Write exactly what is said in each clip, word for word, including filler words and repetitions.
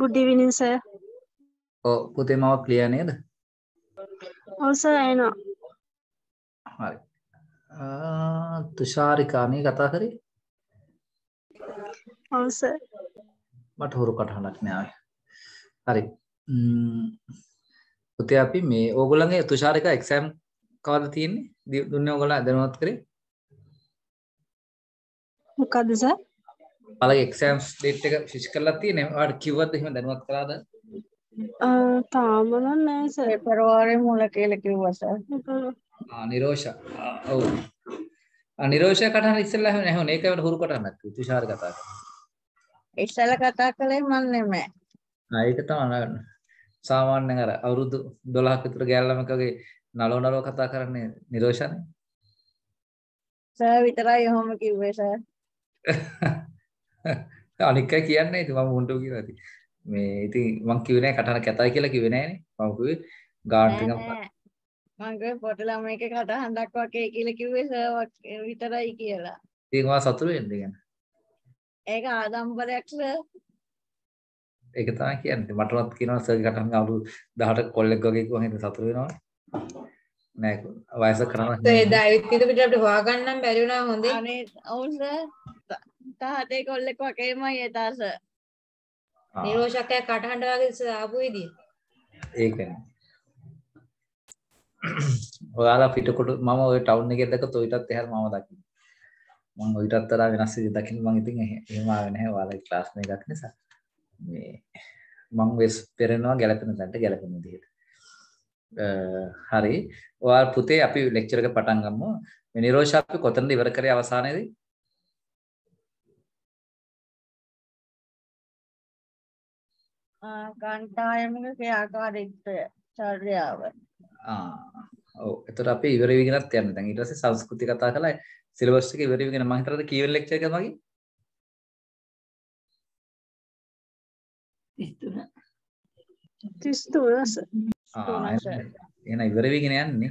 Good evening, sir. Oh, put him out clear, Ned. Oh, sir, I know. All right. Tusharika, नहीं कहता करी? Oh, sir. मत हो रुका ठाना किन्हें आए. अरे, उते आप ही मैं ओगुलंगे तुषारिका exam कवर तीन दुनिया ओगला दरवाज़ करी. मुकाद सर. अलग exams डेटे का शिष्य कर लाती है ना और कीवर्ड देखिए मैं दरवाज़ करा दर. आह तामना नहीं सर. पेपर वाले मूल के लेके हुआ सर. आ निरोशा. ओ. आ निरोशा का ठाना इससे लाये नहीं होने का हो रुका ठाना क्यों तुषारिका था. इससे लगा था कले मानने में. हाँ ये कितना माना सामान्य करा और उद दोलाह कितने गैला में कभी नालो नालो खता करने निरोशा ने सर इतना ही हम की हुए सर अनिक्का किया नहीं तो मामू उन्नतो की बाती मैं इतनी मंकी ने खटाना कहता है कि लकी बने नहीं मामू को गांठ का मामू पोटला में के खाता हंडा को के की लकी हुए सर इतना ही किया ला तीन मास सत्रु एक आदम पर एक्चुअल एक तो आंकी अंत मटरात की ना सर घटना में आलू दाहर कॉलेज को गई को हिंदू साथ रही ना नहीं वैसा करना तो ये दायित्व की तो बिचारे अपने वागन ना बैरियो ना होंडे अने और सर ताहते कॉलेज को आके माय ये तार सर निरोशा क्या काटान डाल के सर आप हुई थी एक है और आला फिटो कोट मामा वो टाउन ने किया देखो तो इटा तेहर मामा दाखिल मामा इटा तेरा विनाशी दाखिल मांगती है ये मावन है वाला क्लास में दाखिल सर मंगवेश पेरेनों गैलपने जाते गैलपने दिए हरी वार पुते आपी लेक्चर के पटांगम हो निरोश आपी कोतन दिवर करे आवश्यक नहीं आह कांटायम के आकार इतने चल रहे आवर आह ओ तो आपी इवरी विगना तैयार नहीं तंगी इधर से सांस्कृतिक कथा कला है सिलेबस के इवरी विगना मांग तरह की इवन लेक्चर क्या मांगी तीस्तुना तीस्तुना सर आह ये ना इधर भी किन्हें आने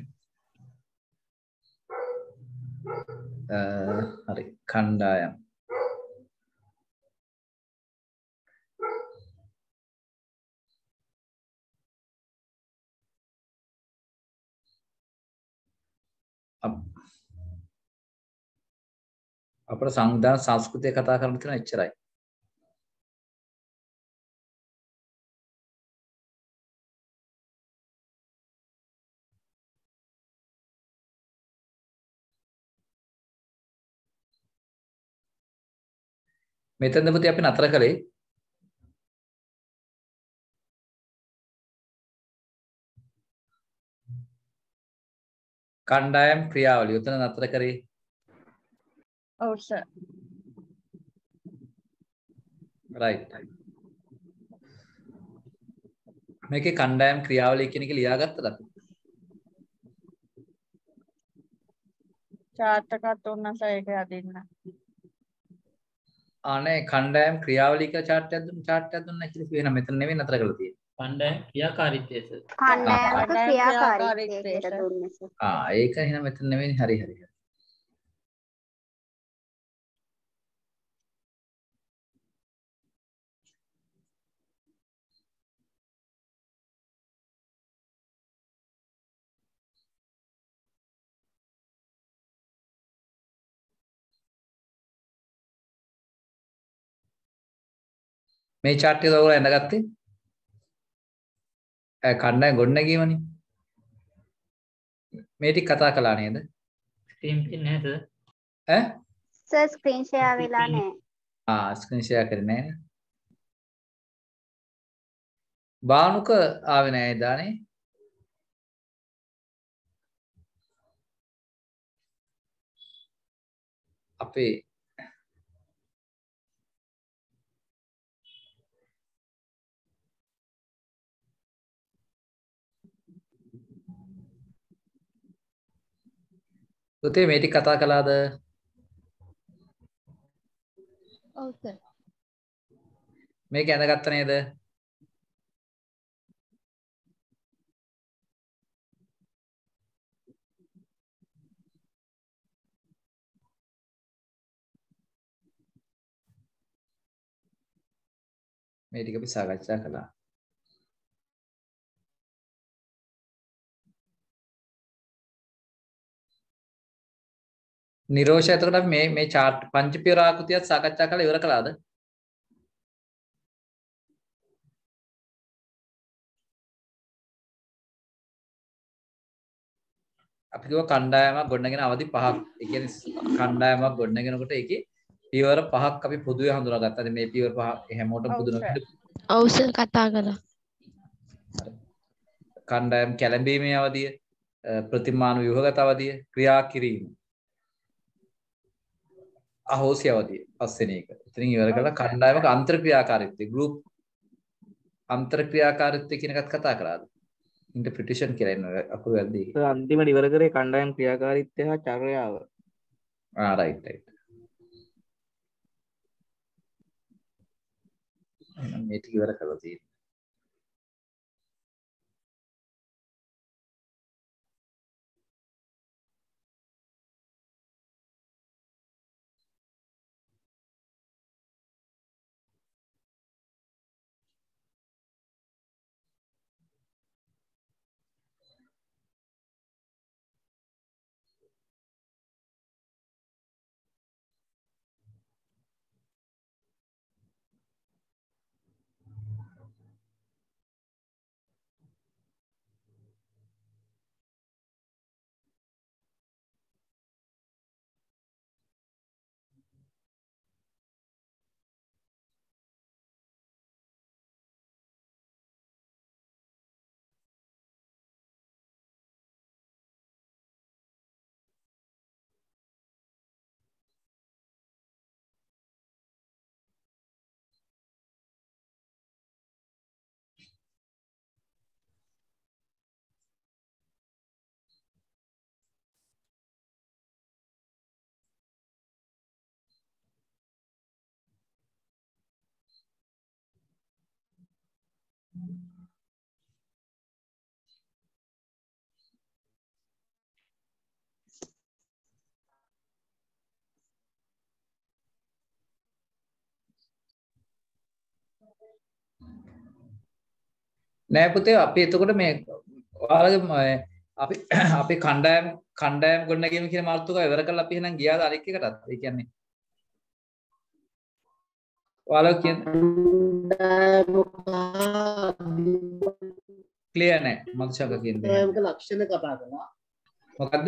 अरे खंडायम अब अपना संविधान सांस्कृतिक कथा करने के लिए इच्छा है मैं तो देखो तो आपने नाटक करे कांडायम क्रियावली उतना नाटक करे ओह सर राइट मैं के कांडायम क्रियावली किन्हीं के लिए आगे तला चार तक तो ना सही क्या देना आने खंडायम क्रियावली का चार्ट या तुम चार्ट या तुम ना किसी भी ना मित्र ने भी नतर कर दिए खंडायम क्रियाकारित्य से खंडायम का क्रियाकारित्य से दोनों से आ एक ही ना मित्र ने भी हरी हरी हरी मैं चार्टे तो वो ऐना करते ऐ खाना है गुड़ने की मनी मेरी कथा कलानी है तो स्क्रीन पे नहीं तो ऐ सर स्क्रीन शेयर विलाने आ स्क्रीन शेयर करने हैं बानु का आवने है दाने अपे तो ते मेरी कथा कला द ओके मैं क्या ना करता नहीं द मेडिखौ बेसेबांसो जाखोना निरोश एतकोटा मे मे चार्ट पंच पेर आकृतिया साकच्चा इवर कला अद අපි කියව කණ්ඩායමක් ගොඩනගෙන අවදි පහක් ඒ කියන්නේ කණ්ඩායමක් ගොඩනගෙනකොට ඒකේ පියවර පහක් අපි පොදුවේ හඳුනාගත්තා. ඉතින් මේ පියවර පහ හැමෝටම පොදුනට ඔව් සර් කතා කළා. කණ්ඩායම් කැළඹීමේ අවධිය, ප්‍රතිමාන ව්‍යුහගත අවධිය, ක්‍රියා කිරීම, අහෝසි අවධිය පස්වෙනි එක. ඉතින් ඉවර කළා කණ්ඩායමක අන්තර් ක්‍රියාකාරීත්වය, group අන්තර් ක්‍රියාකාරීත්වය කියන එකත් කතා කරාද? इंटरप्रिटेशन කියලා ඉන්නවා අකුරු වැල්දී සර් අන්තිමට ඉවර කරේ කණ්ඩායම් ක්‍රියාකාරීත්වය හා චර්යාව ආ රයිට් රයිට් එහෙනම් මේ ටික ඉවර කරලා තියෙනවා නෑ පුතේ අපි එතකොට මේ ඔයාලගේ අපි අපි කණ්ඩායම් කණ්ඩායම් ගොඩනැගීම කියන මාතෘකාව ඉවර කරලා අපි එහෙනම් ගියාද අනෙක් එකටත්? ඒ කියන්නේ ඔයාලා කියන ක්ලියර් නෑ මම ශක කියන්නේ. ඒක ලක්ෂණ කතා කරනවා. මොකද්ද?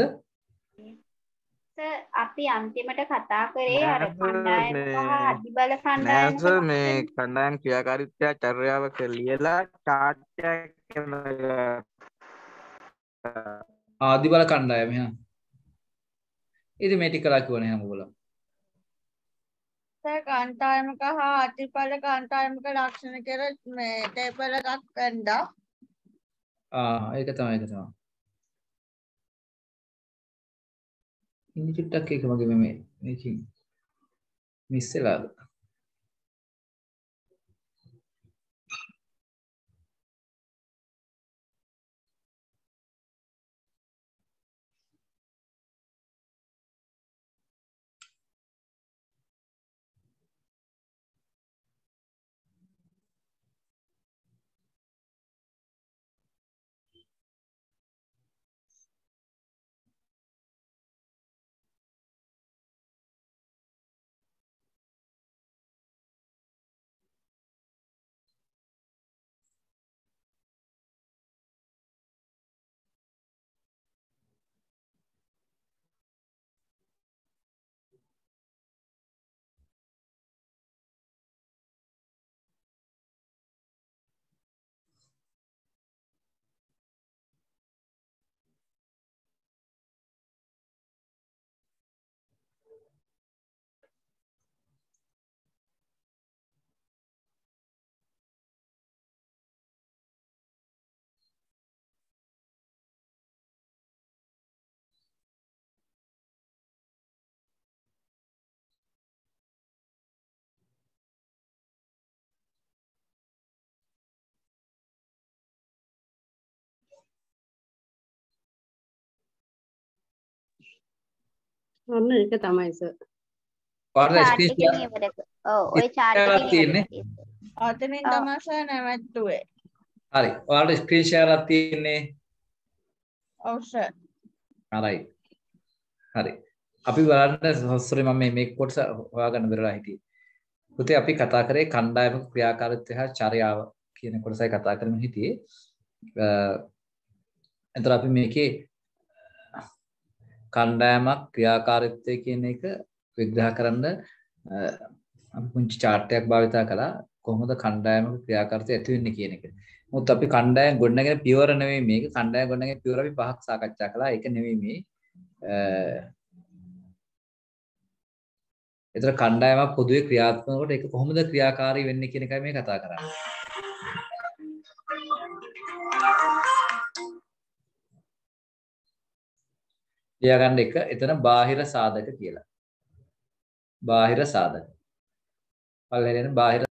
සර් අපි අන්තිමට කතා කරේ අර කණ්ඩායම් සහ අධිබල කණ්ඩායම්. නෑ සර් මේ කණ්ඩායම් ක්‍රියාකාරීත්වය චර්යාව කියලා chart එකක් කරනවා. අධිබල කණ්ඩායම එහෙනම්. ඉතින් මේ ටික කළා කියවනේ හැම ඔයගොල්ලෝ. සර් කණ්ඩායම සහ අධිබල කණ්ඩායමක ලක්ෂණ කියලා මේ ටේබල් එකක් කරනවා. ආ ඒක තමයි ඒක තමයි. ඉන්නේ චුට්ටක් එක මගේ මේ මේකින් මිස් වෙලාද අන්න ඒක තමයි සර්. ඔය චාට් එකේ ඉවරක. ඔව් ඔය චාට් එකේ තියෙන්නේ. අතනින් තමයි නැවතුනේ. හරි. ඔයාලට ස්ක්‍රීන් ෂෙයාර් එකක් තියෙන්නේ. ඔව් සර්. හරි. හරි. අපි බලන්න සොරි මම මේ මේ කොටස හොයාගන්න බැරලා හිටියේ. පුතේ අපි කතා කරේ කණ්ඩායමක ක්‍රියාකාරීත්වය හා චර්යාව කියන කොටසයි කතා කරමින් හිටියේ. අතර අපි මේකේ කණ්ඩායමක් ක්‍රියාකාරීත්වය කියන එක විග්‍රහ කරන්න අපි පුංචි chart එකක් භාවිතා කළා. කොහොමද කණ්ඩායමක ක්‍රියාකාරීත්වය ඇති වෙන්නේ කියන එක. මොකද අපි කණ්ඩායම් ගොඩනගෙන පියවර නෙවෙයි මේක. කණ්ඩායම් ගොඩනගෙන පියවර අපි පහක් සාකච්ඡා කළා. ඒක නෙවෙයි මේ. ඒතර කණ්ඩායමක් පොදුවේ ක්‍රියාත්මක කොට ඒක කොහොමද ක්‍රියාකාරී වෙන්නේ කියන එකයි මේ කතා කරන්නේ. ලියාගන්න එක එතන බාහිර සාධක කියලා. බාහිර සාධක. පළවෙනි බාහිර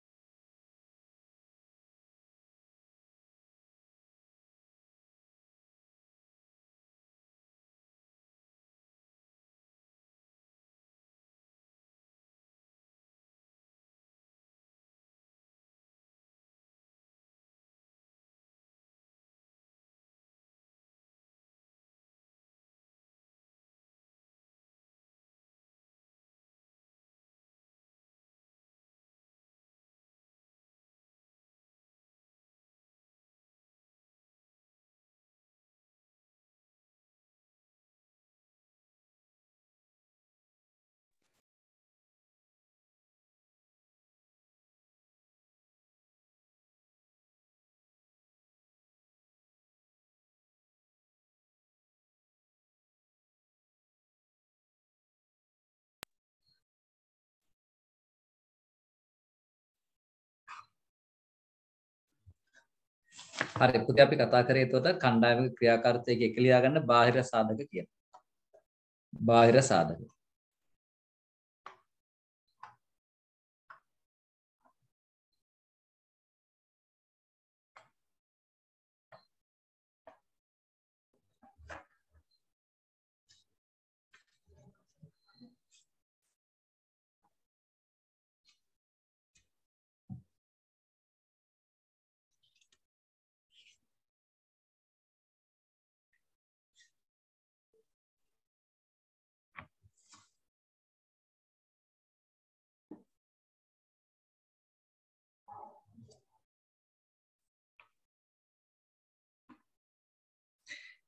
හරි පුතේ අපි කතා කරේ එතකොට කණ්ඩායමක ක්‍රියාකාරීත්වයේ එක ලියා ගන්න බාහිර සාධක කියන. බාහිර සාධක.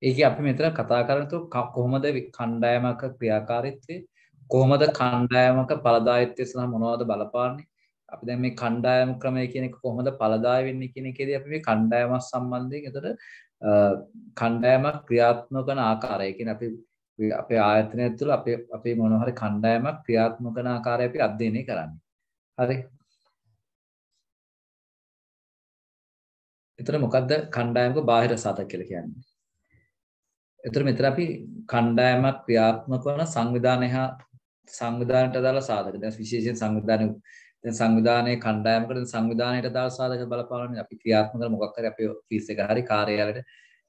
ඒකේ අපි මෙතන කතා කරනකොට කොහොමද කණ්ඩායමක ක්‍රියාකාරීත්වය කොහොමද කණ්ඩායමක ඵලදායීත්වය සහ මොනවද බලපාන්නේ අපි දැන් මේ කණ්ඩායම ක්‍රමය කියන එක කොහොමද ඵලදායී වෙන්නේ කියන එකේදී අපි මේ කණ්ඩායම සම්බන්ධයෙන් එතන කණ්ඩායමක් ක්‍රියාත්මක කරන ආකාරය කියන අපි අපේ ආයතනය තුළ අපේ අපේ මොන හරි කණ්ඩායමක් ක්‍රියාත්මක කරන ආකාරය අපි අධ්‍යයනය කරන්නේ. හරි. එතන මොකද්ද කණ්ඩායමක බාහිර සාධක කියලා කියන්නේ? එතකොට මෙතන අපි කණ්ඩායමක් ක්‍රියාත්මක වන සංවිධානය හා සංවිධානයට අදාළ සාධක. දැන් විශේෂයෙන් සංවිධානය දැන් සංවිධානයේ කණ්ඩායමකට දැන් සංවිධානයට අදාළ සාධක බලපානවා. අපි ක්‍රියාත්මක කරන මොකක් හරි අපේ ෆීස් එක හරි කාර්යාලයට.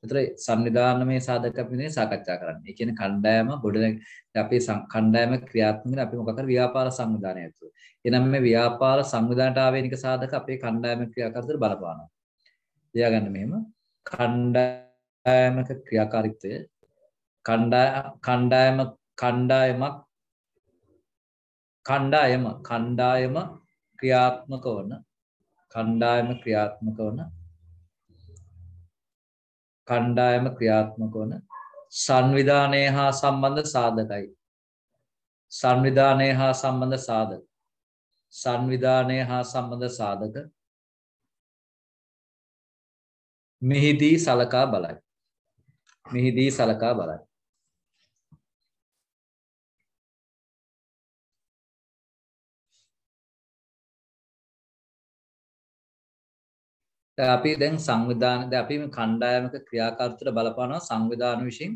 එතකොට සංවිධානමය සාධක අපි මේ සාකච්ඡා කරන්නේ. ඒ කියන්නේ කණ්ඩායම ගොඩ දැන් අපේ කණ්ඩායම ක්‍රියාත්මක වෙන අපි මොකක් හරි ව්‍යාපාර සංවිධානය ඇතුළු. එනම් මේ ව්‍යාපාර සංවිධානයට ආවේනික සාධක අපේ කණ්ඩායම ක්‍රියාකාරීත්වයට බලපානවා. ලියා ගන්න මෙහෙම කණ්ඩායම කණ්ඩායමක ක්‍රියාකාරීත්වය කණ්ඩායම කණ්ඩායමක් කණ්ඩායම කණ්ඩායම ක්‍රියාත්මක වන කණ්ඩායම ක්‍රියාත්මක වන කණ්ඩායම ක්‍රියාත්මක වන සංවිධානය හා සම්බන්ධ සාධකයි. සංවිධානය හා සම්බන්ධ සාධක. සංවිධානය හා සම්බන්ධ සාධක මෙහිදී සලකා බලයි. මෙහිදී සලකා බලයි. දැන් අපි දැන් සංවිධාන දැන් අපි මේ කණ්ඩායමක ක්‍රියාකාරීත්වයට බලපානවා සංවිධාන විශ්ින්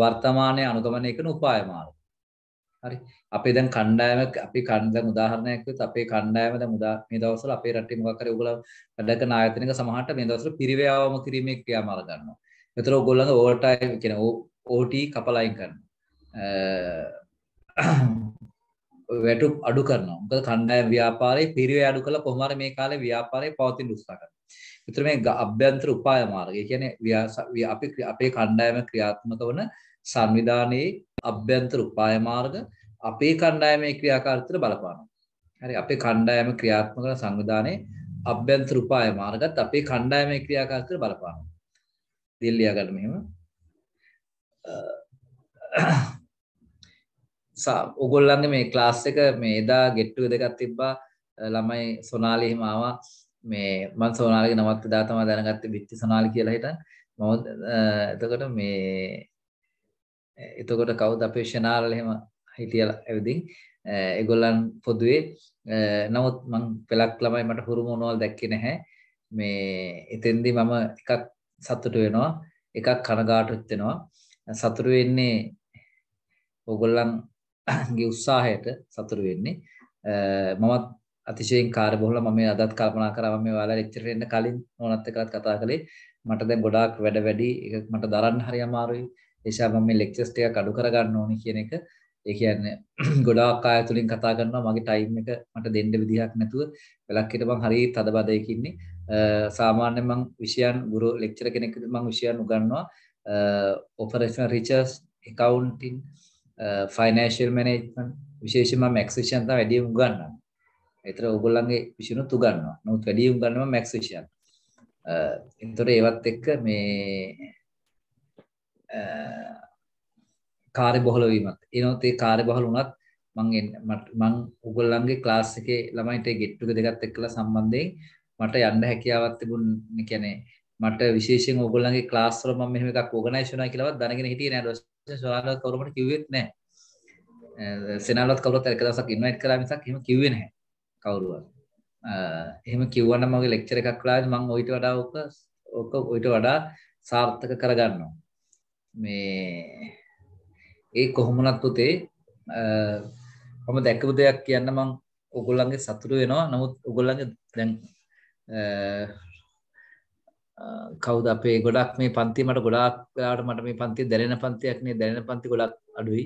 වර්තමානයේ අනුගමනය කරන උපාය මාර්ග. හරි. අපි දැන් කණ්ඩායමක අපි කණ්ඩායම උදාහරණයක් විදිහට අපේ කණ්ඩායම දැන් උදා මේ දවස්වල අපේ රටේ මොකක් හරි ඔයගොල්ලෝ වැඩ කරන ආයතනික සමහරට මේ දවස්වල පිරිවැයවම කිරීමේ ක්‍රියාමාර්ග ගන්නවා. ඒතර ඔයගොල්ලන්ගේ ඕවර් ටයිම් කියන ඕ ටී කපලයින් කරනවා. වැටුප් අඩු කරනවා. මොකද කණ්ඩායම් ව්‍යාපාරයේ පිරිවැය අඩු කළා කොහොම හරි මේ කාලේ ව්‍යාපාරයේ පවතින උත්සාහ කරනවා. ඒතර මේ අභ්‍යන්තර උපාය මාර්ගය. ඒ කියන්නේ අපි අපේ කණ්ඩායම ක්‍රියාත්මක වන සංවිධානයේ අභ්‍යන්තර උපාය මාර්ග අපේ කණ්ඩායමේ ක්‍රියාකාරීත්වයට බලපානවා. හරි අපේ කණ්ඩායම ක්‍රියාත්මක කරන සංවිධානයේ අභ්‍යන්තර උපාය මාර්ගත් අපේ කණ්ඩායමේ ක්‍රියාකාරීත්වයට බලපානවා. දෙල්ලිය ගන්න මෙහෙම ඔගොල්ලන්ගේ මේ ක්ලාස් එක මේ එදා ගෙට් ටුගෙදර් එකක් තිබ්බා ළමයි සොනාලි එහෙම ආවා මේ මම සොනාලිගේ නමත් එදා තමයි දැනගත්තේ බිත්ති සොනාලි කියලා හිටන් මම එතකොට මේ එතකොට කවුද අපේ ශනාල් එහෙම හිටියලා එවදින් ඒගොල්ලන් පොදුවේ නමුත් මම පළක් ළමයි මට හුරු මොනවල් දැක්කේ නැහැ මේ එතෙන්දී මම එකක් සතුටු වෙනවා එකක් කනගාටුත් වෙනවා සතුටු වෙන්නේ ඕගොල්ලන් ගේ උත්සාහයට සතුටු වෙන්නේ මමත් අතිශයින් කාර්යබහුල මම මේ අදත් කල්පනා කරා මම මේ ඔයාලා ලෙක්චර් එන්න කලින් මොනවත් එකකට කතා කළේ මට දැන් ගොඩාක් වැඩ වැඩි ඒක මට දරන්න හරි අමාරුයි ඒ නිසා මම මේ ලෙක්චර්ස් ටික අඩු කරගන්න ඕනේ කියන එක ඒ කියන්නේ ගොඩාක් අය තුලින් කතා කරනවා මගේ ටයිම් එක මට දෙන්න විදිහක් නැතුව වෙලක් හිට මම හරි තදබදයක ඉන්නේ සාමාන්‍යයෙන් මම විෂයන් ගුරු ලෙක්චර් කෙනෙක් විදිහට මම විෂයන් උගන්වනවා operational research accounting financial management විශේෂයෙන්ම මැක්සිෂන් තමයි වැඩිම උගන්වන්නේ. ඒතර ඕගොල්ලන්ගේ විෂයනුත් උගන්වනවා. නමුත් වැඩිම උගන්වන්නේ මැක්සිෂන්. අ ඒතර ඒවත් එක්ක මේ අ කාර්යබහුල වීමත්. ඒනොත් ඒ කාර්යබහුල වුණත් මම මම ඕගොල්ලන්ගේ ක්ලාස් එකේ ළමයින්ට ගෙට් ටුක දෙකත් එක්කලා සම්බන්ධයෙන් මට යන්න හැකියාවක් තිබුණේ කියන්නේ මට විශේෂයෙන් ඕගොල්ලන්ගේ ක්ලාස් වල මම මෙහෙම එකක් ඕගනයිස් කරනවා කියලාවත් දැනගෙන හිටියේ නෑ. සොනාලවත් කවුරුමට කිව්වෙත් නැහැ. සෙනාලවත් කවුරුත් එක දවසක් ඉන්වයිට් කළා මිසක් එහෙම කිව්වේ නැහැ කවුරුවත්. එහෙම කිව්වා නම් මගේ ලෙක්චර් එකක් වෙලාදී මම ඔයිට වඩා ඔක ඔක ඔයිට වඩා සාර්ථක කරගන්නවා. මේ ඒ කොහොම වුණත් පුතේ මම දැකපු දෙයක් කියන්න මම ඔයගොල්ලන්ගේ සතුටු වෙනවා. නමුත් ඔයගොල්ලන්ගේ දැන් කවුද අපේ ගොඩක් මේ පන්ති මට ගොඩාක් වෙලාවට මට මේ පන්තිය දැනෙන පන්තියක් නේ දැනෙන පන්ති ගොඩක් අඩුයි.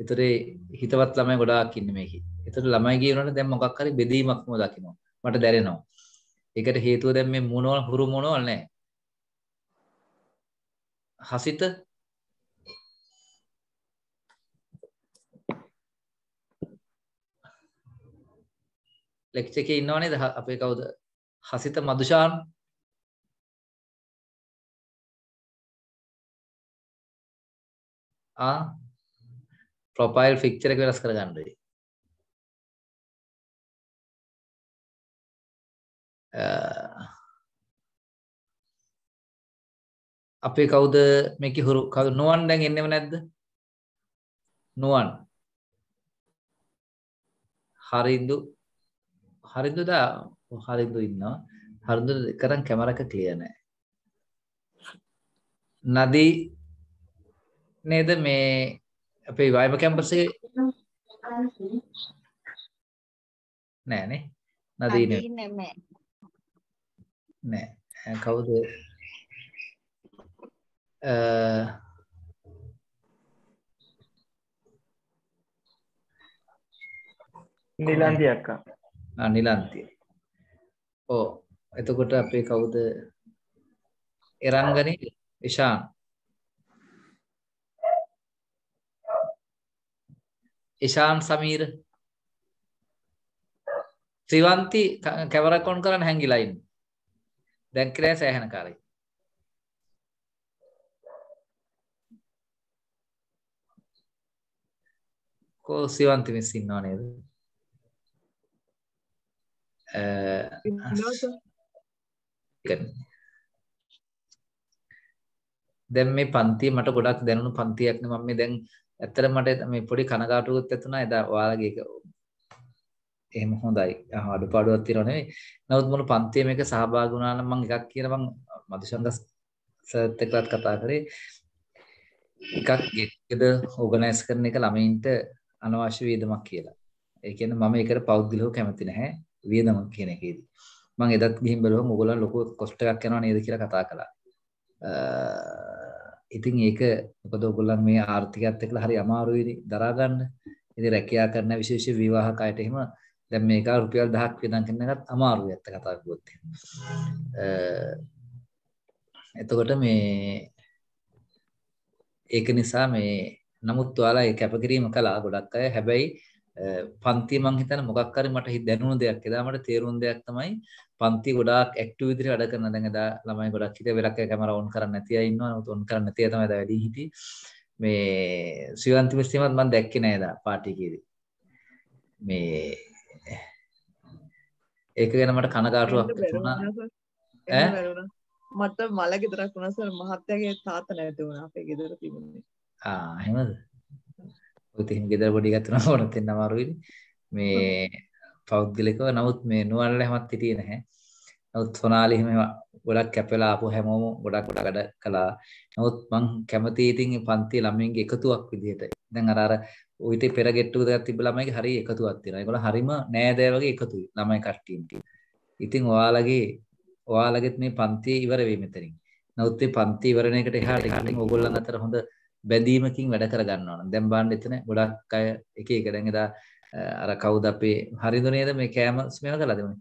ඒතරේ හිතවත් ළමයි ගොඩාක් ඉන්නේ මේකේ. ඒතර ළමයි ගිය උනට දැන් මොකක් හරි බෙදීමක්ම දකින්නවා. මට දැනෙනවා. ඒකට හේතුව දැන් මේ මොනවල් හුරු මොනවල් නැහැ. හසිත ලෙක්චර් එකේ ඉන්නවනේ අපේ කවුද? හසිත මදුෂාන් ආ ප්‍රොෆයිල් පික්චර් එක වෙනස් කරගන්න වෙයි. අපේ කවුද මේකේ හුරු කවුද නුවන් දැන් එන්නේම නැද්ද? නුවන්. හරිඳු හරිඳුද හරිඳු ඉන්නවා. හරිඳු කරන් කැමරාක ක්ලියර් නැහැ. නදී නේද මේ අපේ වයිම කැම්පස් එකේ නෑ නේ නදී නේ නෑ කවුද අ නිලන්ති අක්කා ආ නිලන්ති ඔව් එතකොට අපේ කවුද එරංගනේ ඉෂාන් ඉෂාන් සමීර ත්‍රිවන්ති කැමරා කොන් කරන් හැංගිලා ඉන්න. දැන් ක්‍රියා සෑහෙන කාලෙයි. කොහොම ත්‍රිවන්ති මිස් ඉන්නව නේද? අ දැන් මේ පන්තිය මට ගොඩක් දැනුණු පන්තියක් නේ මම මේ දැන් ඇත්තටම මට මේ පොඩි කනගාටුවක් ඇතුණා එදා ඔයාලගේ ඒක එහෙම හොඳයි අඩුපාඩුවක් තියනවා නෙවෙයි නමුත් මොන පන්තියේ මේක සහභාගී වුණා නම් මම එකක් කියන මම මදුෂංග සර්ත් එක්කත් කතා කරේ එකක් ගෙට්ගෙද ඕගනයිස් කරන එක ළමයින්ට අනවශ්‍ය වියදමක් කියලා. ඒ කියන්නේ මම ඒකට පෞද්ගලිකව කැමති නැහැ වියදම කියන එකේදී. මම එදත් ගිහින් බලුවම ඕගොල්ලෝ ලොකු කොස්ට් එකක් යනවා නේද කියලා කතා කළා. ඉතින් ඒක මොකද ඔයගොල්ලන් මේ ආර්ථිකයත් එක්කලා හරි අමාරුයි දරා ගන්න. ඉතින් රැකියා කරන විශේෂ විවාහකයට එහෙම දැන් මේක රුපියල් දහයක් වියදම් කරන එකත් අමාරුයි අත්ත කතාව කිව්වොත් එහෙම එතකොට මේ ඒක නිසා මේ නමුත් ඔයාලා ඒ කැපකිරීම කළා ගොඩක් අය හැබැයි පන්ති මං හිතන්නේ මොකක් හරි මට දැනුණු දෙයක් එදා මට තේරුණු දෙයක් තමයි පන්ති ගොඩාක් ඇක්ටිව් විදිහට වැඩ කරන දැන් එදා ළමයි ගොඩක් හිටිය වෙලක් ඒ කැමරා ඔන් කරන්නේ නැති අය ඉන්නවා නමුත් ඔන් කරන්නේ නැති අය තමයි එදා වැඩි හිටියේ මේ ශ්‍රීවන්ත මිස්ත්‍රිමත් මම දැක්කේ නෑ එදා පාටි කීදී මේ ඒක ගැන මට කනගාටුවක් වුණා ඈ මට මල ගෙදරක් වුණා සර් මහත්තයාගේ තාත්තා නැති වුණා අපේ ගෙදර තිබුණේ ආ එහෙමද उतिन ගෙදර පොඩි ගත්තනම වරත් එන්න අමාරුයිනේ මේ පෞද්ගලිකව නමුත් මේ නුවන්ල හැමත් හිටියේ නැහැ නමුත් සොනාලි එහෙම ගොඩක් කැපලා ආපු හැමෝම ගොඩක් වැඩ කළා නමුත් මං කැමති ඉතින් පන්ති ළමයින්ගේ එකතුවක් විදිහට දැන් අර අර උිතේ පෙර ගෙට්ටුවක දැක් තිබ්බ ළමයිගේ හරිය එකතුවක් තියෙනවා ඒගොල්ල හරීම නෑදෑ වගේ එකතුයි ළමයි කට්ටියන් ඉතින් ඔයාලගේ ඔයාලගෙත් මේ පන්ති ඉවර වෙයි මෙතනින් නමුත් මේ පන්ති ඉවර වෙන එකට එහාට ඉතින් ඕගොල්ලන් අතර හොඳ බැඳීමකින් වැඩ කර ගන්න ඕන. දැන් බලන්න එතන ගොඩක් අය එක එක දැන් එදා අර කවුද අපේ හරිද නේද මේ කෑම මේවා කළාද මොනේ?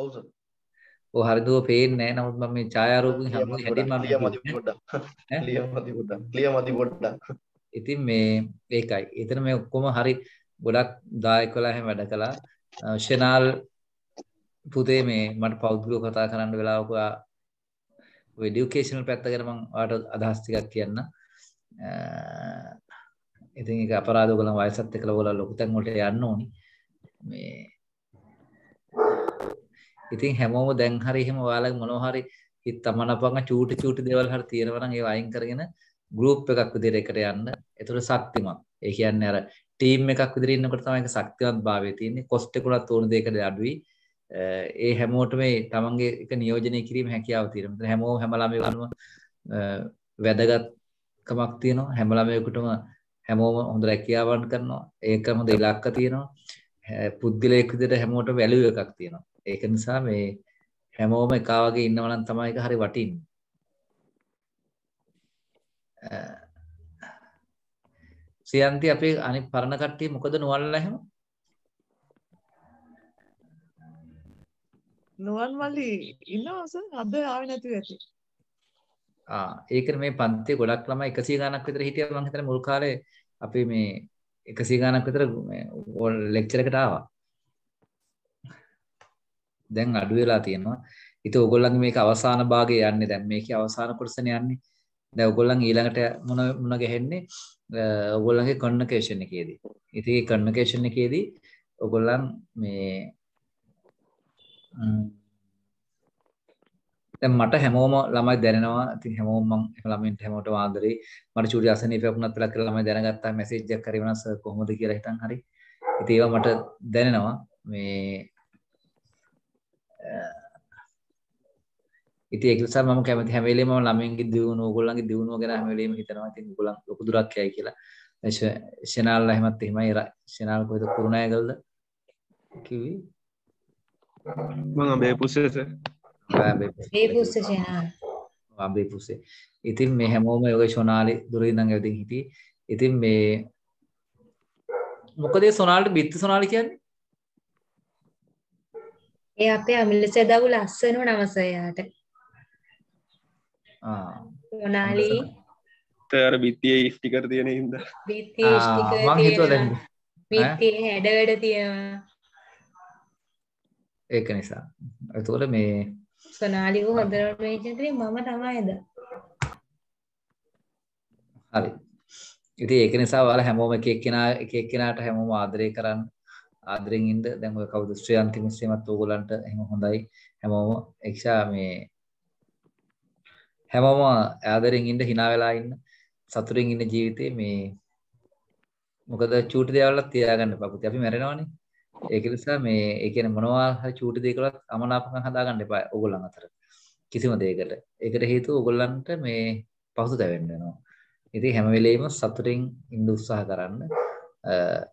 ඔව් සර්. ඔය හරිද ඔය පේන්නේ නැහැ. නමුත් මම මේ ඡායාරූපකින් හැමෝම හැදින් මම ක්ලියර් මදි පොඩ්ඩක්. ක්ලියර් මදි පොඩ්ඩක්. ක්ලියර් මදි පොඩ්ඩක්. ඉතින් මේ ඒකයි. එතන මේ ඔක්කොම හරි ගොඩක් දායකලා හැම වැඩ කළා. ෂෙනාල් පුතේ මේ මට පෞද්ගලිකව කතා කරන්න වෙලාවක एडुकेशनल පැත්ත ගැන මම ඔයාලට අදහස් ටිකක් කියන්න. ඉතින් ඒක අපරාධ ඔයගොල්ලන් වයසත් එක්කලා ඔයගොල්ලන් ලොකු තැන් වලට යන්න ඕනි. මේ ඉතින් හැමෝම දැන් හරි එහෙම ඔයාලගේ මොනවා හරි හිත තමනපංග චූටි චූටි දේවල් හරි තියෙනවා නම් ඒව අයින් කරගෙන ගෲප් එකක් විදිහට එකට යන්න. ඒතර ශක්තිමත්. ඒ කියන්නේ අර ටීම් එකක් විදිහට ඉන්නකොට තමයි ඒක ශක්තිමත් භාවය තියෙන්නේ. කොස්ට් එක උනත් ඕන දෙයකට අඩුයි. ඒ හැමෝටම තමන්ගේ එක නියෝජනය කිරීම හැකියාව තියෙනවා. මෙතන හැමෝම හැම ළමයෙකුටම වැදගත්කමක් තියෙනවා. හැම ළමයෙකුටම හැමෝම හොඳ රැකියාවක් කරනවා. ඒකම හොඳ ඉලක්ක තියෙනවා. පුද්ගලයෙක් විදිහට හැමෝටම වැලියු එකක් තියෙනවා. ඒක නිසා මේ හැමෝම එකා වගේ ඉන්නවා නම් තමයි ඒක හරි වටින්නේ. සියන්ති අපේ අනිත් පරණ කට්ටිය මොකද නොවල්ලා එහෙම නුවන් මල්ලි ඉන්නවා සර් අද ආවේ නැතුව ඇති. ආ ඒකනේ මේ පන්තියේ ගොඩක් ළමයි එකසිය ගණක් විතර හිටියා මම හිතන්නේ මුල් කාලේ අපි මේ එකසිය ගණක් විතර මේ ලෙක්චර් එකට ආවා. දැන් අඩු වෙලා තියෙනවා. ඉතින් ඕගොල්ලන්ගේ මේක අවසාන භාගය යන්නේ දැන් මේකේ අවසාන කොටසනේ යන්නේ. දැන් ඕගොල්ලන් ඊළඟට මොන මොන ගහන්නේ ඕගොල්ලන්ගේ කමියුනිකේෂන් එකේදී. ඉතින් මේ කමියුනිකේෂන් එකේදී ඕගොල්ලන් මේ දැන් මට හැමෝම ළමයි දැනෙනවා. ඉතින් හැමෝම මම ළමයින්ට හැමෝටම ආදරේ. මට චූටි අසනීපයක් වුණත් වෙලක් කියලා ළමයි දැනගත්තා මැසේජ් එකක් හරි වුණා සර් කොහොමද කියලා හිතන් හරි. ඉතින් ඒවා මට දැනෙනවා. මේ ඉතින් ඒක නිසා මම කැමති හැම වෙලේම මම ළමයින්ගේ දියුණුව, ඕගොල්ලන්ගේ දියුණුව ගැන හැම වෙලේම හිතනවා. ඉතින් ඕගොල්ලන් ලොකු දුරක් යයි කියලා. ෂෙනාල්ලා එහෙමත් එහෙමයි. ෂෙනාල් කොහෙද කුරුණෑගල්ද කිව්වේ? ඉතින් මේ හැමෝම යෝගේ සොනාලි දුරින් ඉඳන් ඇවිදින් හිටියේ. ඉතින් මේ මොකද ඒ සොනාලිට බිත්ති සොනාලි කියන්නේ? ඒ අපේ අමිලසේදාගු ලස්සනම නම සයාට. ආ සොනාලි තර බිත්තියේ ස්ටිකර් තියෙන හින්දා. බිත්තියේ ස්ටිකර් තියෙනවා. මං හිතුවා දැන් බිත්තියේ හැඩ වැඩ තියෙනවා. ඒක නිසා ඒතකොට මේ සනාලිව හොඳට මේ චන්දේ මම තමයිද හරි ඉතින් ඒක නිසා ඔයාලා හැමෝම එක එක කෙනා එක එක කෙනාට හැමෝම ආදරය කරන්න ආදරෙන් ඉන්න දැන් ඔය කවුද ශ්‍රීයන්ති මිස්ත්‍රිමත් ඕගොල්ලන්ට එහෙම හොඳයි හැමෝම එක්ෂා මේ හැමෝම ආදරෙන් ඉන්න hina වෙලා ඉන්න සතුටින් ඉන්න ජීවිතේ මේ මොකද චූටි දේවල්ලා තියාගන්න පුතේ අපි මැරෙනවානේ ඒක නිසා මේ ඒ කියන්නේ මොනවා හරි චූටි දෙයකවත් අමනාපකම් හදාගන්න එපා ඕගොල්ලන් අතර කිසිම දෙයකට. ඒකට හේතුව ඕගොල්ලන්ට මේ පහසුතැවෙන්න වෙනවා. ඉතින් හැම වෙලෙම සතුටින් ඉන්න උත්සාහ කරන්න.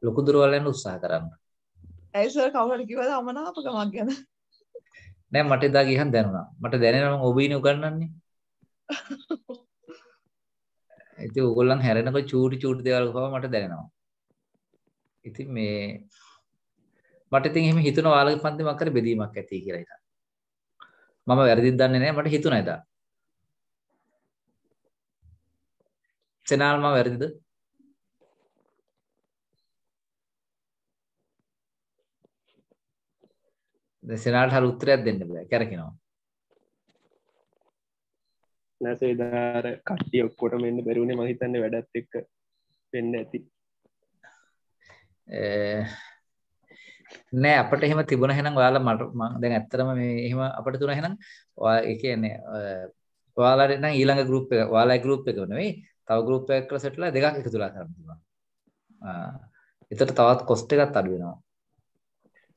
ලොකු දුරවල් යන උත්සාහ කරන්න. ඇයි සර් කවුරුහරි කිව්වද අමනාපකමක් ගැන? නෑ මට එදා ගියහන් දැනුණා. මට දැනෙනවා මම ඔබ ඉන්නේ උගන්වන්නේ. ඉතින් ඕගොල්ලන් හැරෙනකොට චූටි චූටි දේවල් කොහොම මට දැනෙනවා. ඉතින් මේ මට ඉතින් එහෙම හිතුණා ඔයාලගේ පන්තිම අක්කර බෙදීමක් ඇති කියලා හිතා. මම වැරදිද දන්නේ නැහැ මට හිතුණා එදා. සෙනාල් මම වැරදිද? දැන් සෙනාල්ට හරිය උත්තරයක් දෙන්න බෑ කරකිනවා. නැසෙ ඉදාර කට්ටිය ඔක්කොටම එන්න බැරි වුණේ මම හිතන්නේ වැඩත් එක්ක වෙන්න ඇති. නෑ අපිට එහෙම තිබුණා එහෙනම් ඔයාලා මම දැන් ඇත්තටම මේ එහෙම අපිට තුන එහෙනම් ඔයා ඒ කියන්නේ ඔයාලාට නම් ඊළඟ group එක ඔයාලා group එක නෙවෙයි තව group එකක් කරලා සෙට්ලා දෙකක් එකතුලා කරන්න පුළුවන්. ආ ඒතර තවත් cost එකක් අඩු වෙනවා.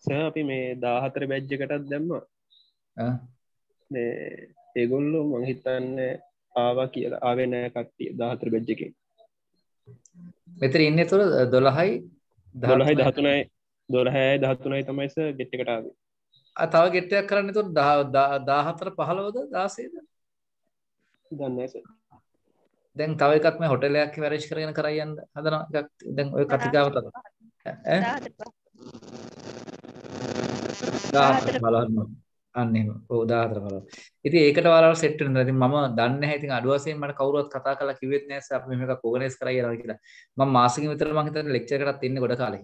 සර් අපි මේ දාහතර බැජ් එකටත් දැම්මා. ආ මේ ඒගොල්ලෝ මම හිතන්නේ ආවා කියලා ආවේ නැහැ කට්ටිය දාහතර බැජ් එකේ. මෙතන ඉන්නේ තොර දොළහයි දොළහයි දහතුනයි දොළහයි දහතුනයි තමයි සර් ගෙට් එකට ආවේ. ආ තව ගෙට් එකක් කරන්න එතකොට දහ හතර පහළොවද දාසයද? දන්නේ නැහැ සර්. දැන් තව එකක් මේ හොටෙල් එකක් මැරේජ් කරගෙන කරයි යන්න හදන එකක් දැන් ඔය කතිකාව තමයි. ඈ දහ හතර පහළොව අන්නේ උදාහරණ බලන්න. ඉතින් ඒකට ඔයාලා සෙට් වෙනවා. ඉතින් මම දන්නේ නැහැ. ඉතින් අඩු වශයෙන් මට කවුරුවත් කතා කරලා කිව්වෙත් නැහැ සර් අපි මේක ඕගනයිස් කරා කියලා කියලා. මම මාසිකින් විතර මම හිතන්නේ ලෙක්චර් එකකටත් ඉන්නේ ගොඩ කාලෙක.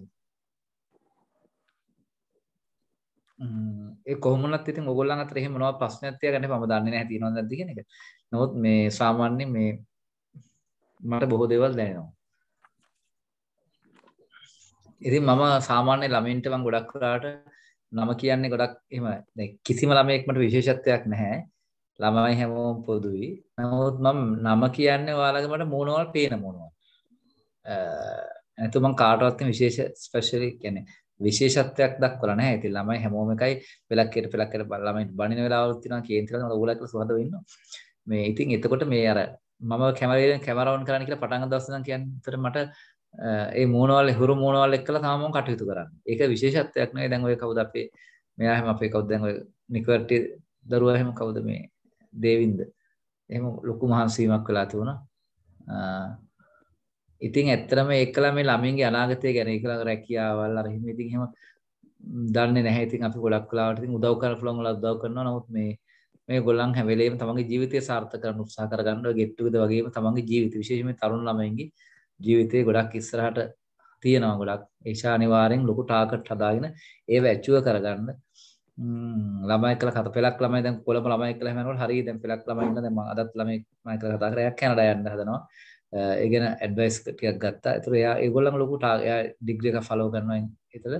ම්ම් ඒ කොහොමවත් ඉතින් ඕගොල්ලන් අතර එහෙම මොනවද ප්‍රශ්නයක් තියාගන්න එපා. මම දන්නේ නැහැ තියෙනවද නැද්ද කියන එක. නමුත් මේ සාමාන්‍යයෙන් මේ මට බොහෝ දේවල් දැනෙනවා. ඉතින් මම සාමාන්‍ය ළමයින්ට මම ගොඩක් වෙලාට නම කියන්නේ ගොඩක් එහෙම දැන් කිසිම ළමයෙක්ට විශේෂත්වයක් නැහැ. ළමයි හැමෝම පොදුයි. නමුත් මම නම කියන්නේ ඔයාලගේ මට මොනවල් පේන මොනවල්. අ නැත්නම් මම කාටවත් විශේෂ ස්පෙෂලි කියන්නේ විශේෂත්වයක් දක්වලා නැහැ. ඉතින් ළමයි හැමෝම එකයි පෙලක්කේට පෙලක්කේට ළමයින්ට බනින වෙලාවල් තියෙනවා කේන්තිලා තමයි ඕගොල්ලෝ කියලා සුහදව ඉන්නවා. මේ ඉතින් එතකොට මේ අර මම කැමරාවෙන් කැමරා ඔන් කරන්න කියලා පටන් ගන්න දවස් ඉඳන් කියන්නේ උතර මට ඒ මොනවල් හුරු මොනවල් එක්කලා තමයි මම කටයුතු කරන්නේ. ඒක විශේෂත්වයක් නෙවෙයි. දැන් ඔය කවුද අපේ මෙයා හැම අපේ කවුද දැන් ඔය නිකවර්ටි දරුවා හැම කවුද මේ දේවින්ද. එහෙම ලොකු මහන්සියක් වෙලා තිබුණා. ඉතින් ඇත්තටම ඒකලා මේ ළමින්ගේ අනාගතය ගැන ඒකලා රැකියාවල් අර එහෙම ඉතින් එහෙම දන්නේ නැහැ. ඉතින් අපි ගොඩක් වෙලාවට ඉතින් උදව් කරලා පුළුවන් වෙලාවට උදව් කරනවා. නමුත් මේ මේ ගොල්ලන් හැම වෙලේම තමන්ගේ ජීවිතය සාර්ථක කරන්න උත්සාහ කරගන්න ඔය ගෙට් එකද වගේම තමන්ගේ ජීවිතය විශේෂයෙන්ම තරුණ ළමයින්ගේ ජීවිතේ ගොඩක් ඉස්සරහට තියෙනවා. ගොඩක් ඒෂානිවාරෙන් ලොකු ටාගට් හදාගෙන ඒව ඇචුව කරගන්න ළමයි කියලා කත පෙලක් ළමයි දැන් කොළඹ ළමයි කියලා හැමනකොට හරිය දැන් පෙලක් ළමයි ඉන්න දැන් මම අදත් ළමයි මම කියලා කතා කරා එයා කැනඩා යන්න හදනවා. ඒ ගැන ඇඩ්වයිස් ටිකක් ගත්තා. ඒතර එයා ඒගොල්ලන්ගේ ලොකු එයා ඩිග්‍රී එක ෆලෝ කරනවා. ඒතර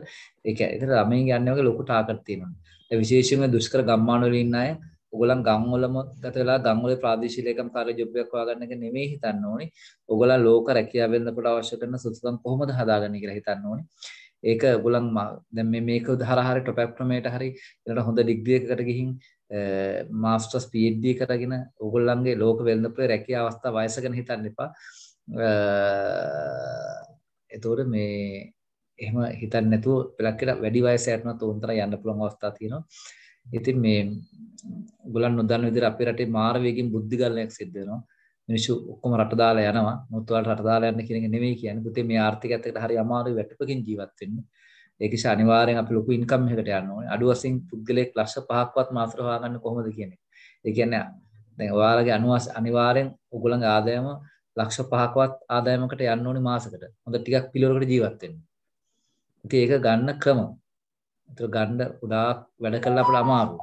ඒක ඒතර ළමයි යන්නේ වගේ ලොකු ටාගට් තියෙනවා. ඒ විශේෂයෙන්ම දුෂ්කර ගම්මාන වල ඉන්න අය ඔගොල්ලන් ගම්වලම ගත වෙලා ගම්වලේ ප්‍රාදේශීය ලේකම් කාර්ය ජොබ් එකක් හොයාගන්න එක නෙමෙයි හිතන්න ඕනේ. ඔගොල්ලන් ලෝක රැකියාව වෙනකොට අවශ්‍ය කරන සුසුකම් කොහොමද හදාගන්නේ කියලා හිතන්න ඕනේ. ඒක ඔගොල්ලන් දැන් මේ මේක උදාහරණ හරියට ටොප් ක්‍රමයට හරි ඊළඟ හොඳ ඩිග්‍රී එකකට ගිහින් මාස්ටර්ස් පීඑච්ඩී කරගෙන ඔගොල්ලන්ගේ ලෝක වෙනකොට රැකියාව අවස්ථා වයස ගැන හිතන්න එපා. ඒතකොට මේ එහෙම හිතන්නේ නැතුව පළක්කට වැඩි වයසට යනත් උන්තර යන්න පුළුවන් අවස්ථා තියෙනවා. ඉතින් මේ ගොල්ලන් නොදන්න විදිහට අපේ රටේ මාර වේගින් බුද්ධි ගලණයක් සිද්ධ වෙනවා. මිනිස්සු ඔක්කොම රට දාලා යනවා. මොකද ඔයාලට රට දාලා යන්න කියන එක නෙමෙයි කියන්නේ. පුතේ මේ ආර්ථිකයත් එක්ක හරි අමාරුයි වැටුපකින් ජීවත් වෙන්න. ඒක නිසා අනිවාර්යෙන් අපි ලොකු ඉන්කම් එකකට යන්න ඕනේ. අඩු වශයෙන් පුද්ගලයෙක් ලක්ෂ පහක්වත් මාසෙට හොයාගන්න කොහොමද කියන්නේ. ඒ කියන්නේ දැන් ඔයාලගේ අනුවාස අනිවාර්යෙන් ඔයගොල්ලන්ගේ ආදායම ලක්ෂ පහක්වත් ආදායමකට යන්න ඕනේ මාසෙකට. හොඳ ටිකක් පිළිවෙලකට ජීවත් වෙන්න. ඉතින් ඒක ගන්න ක්‍රම ඒතර ගන්න ගොඩාක් වැඩ කළා අපිට අමාරුයි.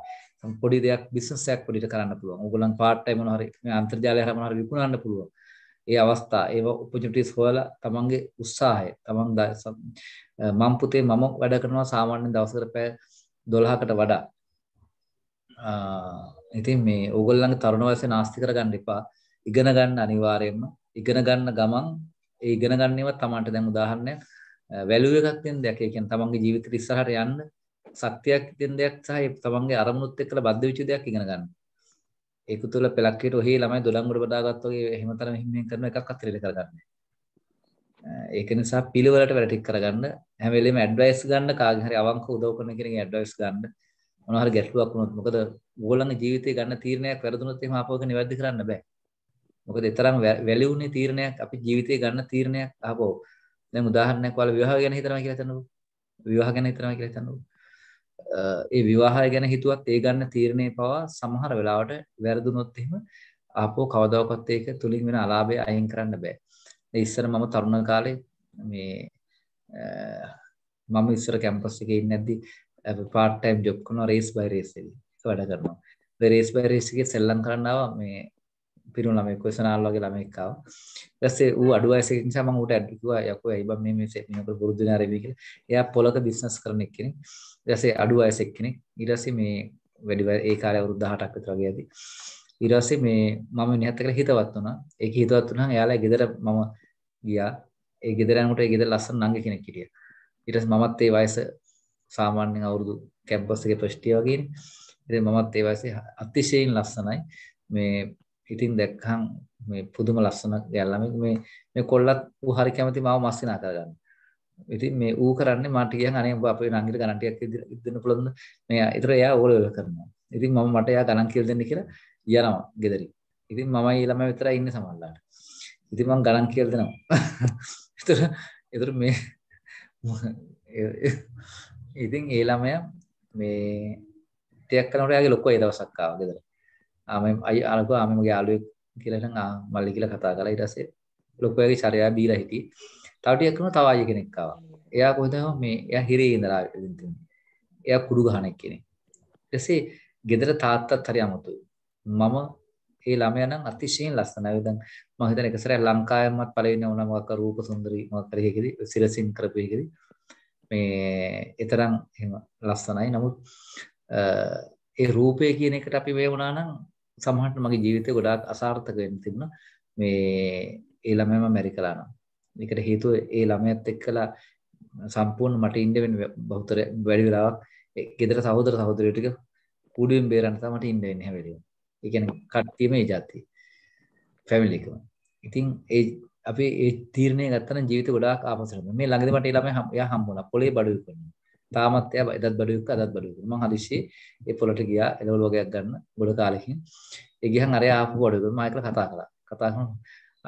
පොඩි දෙයක් බිස්නස් එකක් පොඩිට කරන්න පුළුවන්. ඕගොල්ලන් පාර්ට් ටයිම් මොනවා හරි මේ අන්තර්ජාලය හරහා මොනවා හරි විකුණන්න පුළුවන්. ඒ අවස්ථා ඒව ඔපචුනිටිස් හොයලා තමන්ගේ උත්සාහය තමන් මම පුතේ මම වැඩ කරනවා සාමාන්‍ය දවසකට පැය දොළහකට වඩා. ඉතින් මේ ඕගොල්ලන්ගේ තරුණ වයසේ නාස්ති කරගන්න එපා. ඉගෙන ගන්න අනිවාර්යයෙන්ම ඉගෙන ගන්න ගමන් ඒ ඉගෙන ගන්න ඒවා තමන්ට දැන් උදාහරණයක් වැලියු එකක් දෙන්න දෙයක්. ඒ කියන්නේ තමන්ගේ ජීවිතේ ඉස්සරහට යන්න ශක්තියක් දෙන දෙයක් සහ තමන්ගේ අරමුණුත් එක්කලා බද්ධ වෙච්ච දෙයක් ඉගෙන ගන්න. ඒක තුළ පළක්කේට ඔහේ ළමයි දොළංගුඩ බදාගත්ත වගේ එහෙම තරම් හිම්මෙන් කරන එකක් අතරිල කරගන්නේ. ඒක නිසා පිළිවෙලට වැඩ ටික කරගන්න. හැම වෙලෙම ඇඩ්වයිස් ගන්න කාගේ හරි අවංක උදව් කරන කෙනෙක්ගේ ඇඩ්වයිස් ගන්න. මොනවා හරි ගැටලුවක් වුණොත් මොකද ඕගොල්ලන්ගේ ජීවිතේ ගන්න තීරණයක් වැරදුනොත් එහෙම ආපහු ඒක නිවැරදි කරන්න බෑ. මොකද ඒතරම් වැලියු නේ තීරණයක් අපි ජීවිතේ ගන්න තීරණයක් ආපෝ. දැන් උදාහරණයක් ඔයාලා විවාහ ගැන හිතනවා කියලා හිතන්නකෝ. විවාහ ගැන හිතනවා කියලා හිතන්නකෝ. ඒ විවාහය ගැන හිතුවත් ඒ ගන්න තීරණේ පවා සමහර වෙලාවට වැරදුනොත් එහෙම ආපෝ කවදාකවත් ඒක තුලින් වෙන අලාභය අයින් කරන්න බෑ. ඒ ඉස්සර මම තරුණ කාලේ මේ මම ඉස්සර කැම්පස් එකේ ඉන්නේදී part time job කරනවා race by race එකේ. ඒක වැඩ කරනවා. ඒ race by race එකේ සෙල්ලම් කරන්න ආවා මේ පිරුණ ළමයි ක්වෙස්චනාල් වගේ ළමෙක් ආවා. ඊට පස්සේ ඌ අඩු වයසක නිසා මම ඌට ඇඩ් කිව්වා යකෝ ඇයි බම් මේ මේ මේකට පුරුදු වෙන ආරෙවි කියලා. එයා පොලක business කරන එක්කෙනෙක්. ඊට පස්සේ අඩු වයසක කෙනෙක්. ඊට පස්සේ මේ වැඩි ඒ කාලේ අවුරුදු දහඅටක් විතර වගේ ඇති. ඊට පස්සේ මේ මම නිහත් කරලා හිතවත් වුණා. ඒක හිතවත් වුණාම එයාලා ගෙදර මම ගියා. ඒ ගෙදර යනකොට ඒ ගෙදර ලස්සන නංගි කෙනෙක් හිටියා. ඊට පස්සේ මමත් ඒ වයස සාමාන්‍යයෙන් අවුරුදු කැම්පස් එකේ ෆස්ට් ඉයර් වගේනේ. ඉතින් මමත් ඒ වයසේ අතිශයින් ලස්සනයි. මේ ඉතින් දැක්කහම මේ පුදුම ලස්සන ගැල්ලමෙක් මේ මේ කොල්ලත් ඌ හරි කැමති මාව මස්සිනා කරගන්න. ඉතින් මේ ඌ කරන්නේ මාට කියන් අනේ ඔබ අපේ නංගිට ගණන් ටිකක් දෙන්න පුළුවන්ද? මේ ඊතර එයා ඕල් වල කරනවා. ඉතින් මම මට එයා ගණන් කියලා දෙන්න කියලා යනවා ගෙදරින්. ඉතින් මමයි ළමයා විතරයි ඉන්නේ සමහරලාට. ඉතින් මම ගණන් කියලා දෙනවා. ඊතර ඊතර මේ ඉතින් ඒ ළමයා මේ ටිකක් කරනකොට එයාගේ ලොක්කෝ ඒ දවසක් ආවා ගෙදර. ආමයි අය අරකෝ ආමයි මගේ යාළුවෙක් කියලා නම් ආ මල්ලි කියලා කතා කරලා ඊට පස්සේ ලොක්කෝගේ ශරයා බීලා හිටියේ. තව ටිකක් කරනවා තව අය කෙනෙක් ආවා. එයා කොහෙද මේ එයා හිරේ ඉඳලා ඉඳින් තින්නේ. එයා කුඩු ගහන එක්කෙනෙක්. ඊට පස්සේ ගෙදර තාත්තත් හරි අමුතුයි. මම ඒ ළමයා නම් අතිශයින් ලස්සනයි. දැන් මම හිතන එක සැරයක් ලංකාවෙන්වත් පළවෙනි වුණා මොකක් රූප සුන්දරී මොකක් කරේ එකේදී සිරසින් කරපු එකේදී මේ ඒතරම් එහෙම ලස්සනයි. නමුත් ඒ රූපය කියන එකට අපි මේ වුණා නම් සමහරට මගේ ජීවිතේ ගොඩාක් අසාර්ථක වෙන්න තිබුණා. මේ ඒ ළමයාම මැරි කළා නම්. මේකට හේතුව ඒ ළමයාත් එක්කලා සම්පූර්ණ මට ඉන්න වෙන බහුතර වැඩි වෙලාවක් ගෙදර සහෝදර සහෝදරියෝ ටික කුඩුවෙන් බේරන්න තමයි මට ඉන්න වෙන්නේ හැම වෙලෙම. ඒ කියන්නේ කට්ටියම ඒ જાතිය. ෆැමිලි එකම. ඉතින් ඒ අපි ඒ තීරණය ගත්තා නම් ජීවිත ගොඩාක් ආපස්සට. මේ ළඟදී මට ඒ ළමයා එයා හම්බුණා. පොලේ බඩුව කරනවා. තාමත් එයා එදත් බඩුව එක්ක අදත් බඩුව කරනවා. මම හදිස්සියේ ඒ පොලට ගියා. එළවලු වගේක් ගන්න ගොඩ කාලෙකින්. ඒ ගියහන් අර එයා ආපු බඩුව කරනවා. මම ඒකලා කතා කළා. කතා කරනවා.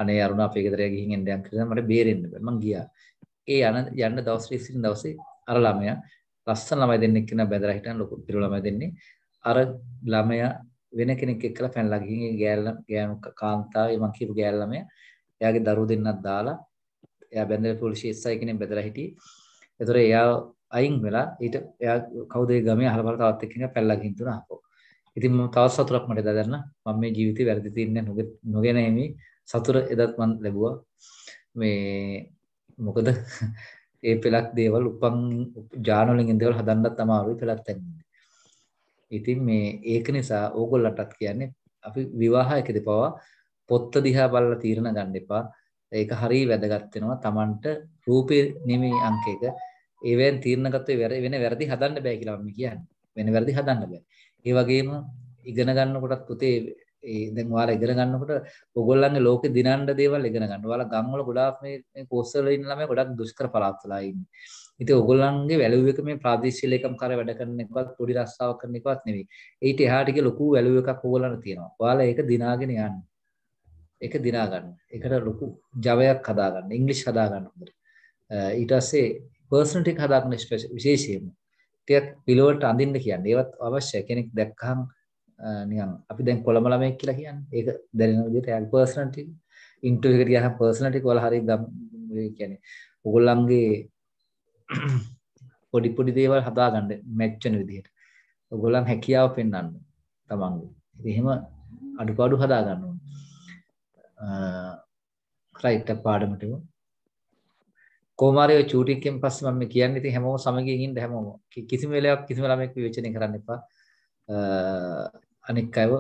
අනේ අරුණ අපේ ගෙදර ගිහින් එන්න දෙයක් කියලා මට බේරෙන්න බෑ. මම ගියා. ඒ යන යන්න දවස් ටික ඉතින් දවසේ අර ළමයා ලස්සන ළමයි දෙන්නෙක් කෙනා බැදලා හිටන් ලොකු පිරු ළමයි දෙන්නේ. අර ළමයා වෙන කෙනෙක් එක්කලා පැනලා ගිහින් ඒ ගෑල්ල ගෑනු කාන්තාවේ මං කියපු ගෑල් ළමයා එයාගේ දරුවෝ දෙන්නක් දාලා එයා බැඳලා පොලිසිය එස් අයි කෙනෙක් බැඳලා හිටියේ. ඒතර එයා අයින් වෙලා ඊට එයා කවුද ඒ ගමේ අහලබල තවත් එක්කෙනෙක් පැනලා ගිහින් තුන ආපෝ. ඉතින් මම තවත් සතුටක් මට එදා දැනන මම මේ ජීවිතේ වැරදි තියන්නේ නොගෙන එමි සතුට එදත් මම ලැබුවා. මේ මොකද ඒ පෙලක් දේවල් උපන් ජාන වලින් දේවල් හදන්නත් අමාරුයි පෙලක් තැන්නේ. ඉතින් මේ ඒක නිසා ඕගොල්ලන්ටත් කියන්නේ අපි විවාහයකදී පවා පොත්ත දිහා බලලා තීරණ ගන්න එපා. ඒක හරිය වැදගත් වෙනවා. Tamanට රූපේ නෙමෙයි අංකයක. ඒවෙන් තීරණ ගත්තොත් වෙන වැරදි හදන්න බෑ කියලා මම කියන්නේ. වෙන වැරදි හදන්න බෑ. ඒ වගේම ඉගෙන ගන්නකොටත් පුතේ ඒ දැන් ඔයාලා ඉගෙන ගන්නකොට ඕගොල්ලන්ගේ ලෝකෙ දිනන දේවල් ඉගෙන ගන්න. ඔයාලා ගම්වල ගොඩාක් මේ මේ කෝස් වල ඉන්න ළමයි ගොඩක් දුෂ්කර පළාත්වල ඉන්නේ. ඉතින් ඕගොල්ලන්ගේ වැලියු එක මේ ප්‍රාදේශීය ලේකම් කාර්ය වැඩ කරන එකවත් පොඩි රස්සාවක් කරන එකවත් නෙවෙයි. ඊට එහාට ගිය ලොකු වැලියු එකක් ඕගොල්ලන්ට තියෙනවා. ඔයාලා ඒක දිනාගෙන යන්න. ඒක දිනා ගන්න. ඒකට ලොකු ජවයක් හදා ගන්න. ඉංග්‍රීසි හදා ගන්න හොඳට. ඊට පස්සේ පර්සනල් ටික හදා ගන්න විශේෂයෙන්ම. ටිකක් පිළවෙලට අඳින්න කියන්නේ. ඒවත් අවශ්‍යයි. කෙනෙක් දැක්කහම නිකන් අපි දැන් කොළඹ ළමයෙක් කියලා කියන්නේ. ඒක දැනෙන විදිහට එයාගේ පර්සනල් ටික ඉන්ටර්වියු එකට ගියාම පර්සනල් ටික ඔයාලා හරිය කියන්නේ ඕගොල්ලන්ගේ පොඩි පොඩි දේවල් හදාගන්න මැච් වෙන විදිහට. ඔයගොල්ලන් හැකියාව පෙන්වන්න තමන්ගේ. ඉතින් එහෙම අඩුපාඩු හදා ගන්න ඕනේ. රයිට් එක පාඩමට යමු. කොමාරේ චූටික් එකෙන් පස්සේ මම කියන්නේ ඉතින් හැමෝම සමගියෙන් ඉන්න හැමෝම කිසිම වෙලාවක් කිසිම ළමෙක් විවේචනය කරන්න එපා. අනික් අයව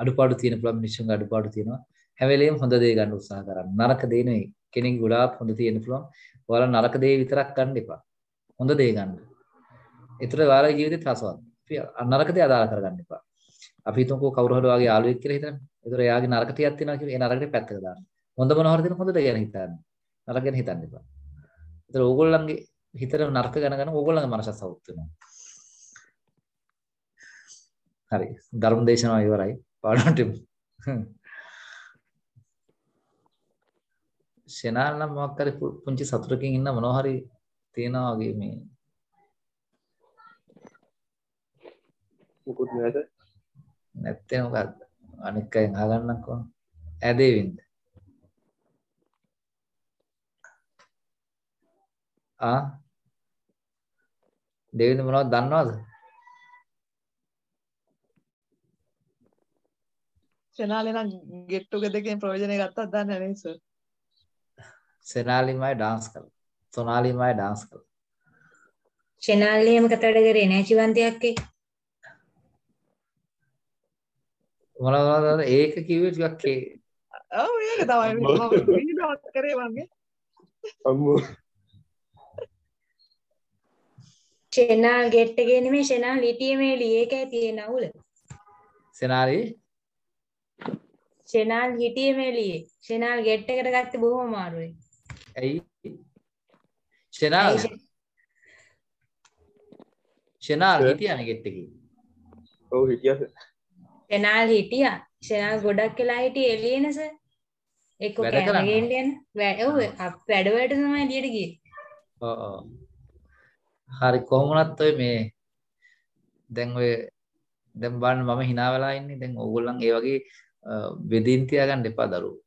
අඩුපාඩු තියෙන පුළුවන් මිනිස්සුන්ගේ අඩුපාඩු තියෙනවා. හැම වෙලෙම හොඳ දේ ගන්න උත්සාහ කරන්න. නරක දේ නෙවෙයි. කෙනෙක් ගොඩාක් හොඳ තියෙන්න පුළුවන්. ඔයාලා නරක දේ විතරක් ගන්න එපා. හොඳ දේ ගන්න. ඒතර ඔයාලගේ ජීවිතේ රසවත්. නරක දේ අදාළ කරගන්න එපා. අපි හිතමුකෝ කවුරු හරි ඔයාගේ යාළුවෙක් කියලා හිතන්න. ඒතර එයාගේ නරක තියක් තියෙනවා කියලා ඒ නරකේ පැත්තක දාන්න. හොඳ මොනවාරි දෙන හොඳ දේ ගැන හිතන්න. නරක ගැන හිතන්න එපා. ඒතර ඕගොල්ලන්ගේ හිතේ නරක ගණන ඕගොල්ලන්ගේ මනසත් සවුත් වෙනවා. හරි. ධර්මදේශනාව ඉවරයි. පාඩම් ටික ಶನಾನ ಮೊಕ್ಕರಿ ಪುಂಚಿ ಸತುರಕಿನ ಇನ್ನ ಮನೋಹರಿ ತೇನಾ වගේ මේ මොකුත් නේද නැත්තේ මොකද්ද අනික් අය අහගන්නකෝ ඇදේවින්ද ආ දෙවිඳ මොනවද දන්නවද සනාලේ නම් ගෙට් ටුගෙදර් එකෙන් ප්‍රොවිෂන් එක ගත්තත් දන්නේ නැහැ නේද සර් सेनाली माय डांस कर सोनाली माय डांस कर सेनाली हम कतड़ करे ने जीवंतයක් के मला मला एक किवे टिकක් के ओ ඒක තමයි මම විනාඩ කරේ වගේ අම්මෝ सेनाल गेट එකේ නෙමෙයි सेनाल ලිටිමේ ලී ඒකයි තියෙන අවුල सेनाली सेनाल ලිටිමේ ලී सेनाल गेट එකට ගත්තේ බොහොම අමාරුයි ऐ सेनाल सेनाल හිටියානේ ගෙට් එකේ ඔව් හිටියා सेनाल හිටියා सेनाल ගොඩක් වෙලා හිටියේ එළියනේ සර් එක්ක කැමරේ එළියන ඔව් වැඩ වලට තමයි එළියට ගියේ ඔව් ඔව් හරි කොහොමවත් ඔය මේ දැන් ඔය දැන් බලන්න මම hina වෙලා ඉන්නේ දැන් ඕගොල්ලන් ඒ වගේ වෙදින් තියාගන්න එපා දරුවෝ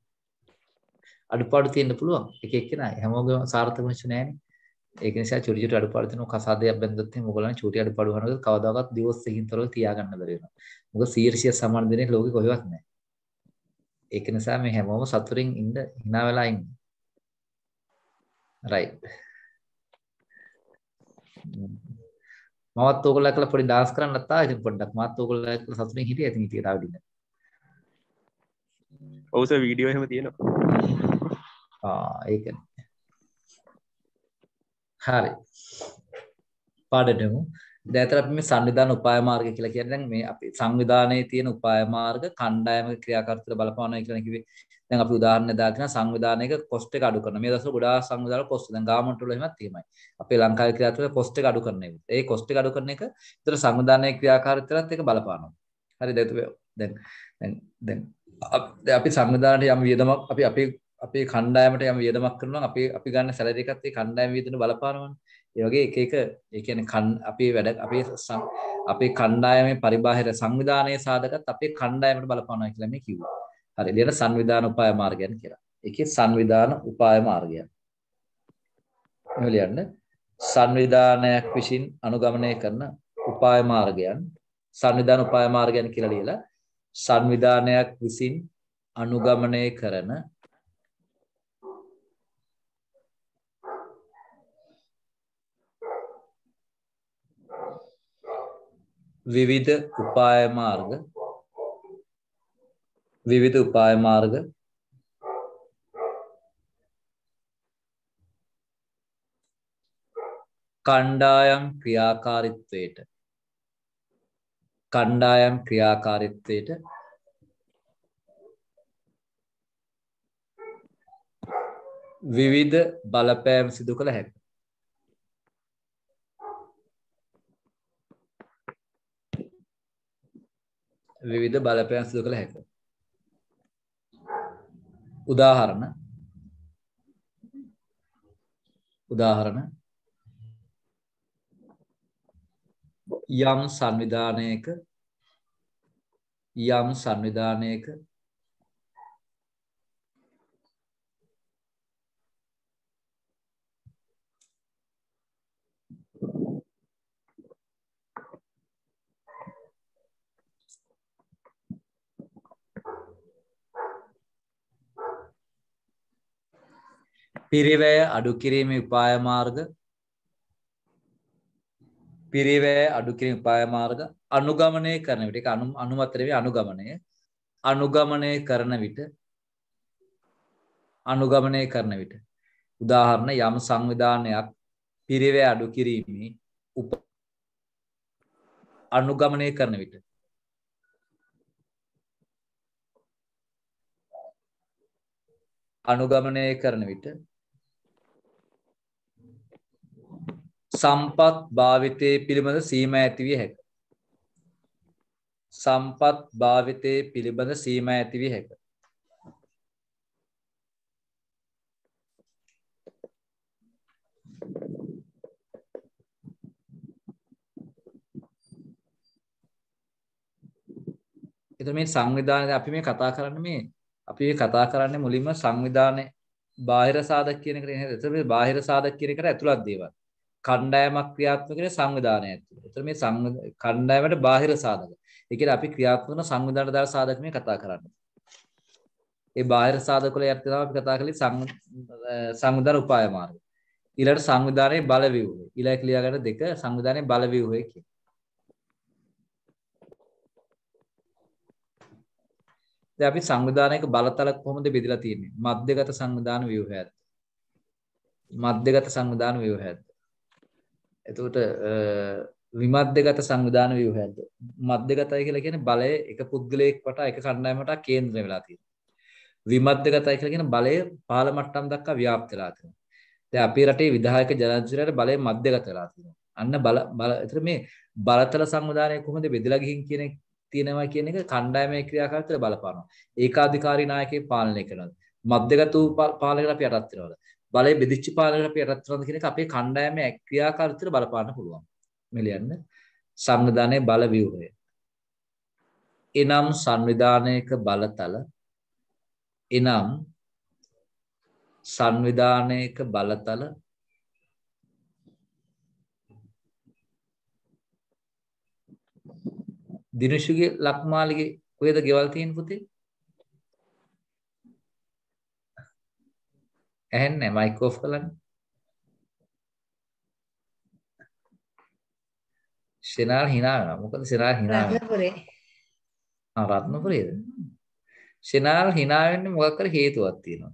අඩපාඩු තියෙන්න පුළුවන් එක එක්කෙනා හැමෝගම සාර්ථක වෙන්නේ නැහැනේ ඒක නිසා චුටි චුටි අඩපාඩු දෙනවා කසාදයක් බැන්දොත් එහෙම ඔයගොල්ලන් චුටි අඩපාඩු කරනකොට කවදාකවත් දිවස් එකකින් තොරව තියාගන්න බැරි වෙනවා මොකද සීර්ෂිය සමාන දෙන්නේ ලෝකෙ කොහෙවත් නැහැ ඒක නිසා මේ හැමෝම සතුටින් ඉන්න hina වෙලා ඉන්න right මමත් ඔයගොල්ලෝ එක්කලා පොඩි dance කරන්න නැත්තා ඉතින් පොඩ්ඩක් මාත් ඔයගොල්ලෝ එක්කලා සතුටින් හිටියා ඉතින් ඊට ආවිදින්න ඔව් සර් වීඩියෝ එහෙම තියෙනවා හරි පාඩටමු දැන් අතර අපි මේ සංවිධාන උපාය මාර්ගය කියලා කියන්නේ දැන් මේ අපි සංවිධානයේ තියෙන උපාය මාර්ග කණ්ඩායමක ක්‍රියාකාරීත්වය බලපානවා කියලා කිව්වේ දැන් අපි උදාහරණ දාගෙන සංවිධානයක cost එක අඩු කරනවා මේ දවස්වල ගොඩාක් සංවිධානවල cost දැන් government වල එහෙමත් තියෙමයි අපේ ලංකාවේ ක්‍රියාකාරීත්වය cost එක අඩු කරන ඒත් ඒ cost එක අඩු කරන එක විතර සංවිධානයේ ක්‍රියාකාරීත්වයත් ඒක බලපානවා හරි දැන් දැන් දැන් අපි සංවිධානයේ යම් වියදමක් අපි අපේ අපේ කණ්ඩායමට යම් වියදමක් කරනවා අපි අපි ගන්න සැලරි එකත් ඒ කණ්ඩායම වියදම බලපානවනේ. ඒ වගේ එක එක ඒ කියන්නේ අපේ වැඩ අපේ අපේ කණ්ඩායමේ පරිබාහිර සංවිධානයේ සාධකත් අපේ කණ්ඩායමට බලපානවා කියලා මේ කිව්වා. හරි. එළියට සංවිධාන උපාය මාර්ගයන් කියලා. ඒකේ සංවිධාන උපාය මාර්ගයන්. ඔය ලියන්න. සංවිධානයක් විසින් අනුගමනය කරන උපාය මාර්ගයන් සංවිධාන උපාය මාර්ගයන් කියලා ලියලා සංවිධානයක් විසින් අනුගමනය කරන विविध उपाय मार्ग विविध उपाय मार्ग कण्डायम क्रियाकारित्वेट कण्डायम क्रियाकारित्वेट विविध බලපෑම් සිදු කළ හැකිය विविध බලපෑම් සිදු කළ හැකිය उदाहरण उदाहरण यम संविधानයක यम संविधानයක පිරිවැය අඩු කිරීමේ උපාය මාර්ග පිරිවැය අඩු කිරීමේ උපාය මාර්ග අනුගමනය කරන විට ඒක අනුමත වෙවි අනුගමනය අනුගමනය කරන විට අනුගමනය කරන විට උදාහරණ යම් සංවිධානයක් පිරිවැය අඩු කිරීමේ අනුගමනය කරන විට අනුගමනය කරන විට සම්පත් භාවිතයේ පිළිබඳ සීමා ඇතිවිය හැක සම්පත් භාවිතයේ පිළිබඳ සීමා ඇතිවිය හැක එතකොට මේ සංවිධානයේ අපි මේ කතා කරන්නේ මේ අපි මේ කතා කරන්නේ මුලින්ම සංවිධානයේ බාහිර සාධක කියන එකට නේද? එතකොට මේ බාහිර සාධක කියන එකට ඇතුළත් දේවල්. කණ්ඩායමක් ක්‍රියාත්මක වෙන සංවිධානය ඇතුළේ. එතකොට මේ සංවිධාන කණ්ඩායමට බාහිර සාධක. ඒ කියන්නේ අපි ක්‍රියාත්මක කරන සංවිධානයට දාලා සාධක මේ කතා කරන්නේ. ඒ බාහිර සාධක වල යටතේ තමයි අපි කතා කරලි සංවිධාන උපාය මාර්ග. ඊළඟට සංවිධානයේ බල ව්‍යුහය. ඊළඟ ක්‍රියා කරන දෙක සංවිධානයේ බල ව්‍යුහය කියන්නේ. අපි සංවිධානයක බලතල කොහොමද බෙදලා තියෙන්නේ? මධ්‍යගත සංවිධාන ව්‍යුහයත්. මධ්‍යගත සංවිධාන ව්‍යුහයත්. එතකොට විමධ්‍යගත සංවිධාන ව්‍යුහයත්. මධ්‍යගතයි කියලා කියන්නේ බලය එක පුද්ගලයෙක් වටා එක කණ්ඩායමකට කේන්ද්‍ර වෙලා තියෙනවා. විමධ්‍යගතයි කියලා කියන්නේ බලය පහළ මට්ටම් දක්වා ව්‍යාප්ත වෙලා තියෙනවා. දැන් අපේ රටේ විධායක ජනාධිපතිවරයාට බලය මධ්‍යගත වෙලා තියෙනවා. අන්න බල බල එතන මේ බලතල සංවිධානය කොහොමද බෙදලා ගිහින් කියන එක තියෙනවා කියන එක කණ්ඩායමේ ක්‍රියාකාරීත්වය බලපානවා. ඒකාධිකාරී නායකයෙක් පාලනය කරනවා. මධ්‍යගත වූ පාලකයන් අපි යටත් වෙනවා. බලය බෙදිච්ච පාලකයන් අපි යටත් වෙනවා කියන එක අපේ කණ්ඩායමේ ක්‍රියාකාරීත්වය බලපාන්න පුළුවන්. මේ ලියන්න සංවිධානයේ බල ව්‍යුහය. එනම් සංවිධානයක බලතල එනම් සංවිධානයක බලතල දිනේෂුගේ ලක්මාලගේ කොහෙද ගෙවල් තියෙන පුතේ? ඇහෙන්නේ මයික් ඔෆ් කරන්න. සෙනාල් hina වෙනවා. මොකද සෙනාල් hina වෙන්නේ? රත්නපුරේ. ආ රත්නපුරේද? සෙනාල් hina වෙන්නේ මොකක් කර හේතුවක් තියෙනවා.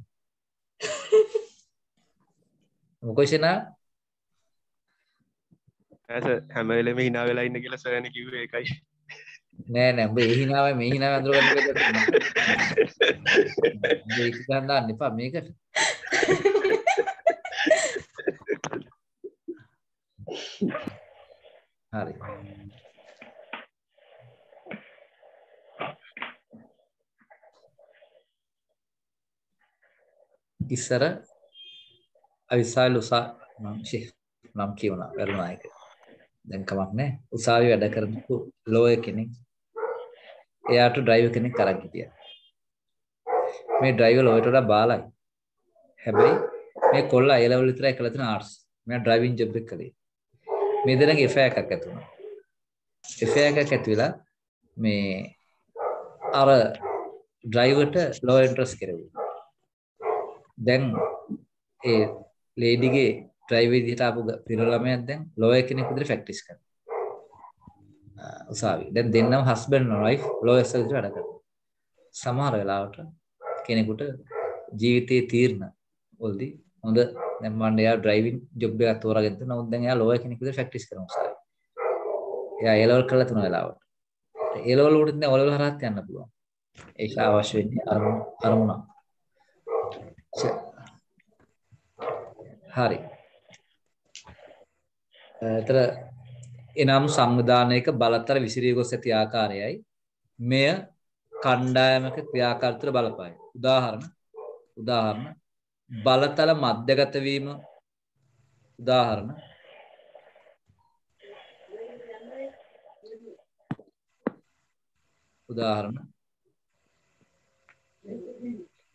මොකද සෙනාල් හැම වෙලෙම hina වෙලා ඉන්න කියලා සරණ කිව්වේ ඒකයි. නෑ නෑ ඔබ එහිනාවයි මේ හිනාව අඳුර ගන්න බෑ. මේක ගන්න දාන්න එපා මේකට. හරි. ඉස්සර අවිසාල් උසා නම් ෂේ නම් කියුණා වරුණා එක. දැන් කමක් නෑ උසාවි වැඩ කරපු ලෝය කෙනෙක් එයාට ඩ්‍රයිවර් කෙනෙක් අරන් හිටියා. මේ ඩ්‍රයිවර් ලෝයට වඩා බාලයි. හැබැයි මේ කොල්ලා A level විතරයි කළා තියෙන ආර්ට්ස්. මෙයා ඩ්‍රයිවිං ජොබ් එක කළේ. මේ දෙනගේ F I එකක් ඇති වුණා. F I එකක් ඇති වෙලා මේ අර ඩ්‍රයිවර්ට ලෝ ඉන්ට්‍රස්ට් කෙරෙව්වා. දැන් ඒ ලේඩිගේ ඩ්‍රයිවර් විදිහට ආපු පිර ළමයා දැන් ලෝයර් කෙනෙක් විදිහට ප්‍රැක්ටිස් කරනවා. උසාවි. දැන් දෙන්නම හස්බන්ඩ් and wife lawyers විදිහට වැඩ කරනවා. සමහර වෙලාවට කෙනෙකුට ජීවිතයේ තීරණ වලදී හොඳ දැන් මම එයා ඩ්‍රයිවිං ජොබ් එකක් තෝරාගෙන තියෙනවා. නමුත් දැන් එයා ලෝයර් කෙනෙක් විදිහට ප්‍රැක්ටිස් කරනවා උසාවි. එයා A level කරලා තුන වෙලාවට. A level උඩින් දැන් O level හරහාත් යන්න පුළුවන්. ඒක අවශ්‍ය වෙන්නේ අරමුණ අරමුණක්. හරි. එතර එනම් සංවිධානයක බලතල විසිරී ගොස් ඇති ආකාරයයි මෙය කණ්ඩායමක ක්‍රියාකාරීත්වය බලපායි. උදාහරණ උදාහරණ බලතල මධ්‍යගත වීම උදාහරණ උදාහරණ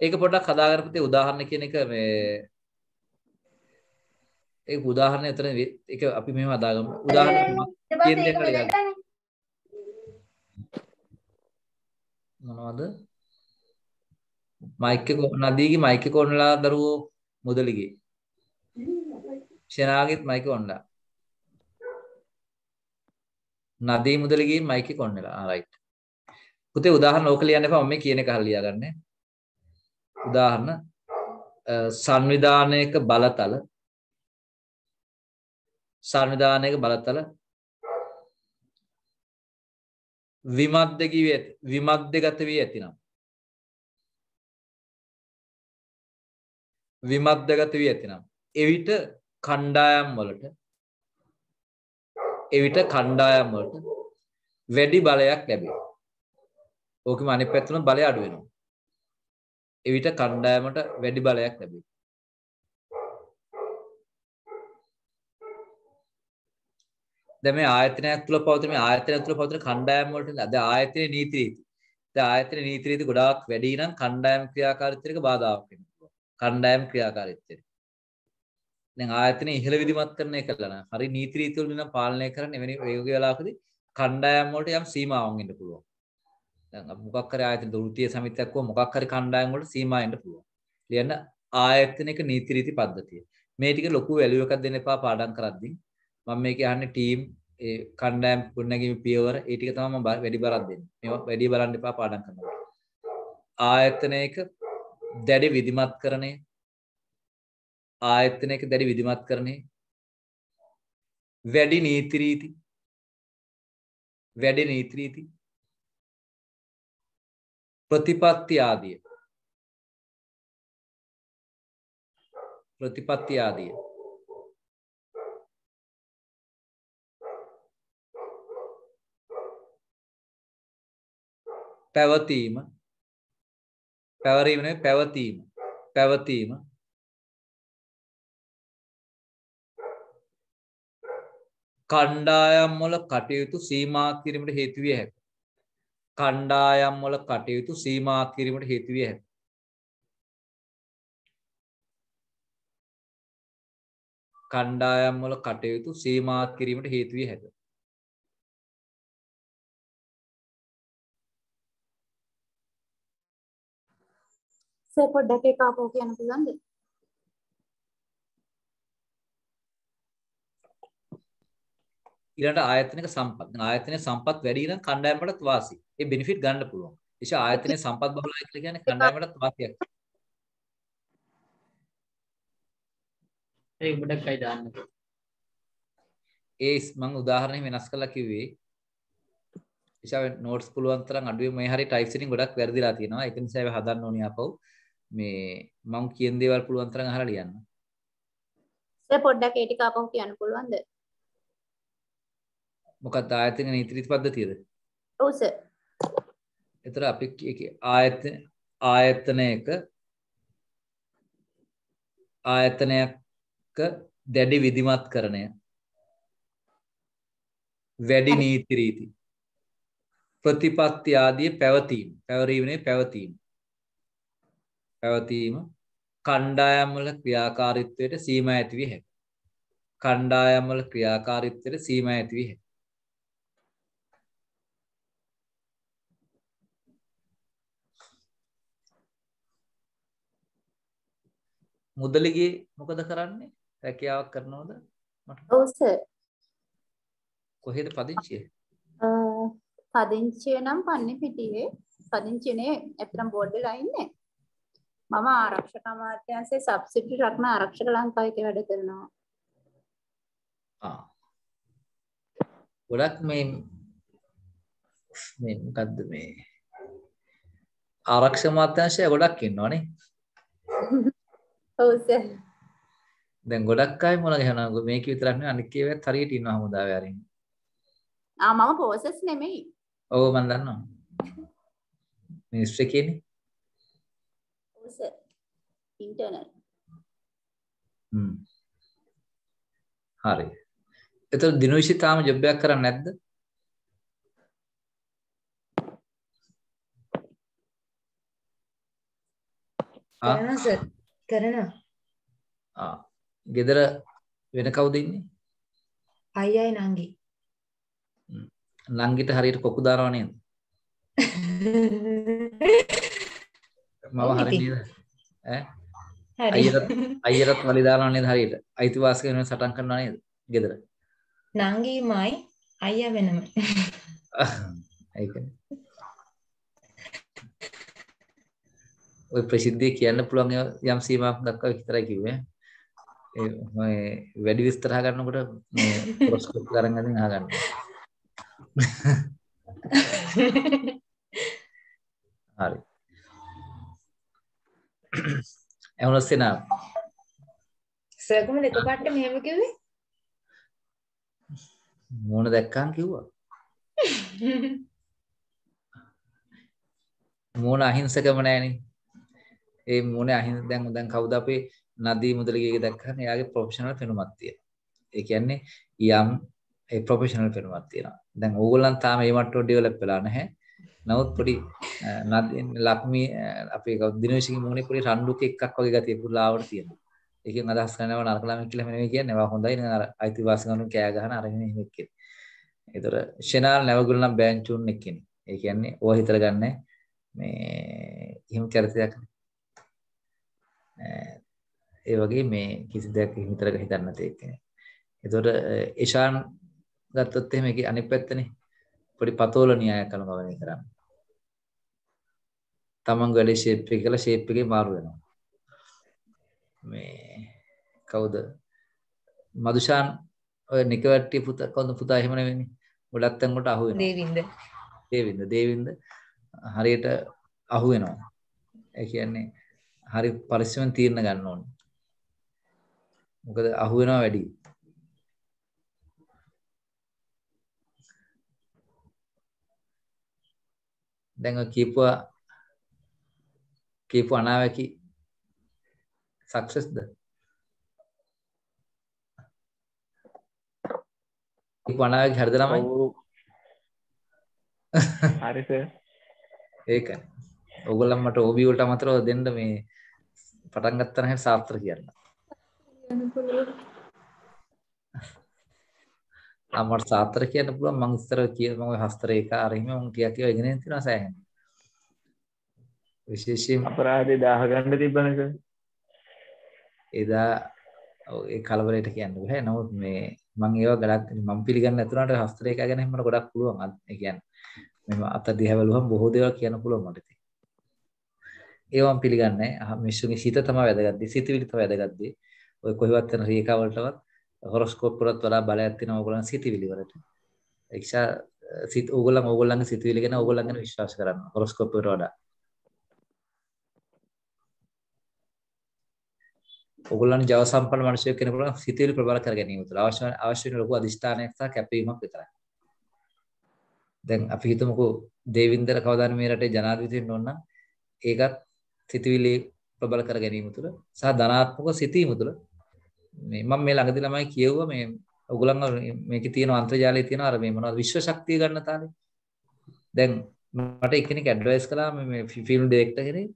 ඒක පොඩ්ඩක් හදාගන්න පුතේ. උදාහරණ කියන එක මේ ඒ උදාහරණය අතර එක අපි මෙහෙම අදාගමු. උදාහරණ කේන්ද්‍රයක් ලියන්න. මොනවද? මයික් එක නදීගේ මයික් එක ඔන්ලා දරුවෝ මොදලිගේ. ශනාගෙත් මයික් ඔන්ලා. නදී මොදලිගේ මයික් එක ඔන්ලා. ආ රයිට්. පුතේ උදාහරණ ඕක ලියන්න එපා. මම මේ කියන එක හරිය ලියාගන්න. උදාහරණ සංවිධානයක බලතල සංවිධානයක බලතල විමධ්‍ය කිවි ඇති විමධ්‍යගත වී ඇතිනම් විමධ්‍යගත වී ඇතිනම් එවිට කණ්ඩායම් වලට එවිට කණ්ඩායම් වලට වැඩි බලයක් ලැබේ. ඕකෙම අනිත් පැත්තෙන් බලය අඩු වෙනවා. එවිට කණ්ඩායමට වැඩි බලයක් ලැබේ. දැන් මේ ආයතනයක් තුල පවතින මේ ආයතනය තුල පවතින කණ්ඩායම් වලට දැන් ආයතනයේ නීති රීති ආයතන නීති රීති ගොඩාක් වැඩි නම් කණ්ඩායම් ක්‍රියාකාරීත්වයක බාධාවක් වෙනවා. කණ්ඩායම් ක්‍රියාකාරීත්වය. දැන් ආයතනේ ඉහළ විධිමත් කරන එකලා නම් හරි නීති රීති වලින් නම් පාලනය කරන්න එවැනි වේගය වෙලාවකදී කණ්ඩායම් වලට යම් සීමාවන් එන්න පුළුවන්. දැන් අපි මොකක් කරේ ආයතන දෘත්‍ය සමිතියක් වගේ මොකක් හරි කණ්ඩායම් වලට සීමා එන්න පුළුවන්. ලියන්න ආයතනික නීති රීති පද්ධතිය. මේ ටික ලොකු වැලියු එකක් දෙන්න එපා පාඩම් කරද්දී. මම මේක යන්නේ ටීම් ඒ කණ්ඩායම් ගොඩනැගීමේ පියවර ඒ ටික තමයි මම වැඩි බරක් දෙන්නේ. මේවා වැඩි බලන්න එපා පාඩම් කරනවා. ආයතනයක දැඩි විධිමත් කරණය ආයතනයක දැඩි විධිමත් කරණය වැඩි නීති රීති වැඩි නීති රීති ප්‍රතිපත්ති ආදිය ප්‍රතිපත්ති ආදිය පැවතීම පැවරීම නෙවෙයි පැවතීම පැවතීම කණ්ඩායම් වල කටයුතු සීමා කිරීමට හේතු විය හැකිය කණ්ඩායම් වල කටයුතු සීමා කිරීමට හේතු විය හැකිය කණ්ඩායම් වල කටයුතු සීමා කිරීමට හේතු විය හැකිය සර් පොඩ්ඩක් ඒක අපෝ කියන්න පුළුවන්ද? ඊළඟ ආයතනික සම්පත්. දැන් ආයතනයේ සම්පත් වැඩි නම් කණ්ඩායමකටත් වාසි. ඒ බෙනිෆිට් ගන්න පුළුවන්. එيش ආයතනයේ සම්පත් බහුලයි කියලා කියන්නේ කණ්ඩායමකටත් වාසියක්. ඒක පොඩ්ඩක් අය දාන්න. ඒස් මම උදාහරණයක් වෙනස් කරලා කිව්වේ. එيشාවේ notes පුළුවන් තරම් අඩුවේ මේ හැරි type setting ගොඩක් වැඩිලා තියෙනවා. ඒක නිසා ඒක හදන්න ඕනේ අපෝ. මේ මම කියන දේවල් පුළුවන් තරම් අහලා ලියන්න. සර් පොඩ්ඩක් ඒ ටික අපෝ කියන්න පුළුවන්ද? මොකක්ද ආයතන නීති රීති පද්ධතියද? ඔව් සර්. ඒතර අපි ආයතන ආයතනයක ආයතනයක දැඩි විධිමත් කරණය වැඩි නීති රීති ප්‍රතිපත්ති ආදී පැවතීම පැවරීමේ පැවතීම පැවතීම කණ්ඩායම් වල ක්‍රියාකාරීත්වයට සීමා ඇති විය හැකිය. කණ්ඩායම් වල ක්‍රියාකාරීත්වයට සීමා ඇති විය හැකිය. මුදලිගේ මොකද කරන්නේ? රැකියාවක් කරනවද? ඔව් සර්. කොහෙද පදිංචිය? අ පදිංචිය නම් පන්නේ පිටියේ. පදිංචිනේ අතරම් බෝඩ් එකලා ඉන්නේ. මම ආරක්ෂක අමාත්‍යාංශයේ සබ්සිඩි රක්න ආරක්ෂක ලංකාවේ වැඩ කරනවා. ආ. ගොඩක් මේ මේ මොකද්ද මේ ආරක්ෂක අමාත්‍යාංශය ගොඩක් ඉන්නවනේ. ඔව් සර්. දැන් ගොඩක් අය මොන ගහනවා මේක විතරක් නෙවෙයි අනිත් කීවෙත් හරියට ඉන්නවා හමුදාවේ ආරින්. ආ මම process නෙමෙයි. ඔව් මම දන්නවා. මිනිස්ටර් කියන්නේ internal හ්ම් හරි එතකොට දිනුෂි තාම ජොබ් එකක් කරන්නේ නැද්ද කරනවා සර් කරනවා ආ ගෙදර වෙන කවුද ඉන්නේ අයියා නංගි නංගිට හරියට කොකු දානවා නේද මම හරියට ඈ අයියරත් අයියරත් වලි දානවා නේද හරියට අයිතිවාසිකම් වෙන සටන් කරනවා නේද ගෙදර නංගිමයි අයියා වෙනම ඒකනේ ඔය ප්‍රසිද්ධිය කියන්න පුළුවන් යම් සීමාවක් දක්වා විතරයි කිව්වේ ඒ මම වැඩි විස්තර අහගන්නකොට මේ ප්‍රොස්කෝප් ගන්න ගමන් අහගන්න හරි එවනස්සේනා සර් කොහොමද එකපාරට මෙහෙම කිව්වේ මොන දැක්කන් කිව්වා මොන අහිංසකම නැහනේ ඒ මොන අහිංස දැන් දැන් කවුද අපේ නදී මුදලිගේ දැක්කහම එයාගේ ප්‍රොෆෙෂනල් පෙනුමක් තියෙනවා ඒ කියන්නේ යම් ඒ ප්‍රොෆෙෂනල් පෙනුමක් තියෙනවා දැන් ඕගොල්ලන් තාම ඒ වට්ටෝ ඩෙවලොප් වෙලා නැහැ නමුත් පොඩි ලක්මී අපේ දිනේශගේ මූණේ පොඩි රණ්ඩුක එකක් වගේ ගතිය පුරාවට තියෙනවා. ඒකෙන් අදහස් කරනවා නරකලාමෙක් කියලා මෙහෙම කියන්නේ. ඒවා හොඳයි නේද? අර අයිතිවාසිකම් කෑ ගහන අරගෙන එහෙම එක්කේ. ඒතර ෂෙනාල් නැවගුණ නම් බෑන් චුන් එක කෙනෙක්. ඒ කියන්නේ ඕවා හිතලා ගන්න මේ එහෙම චරිතයක්. ඒ වගේ මේ කිසි දෙයක් හිතලා හිතන්න තේ කෙනෙක්. ඒතර ඉෂාන් ගත්තොත් එහෙම ඒකේ අනිත් පැත්තනේ. पड़ी पतोल न्याय कल तमंग शेपे शेपे मार्ग कौद मधुशा निकवटी पुत पुता अत आहु देविंद देविंद हरियट आहुन हरी परस्यम तीरन का आहुन अड़ी कीप कीप अनावे की सक्सेस कीप अनावे की हरदना में अरे सर एक है ओगला मट ओबी उल्टा मात्रा दिन द में पटांगत्तर है सात्र किया अमर सात्र किया न पूरा मंगस्तर किया मंगे हस्तर एका आ रही में उन किया किया इग्नेंस तीनों सह हैं विशेष अपराध दाहगंड दी बने कर इधा एक खालवरे ठेके आने है ना उसमें मंगे वा गड़ा मम्पीली करने तो ना हस्तर एका के नहीं मर गड़ा पुलो हम एकियन में अब तक दिया बलुहम बहुत देवा किया न पुलो मरते एवं पीली करने हम इसमें सीता थमा वैदगद्दी सीता विल थमा वैदगद्दी और कोई बात तो नहीं एका वर्ट वर्ट හොරොස්කෝප් වලත් වලා බලය ඇත්තිනවා ඕගොල්ලන් සිතවිලි වලට. ඒක්ෂා සිත ඕගොල්ලන් ඕගොල්ලන්ගේ සිතවිලි ගැන ඕගොල්ලන් ගැන විශ්වාස කරනවා හොරොස්කෝප් වලට වඩා. ඕගොල්ලන් ජව සම්පන්න මිනිසෙක් කෙනෙකුට සිතවිලි ප්‍රබල කර ගැනීම තුළ අවශ්‍ය අවශ්‍ය වෙන ලොකු අධිෂ්ඨානයක් සහ කැපවීමක් විතරයි. දැන් අපි හිතමුකෝ දේවින්දර කවදාද මේ රටේ ජනාධිපතිවෙන්න ඕන නම් ඒකත් සිතවිලි ප්‍රබල කර ගැනීම තුළ සහ ධනාත්මක සිතීම තුළ मम्मी लगदी लम्हे किए हुआ मैं उगलंग मैं कि तीनों अंतर्जाल तीनों अरे मैं मनोर विश्व शक्ति करने ताले दें मटे इकने के एडवाइस कला मैं मैं फिल्म डायरेक्टर के लिए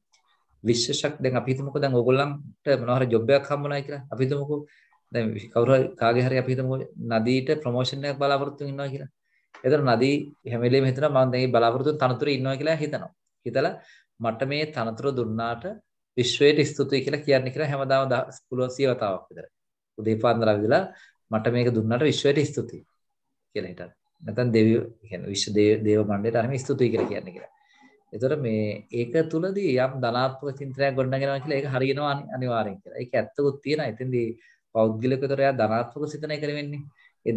विश्व शक्ति दें अभी तुमको दें उगलंग टे मनोहर जोब्बे काम बनाए किला अभी तुमको दें कवर कागे हरे अभी तुमको नदी टे प्रमोशन ने बलावर तुम इन्नो किला इधर नदी हमेले में इतना मान दें बलावर तुम थानतुरे इन्नो किला हितना हितला मट्ट में थानतुरो दुर्नाट विश्वेट स्तुति किला किया निकला हेमदाव दा स्कूलों से बताओ इधर उदयपांद्र विला मट मेक दुर्नाट विश्व स्तुति देवी विश्व देव मंडे स्तुति इधर मे एक तुलदी याम धनात्मक चिंतन एक हरियन अनिवार्य एक्त तीन अति पौद्गिक धनात्मक सितने के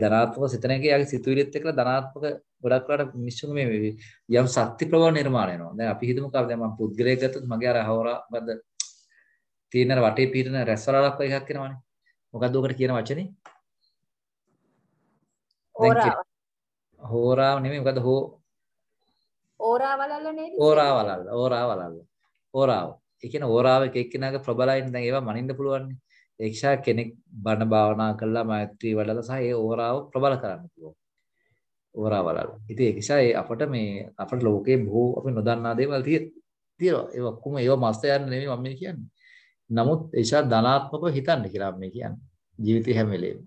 धनात्मक सितने के सितुरी धनात्मक मिश्र में यम शक्ति प्रभाव निर्माण अभी उद्ग्रेक मग्यार हौरा तीन वाटे पीरन रसरा මොකද්ද ඔකට කියන වචනේ ඕරා හෝරා නෙමෙයි මොකද්ද හෝ ඕරා වලල්ල නේද ඕරා වලල්ල ඕරා වලල්ල ඕරාව ඒ කියන්නේ ඕරාව එක එක්කිනාගේ ප්‍රබලයින් දැන් ඒවා මනින්න පුළුවන් නේ ඒක්ෂා කෙනෙක් බණ භාවනා කළා මෛත්‍රී වඩලා සහ ඒ ඕරාව ප්‍රබල කරන්න පුළුවන් ඕරා වලල්ල ඉතින් ඒක්ෂා ඒ අපිට මේ අපේ ලෝකේ බොහෝ අපි නොදන්නා දේවල් තියෙනවා ඒ ඔක්කොම ඒව මස්ත යන්න නෙමෙයි මම කියන්නේ නමුත් ඒෂා ධනාත්මකව හිතන්න කියලා මම කියන්නේ ජීවිතේ හැම වෙලේම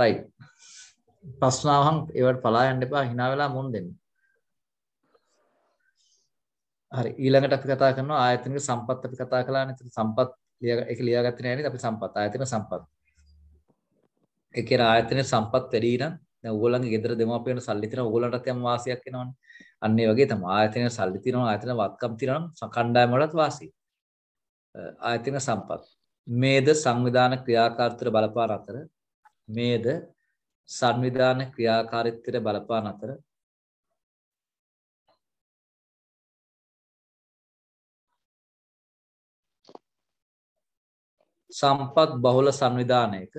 right ප්‍රශ්නාවහන් ඒවට පලා යන්න එපා hina වෙලා මොන් දෙන්න හරි ඊළඟට අපි කතා කරනවා ආයතනික සම්පත් අපි කතා කළානේ ඒත් සම්පත් ඒක ලියාගත්තේ නැහැ නේද අපි සම්පත් ආයතනික සම්පත් ඒ කියන ආයතනික සම්පත් වැඩි නම් දැන් ඕගොල්ලන්ගේ ගෙදර දෙමාපියන් සල්ලි තියන ඕගොල්ලන්ටත් යම් වාසියක් එනවනේ අන්නේ වගේ තමයි ආයතන සල්ලි තියනවා ආයතන වත්කම් තියනවා කණ්ඩායම වලත් වාසි ආයතන සම්පත් මේද සංවිධාන ක්‍රියාකාරීත්වය බලපාන අතර මේද සංවිධාන ක්‍රියාකාරීත්වය බලපාන අතර සම්පත් බහුල සංවිධානයක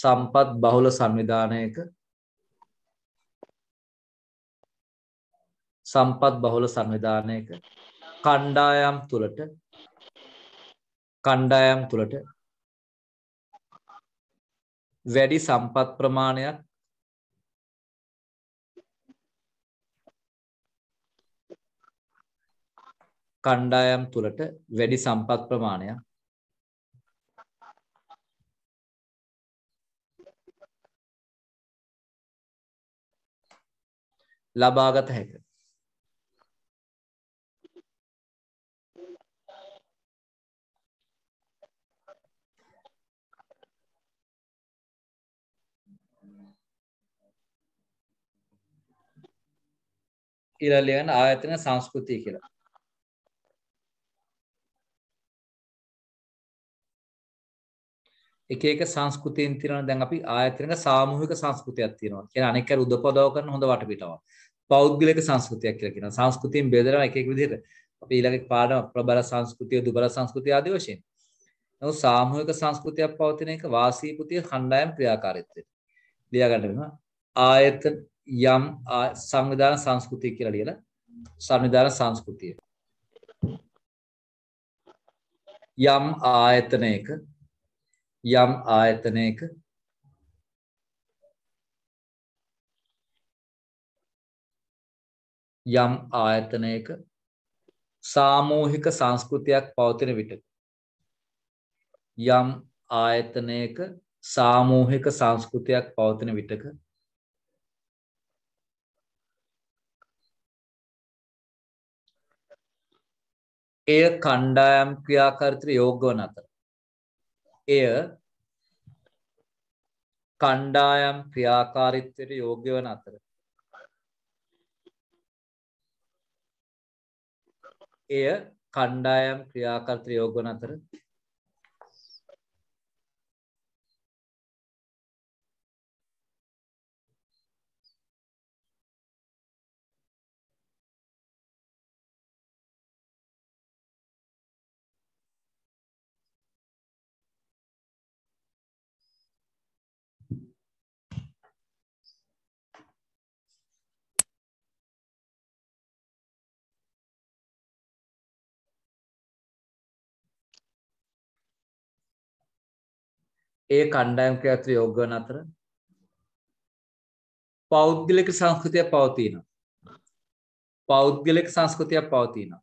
සම්පත් බහුල සංවිධානයක संपत् बहुल संविधानयक खंडायाम तुलट खंडायाम तुलट වැඩි සම්පත් ප්‍රමාණයක් කණ්ඩායම් තුලට වැඩි සම්පත් ප්‍රමාණයක් ලබාගත හැකිය. ඊළඟ ආයතන සංස්කෘතිය කියලා. එක එක සංස්කෘතීන් තියෙනවා. දැන් අපි ආයතනක සාමූහික සංස්කෘතියක් තියෙනවා. කියන්නේ අනෙක් අය උදපදව කරන හොඳ වටපිටාවක්. පෞද්ගලික සංස්කෘතියක් කියලා කියනවා. සංස්කෘතීන් බෙදලා එක එක විදිහට අපි ඊළඟ පාඩම ප්‍රබල සංස්කෘතිය, දුබල සංස්කෘතිය ආදී වශයෙන්. නමුත් සාමූහික සංස්කෘතියක් පවතින එක වාසී පුතිය කණ්ඩායම් ක්‍රියාකාරීත්වයට ලියා ගන්න වෙනවා. ආයතන යම් සංවිධාන සංස්කෘතිය කියලා ලියලා සංවිධාන සංස්කෘතිය යම් ආයතනයක යම් ආයතනයක යම් ආයතනයක සාමූහික සංස්කෘතියක් පවතින විට යම් ආයතනයක සාමූහික සංස්කෘතියක් පවතින විටක එය කණ්ඩායම් ක්‍රියාකාරීත්වයට යොමු වන අතර එය කණ්ඩායම් ක්‍රියාකාරීත්වයට යොමු වන අතර එය කණ්ඩායම් ක්‍රියාකාරීත්වයට යොමු වන අතර ඒ කණ්ඩායම් ක්‍රියාත්මක යොමු වන අතර පෞද්ගලික සංස්කෘතියක් පවතිනවා. පෞද්ගලික සංස්කෘතියක් පවතිනවා.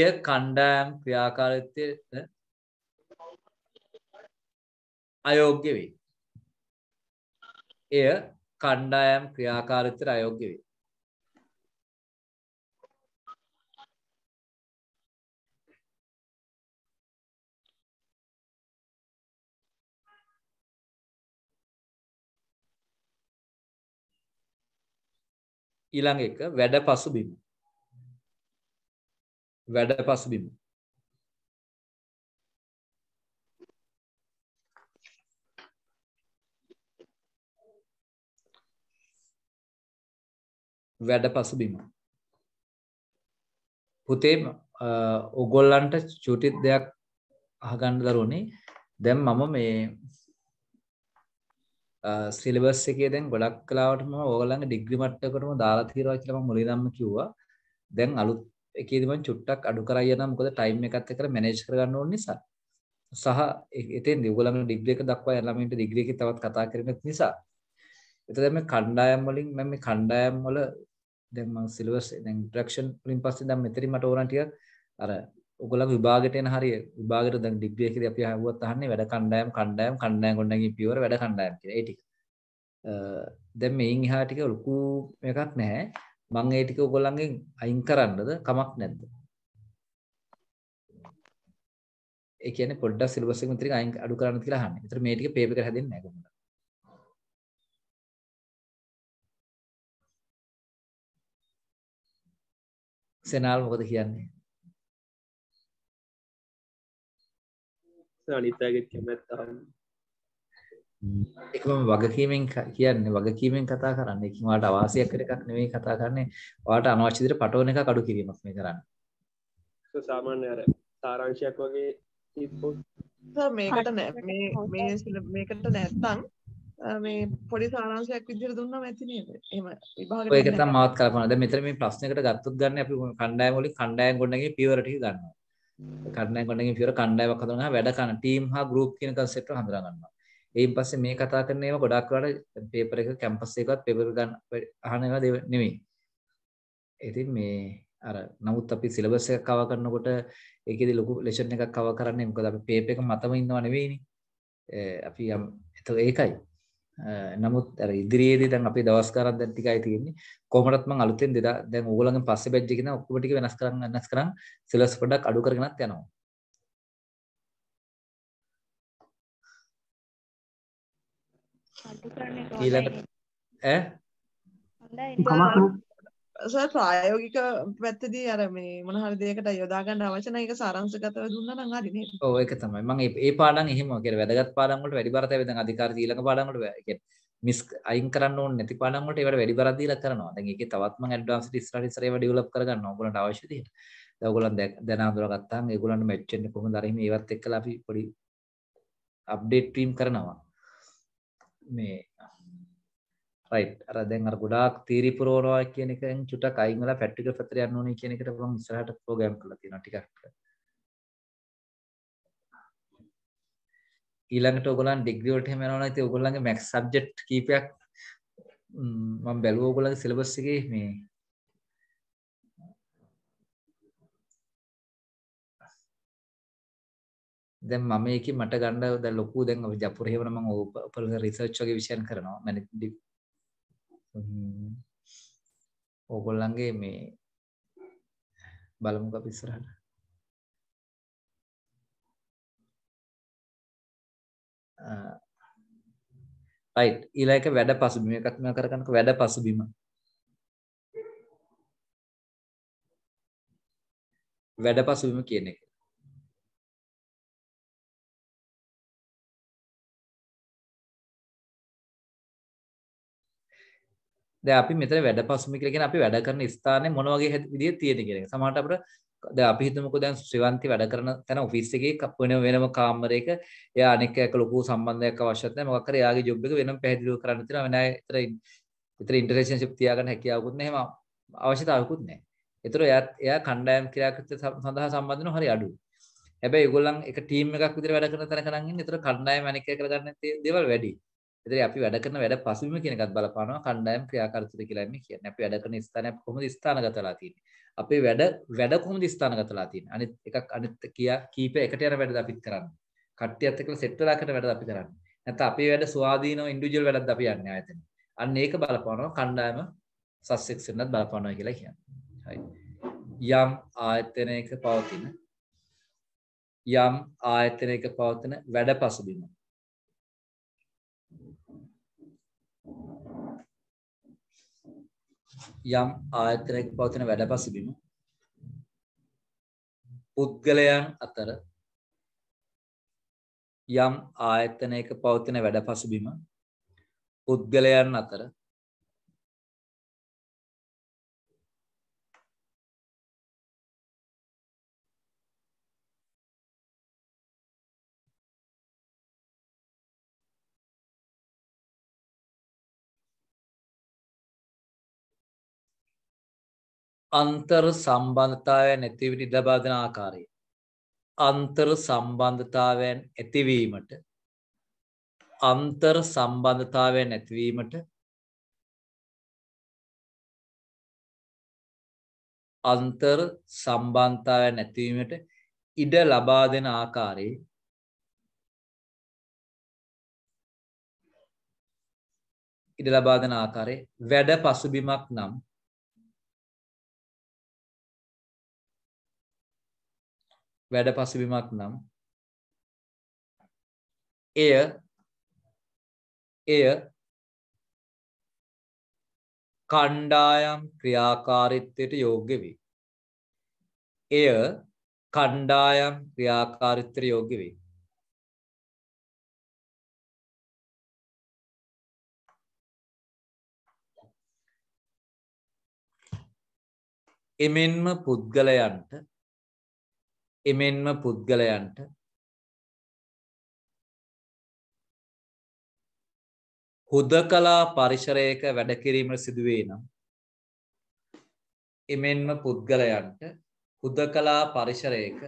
ඒ කණ්ඩායම් ක්‍රියාකාරීත්වයට අයෝග්‍ය වේ. එය කණ්ඩායම් ක්‍රියාකාරීත්වයට අයෝග්‍ය වේ. ඊළඟ එක වැඩ පසුබිම. වැඩ පසුබිම. වැඩ පසුබිම. පුතේ ඔයගොල්ලන්ට චුටි දෙයක් අහගන්න දරුවනේ. දැන් මම මේ සිලබස් එකේ දැන් ගොඩක් කාලවලට මම ඔයගොල්ලන්ගේ ඩිග්‍රී මට්ටමකටම දාලා තියනවා කියලා මම මුලින්ම කිව්වා. දැන් අලුත් එකේදී මම චුට්ටක් අඩු කරා යනවා. මොකද ටයිම් එකත් එක්ක මැනේජ් කරගන්න ඕන නිසා. සහ එතෙන්දී ඔයගොල්ලන්ගේ ඩිග්‍රී එක දක්වා යන ළමයින්ට ඩිග්‍රී එකේ තවත් කතා කරන්න නිසා. එතකොට මේ කණ්ඩායම් වලින් මම මේ කණ්ඩායම් වල දැන් මම සිලබස් දැන් ඉන්ට්‍රැක්ෂන් වලින් පස්සේ දැන් මෙතන මට ඕන ටිකක් අර ඔයගොල්ලන්ගේ විභාගයට එන හරිය විභාගයට දැන් ඩිග්‍රී එකේදී අපි අහුවත් අහන්නේ වැඩ කණ්ඩායම් කණ්ඩායම් කණ්ඩායම් ගොඩනැගී පියවර වැඩ කණ්ඩායම් කියලා. ඒ ටික. දැන් මේන් එහා ටික ලොකු එකක් නැහැ. මම ඒ ටික ඔයගොල්ලන්ගෙන් අයින් කරන්නද කමක් නැද්ද? ඒ කියන්නේ පොඩ්ඩක් සිලබස් එක මෙතන අයින් අඩු කරන්නද කියලා අහන්නේ. ඒතර මේ ටික පේපර් එකට හැදෙන්නේ නැහැ කොහොමද? සෙනල් මොකද කියන්නේ? අනිත්‍යගේ කැමැත්ත අරන් ඒකම වගකීමෙන් කියන්නේ වගකීමෙන් කතා කරන්නේ. ඒකම වාට අවාසියක් කර එකක් නෙමෙයි කතා කරන්නේ. වාට අනවශ්‍ය විදිහට පටවන එකක් අඩු කිරීමක් මේ කරන්නේ. ඒක සාමාන්‍ය අර සාරාංශයක් වගේ තිබ්බොත් මේකට නෑ මේ මේ මේකට නැත්තම් මේ පොඩි සාරාංශයක් විදිහට දුන්නා මම එතන නේද එහෙම විභාගයක් ඔය එක තමයි මාවත් කල්පනා දැන් මෙතන මේ ප්‍රශ්නයකට ගත්තොත් ගන්න අපි කණ්ඩායම වලින් කණ්ඩායම් ගොඩනගන්නේ පියවර ටික ගන්නවා කණ්ඩායම් ගොඩනගන්නේ පියවර කණ්ඩායමක් හදනවා වැඩ කරන ටීම් හා ගෲප් කියන concept එක හඳුනා ගන්නවා එයින් පස්සේ මේ කතා කරන ඒවා ගොඩක් වෙලාවට පේපර් එක කැම්පස් එකවත් පේපර් ගන්න අහන ඒවා නෙමෙයි. ඉතින් මේ අර නමුත් අපි සිලබස් එකක් කව කරනකොට ඒකෙදි ලොකු ලෙසන් එකක් කව කරන්නේ මොකද අපි පේපර් එක මතම ඉන්නව නෙවෙයිනේ. අපි ඒකයි. නමුත් අර ඉදිරියේදී දැන් අපි දවස් කරන් දැන් ටිකයි තියෙන්නේ. කොහොමවත් මම අලුතෙන් දැන් ඕගොල්ලන්ගෙන් පස්සේ බැච් එකේ නම් ඔක්කොම ටික වෙනස් කරන් වෙනස් කරන් සිලබස් පොඩ්ඩක් අඩු කරගෙනත් යනවා. සර් ප්‍රායෝගික පැත්තදී අර මේ මොන හරි දෙයකට යොදා ගන්න අවශ්‍ය නැහැ ඒක සාරාංශගතව දුන්නා නම් හරි නේද? ඔව් ඒක තමයි. මම මේ පාඩම් එහෙම කියන වැඩගත් පාඩම් වලට වැඩි බරක් දැන් අධිකාරී ඊළඟ පාඩම් වලට කියන්නේ මිස් අයින් කරන්න ඕනේ නැති පාඩම් වලට ඒවට වැඩි බරක් දීලා කරනවා. දැන් ඒකේ තවත් මම ඇඩ්වාන්ස් ඉස්සරහින් ඉස්සර ඒවා ඩෙවලොප් කරගන්නවා. ඕගොල්ලන්ට අවශ්‍ය දෙයට. දැන් ඕගොල්ලන් දැන අඳුර ගත්තාම ඒගොල්ලන්ට මැච් වෙන්න කොහොමද අර එහෙම ඒවත් එක්කලා අපි පොඩි අප්ඩේට් ට්‍රීම් කරනවා. මේ right අර දැන් අර ගොඩාක් තීරි පුරවනවා කියන එකෙන් චුට්ටක් අයින් වෙලා පැට්‍රිකල් පැත්තට යන්න ඕනේ කියන එකට මම ඉස්සරහට ප්‍රෝග්‍රෑම් කරලා තියෙනවා ටිකක්. ඊළඟට ඔයගොල්ලන් ඩිග්‍රී වලට එහෙම යනවා නම් ඉතින් ඔයගොල්ලන්ගේ මැක්ස් සබ්ජෙක්ට් කීපයක් මම බැලුවා ඔයගොල්ලන්ගේ සිලබස් එකේ මේ දැන් මම ඒකේ මට ගන්න දැන් ලොකු දැන් අපි ජපුර හේවන මම ඔපල් රිසර්ච් වගේ විෂයන් කරනවා මම ඕගොල්ලන්ගේ මේ බලමුකෝ අපි ඉස්සරහට right ඊළඟ එක වැඩ පසුබිම එකක් මම කරගන්නකො වැඩ පසුබිම වැඩ පසුබිම කියන එක දැන් අපි මෙතන වැඩ පසුබිම කියලා කියන්නේ අපි වැඩ කරන ස්ථානේ මොන වගේ විදිහේ තියෙද කියන එක. සමහරට අපිට දැන් අපි හිතමුකෝ දැන් ශ්‍රීවන්ති වැඩ කරන තැන ඔෆිස් එකේ වෙන වෙනම කාමරයක එයා අනෙක් එක්ක ලොකු සම්බන්ධයක් අවශ්‍යත් නැහැ. මොකක් හරි එයාගේ ජොබ් එක වෙනම පැහැදිලිව කරන්න තියෙනවා. වෙන අය විතර විතර ඉන්ටරැක්ෂන්ෂිප් තියාගන්න හැකියාවකුත් නැහැ. එහෙම අවශ්‍යතාවකුත් නැහැ. ඒතර එයා එයා කණ්ඩායම් ක්‍රියාකෘත්‍ය සඳහා සම්බන්ධ වෙනවා හරි අඩුයි. හැබැයි ඒගොල්ලන් එක ටීම් එකක් විතර වැඩ කරන තැනක නම් ඉන්නේ. ඒතර කණ්ඩායම් අනෙක් එක්ක කරගන්න දේවල් වැඩියි. ඉතින් අපි වැඩ කරන වැඩ පසුබිම කියන එකත් බලපානවා කණ්ඩායම් ක්‍රියාකාරීත්වය කියලා මේ කියන්නේ. අපි වැඩ කරන ස්ථානය අපි කොහොමද ස්ථානගතලා තියෙන්නේ? අපේ වැඩ වැඩ කොහොමද ස්ථානගතලා තියෙන්නේ? අනිත් එකක් අනිත් කියා කීප එකට යන වැඩද අපිත් කරන්නේ. කට්ටියත් එක්කලා සෙට් වෙලා කරන වැඩද අපි කරන්නේ. නැත්නම් අපේ වැඩ ස්වාධීනව ඉන්ඩිවිජුවල් වැඩක්ද අපි යන්නේ ආයතන. අන්න ඒක බලපානවා කණ්ඩායම සස්පෙක්ස් වෙනත් බලපානවා කියලා කියන්නේ. යම් ආයතනයක පවතින යම් ආයතනයක පවතින වැඩ පසුබිම යම් ආයතනයක පවතින වැඩ පසුබිම පුද්ගලයන් අතර යම් ආයතනයක පවතින වැඩ පසුබිම පුද්ගලයන් අතර अंतर संबंधतावेन एतिवीम लबादन आकारय अंतर संबंधतावेन एतिवीमट अंतर संबंधतावेन एतिवीमट अंतर संबंधतावेन एतिवीमट इड लबादन आकारय इड लबादन आकारय වැඩ පසුබිමක් නම් වැඩ පසුබිමක් නම් එය එය කණ්ඩායම් ක්‍රියාකාරීත්වයට යෝග්‍ය වේ. එය කණ්ඩායම් ක්‍රියාකාරීත්වයට යෝග්‍ය වේ. එමෙන්ම පුද්ගලයන්ට එමෙන්ම පුද්ගලයන්ට හුදකලා පරිසරයක වැඩ කිරීමට සිදු වේ නම් එමෙන්ම පුද්ගලයන්ට හුදකලා පරිසරයක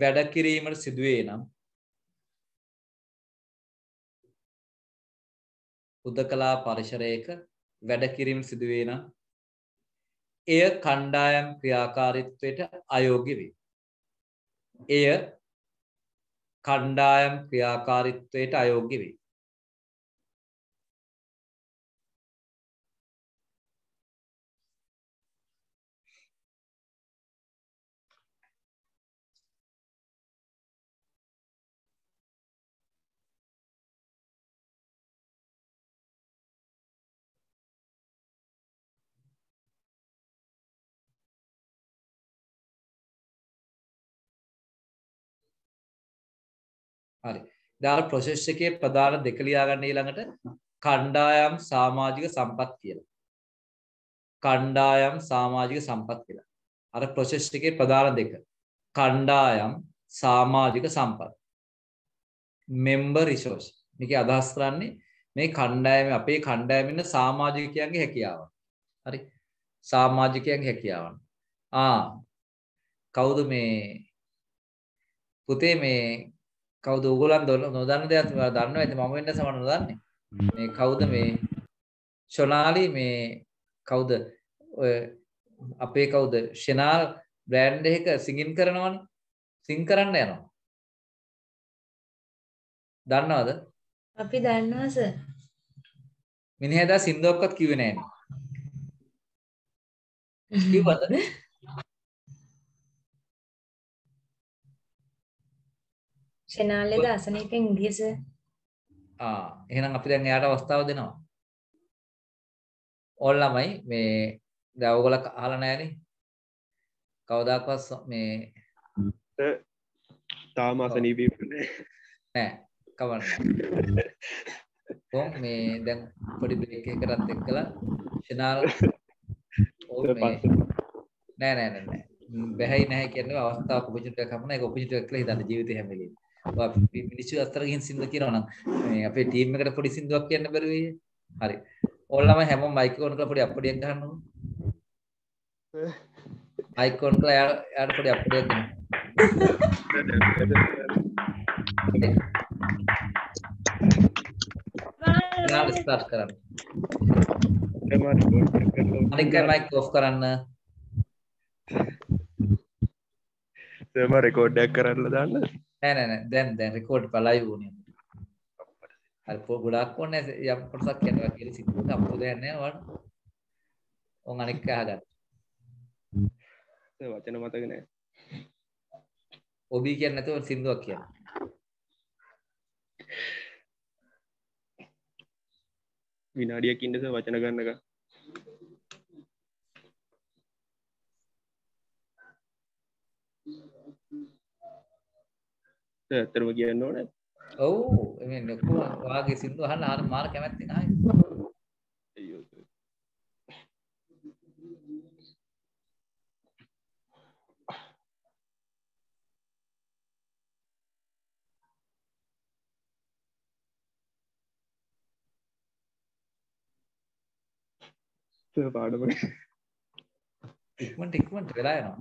වැඩ කිරීමට සිදු වේ නම් හුදකලා පරිසරයක වැඩ කිරීමට සිදු වේ නම් එය කණ්ඩායම් ක්‍රියාකාරීත්වයට අයෝග්‍ය වේ. එය කණ්ඩායම් ක්‍රියාකාරීත්වයට අයෝග්‍ය වේ. හරි. ඊළඟ ප්‍රොසෙස් එකේ ප්‍රධාන දෙක ලියා ගන්න ඊළඟට කණ්ඩායම් සමාජික සම්පත් කියලා. කණ්ඩායම් සමාජික සම්පත් කියලා. අර ප්‍රොසෙස් එකේ ප්‍රධාන දෙක. කණ්ඩායම් සමාජික සම්පත්. member resource. මේකේ අදහස් කරන්නේ මේ කණ්ඩායමේ අපේ කණ්ඩායමේ ඉන්න සමාජිකයන්ගේ හැකියාව. හරි. සමාජිකයන්ගේ හැකියාවන්. ආ කවුද මේ පුතේ මේ කවුද ඕගොල්ලන් නොදන්න දෙයක් දන්නවා ඉතින් මම වෙන්න සමන නොදන්නේ මේ කවුද මේ ශොනාලි මේ කවුද ඔය අපේ කවුද ශෙනාල් බ්‍රෑන්ඩ් එක සිංගින් කරනවනේ සිං කරන්න යනවා දන්නවද අපි දන්නවා සර් මිනිහදා සින්දුවක්වත් කිව්වේ නෑනේ කිව්වද ශෙනාලේද අසනීප ඉංග්‍රීස ආ එහෙනම් අපි දැන් එයාට අවස්ථාව දෙනවා ඕල් ළමයි මේ දැන් ඔයගොල්ලෝ අහලා නැහැනේ කවදාකවත් මේ තාම අසනීප නෑ නෑ කවන්න කොහොම මේ දැන් පොඩි බ්‍රේක් එකකටත් එක්කලා ශෙනාල් ඕල් මේ නෑ නෑ නෑ බැහැයි නැහැ කියන්නේ අවස්ථාවක් ඔපචුනිටි එකක් හම්බුනා ඒක ඔපචුනිටි එකක් කියලා හිතන්න ජීවිතේ හැම වෙලේම අපි මිනිස්සු අතර ගිහින් සින්දු කියනවා නම් මේ අපේ ටීම් එකට පොඩි සින්දුවක් කියන්න බැරි වෙයි. හරි. ඕල්ලාම හැම මයික්‍රොෆෝන් කරලා පොඩි අප්ඩේට් ගන්නකො. මයික්‍රොෆෝන් කරලා යාට පොඩි අප්ඩේට් ගන්න. නාල ස්ටාර්ට් කරන්න. අනික මයික් ඔෆ් කරන්න. සම රෙකෝඩ් එක කරන්න දාන්න. නෑ නෑ නෑ දැන් දැන් රෙකෝඩ් බලයි වුණේ අපිට. හරි පො ගොඩක් ඕනේ යම් කොටසක් යනවා කියලා සිද්ධුද අපු දෙයක් නෑ වඩ. ඕන් අනික අහගන්න. ඒ වචන මතක නෑ. ඔබී කියන්නේ නැතුව සින්දුවක් කියන්න. විනාඩියක් ඉන්නස වචන ගන්නකම්. ඇත්තරම කියන්න ඕනේ. ඔව් මේ ලොකු වාගේ සින්දු අහන්න ආර මාර කැමැත්ත නැහැ. අයියෝ. තව පාඩම. ඉක්මනට ඉක්මනට වෙලා යනවා.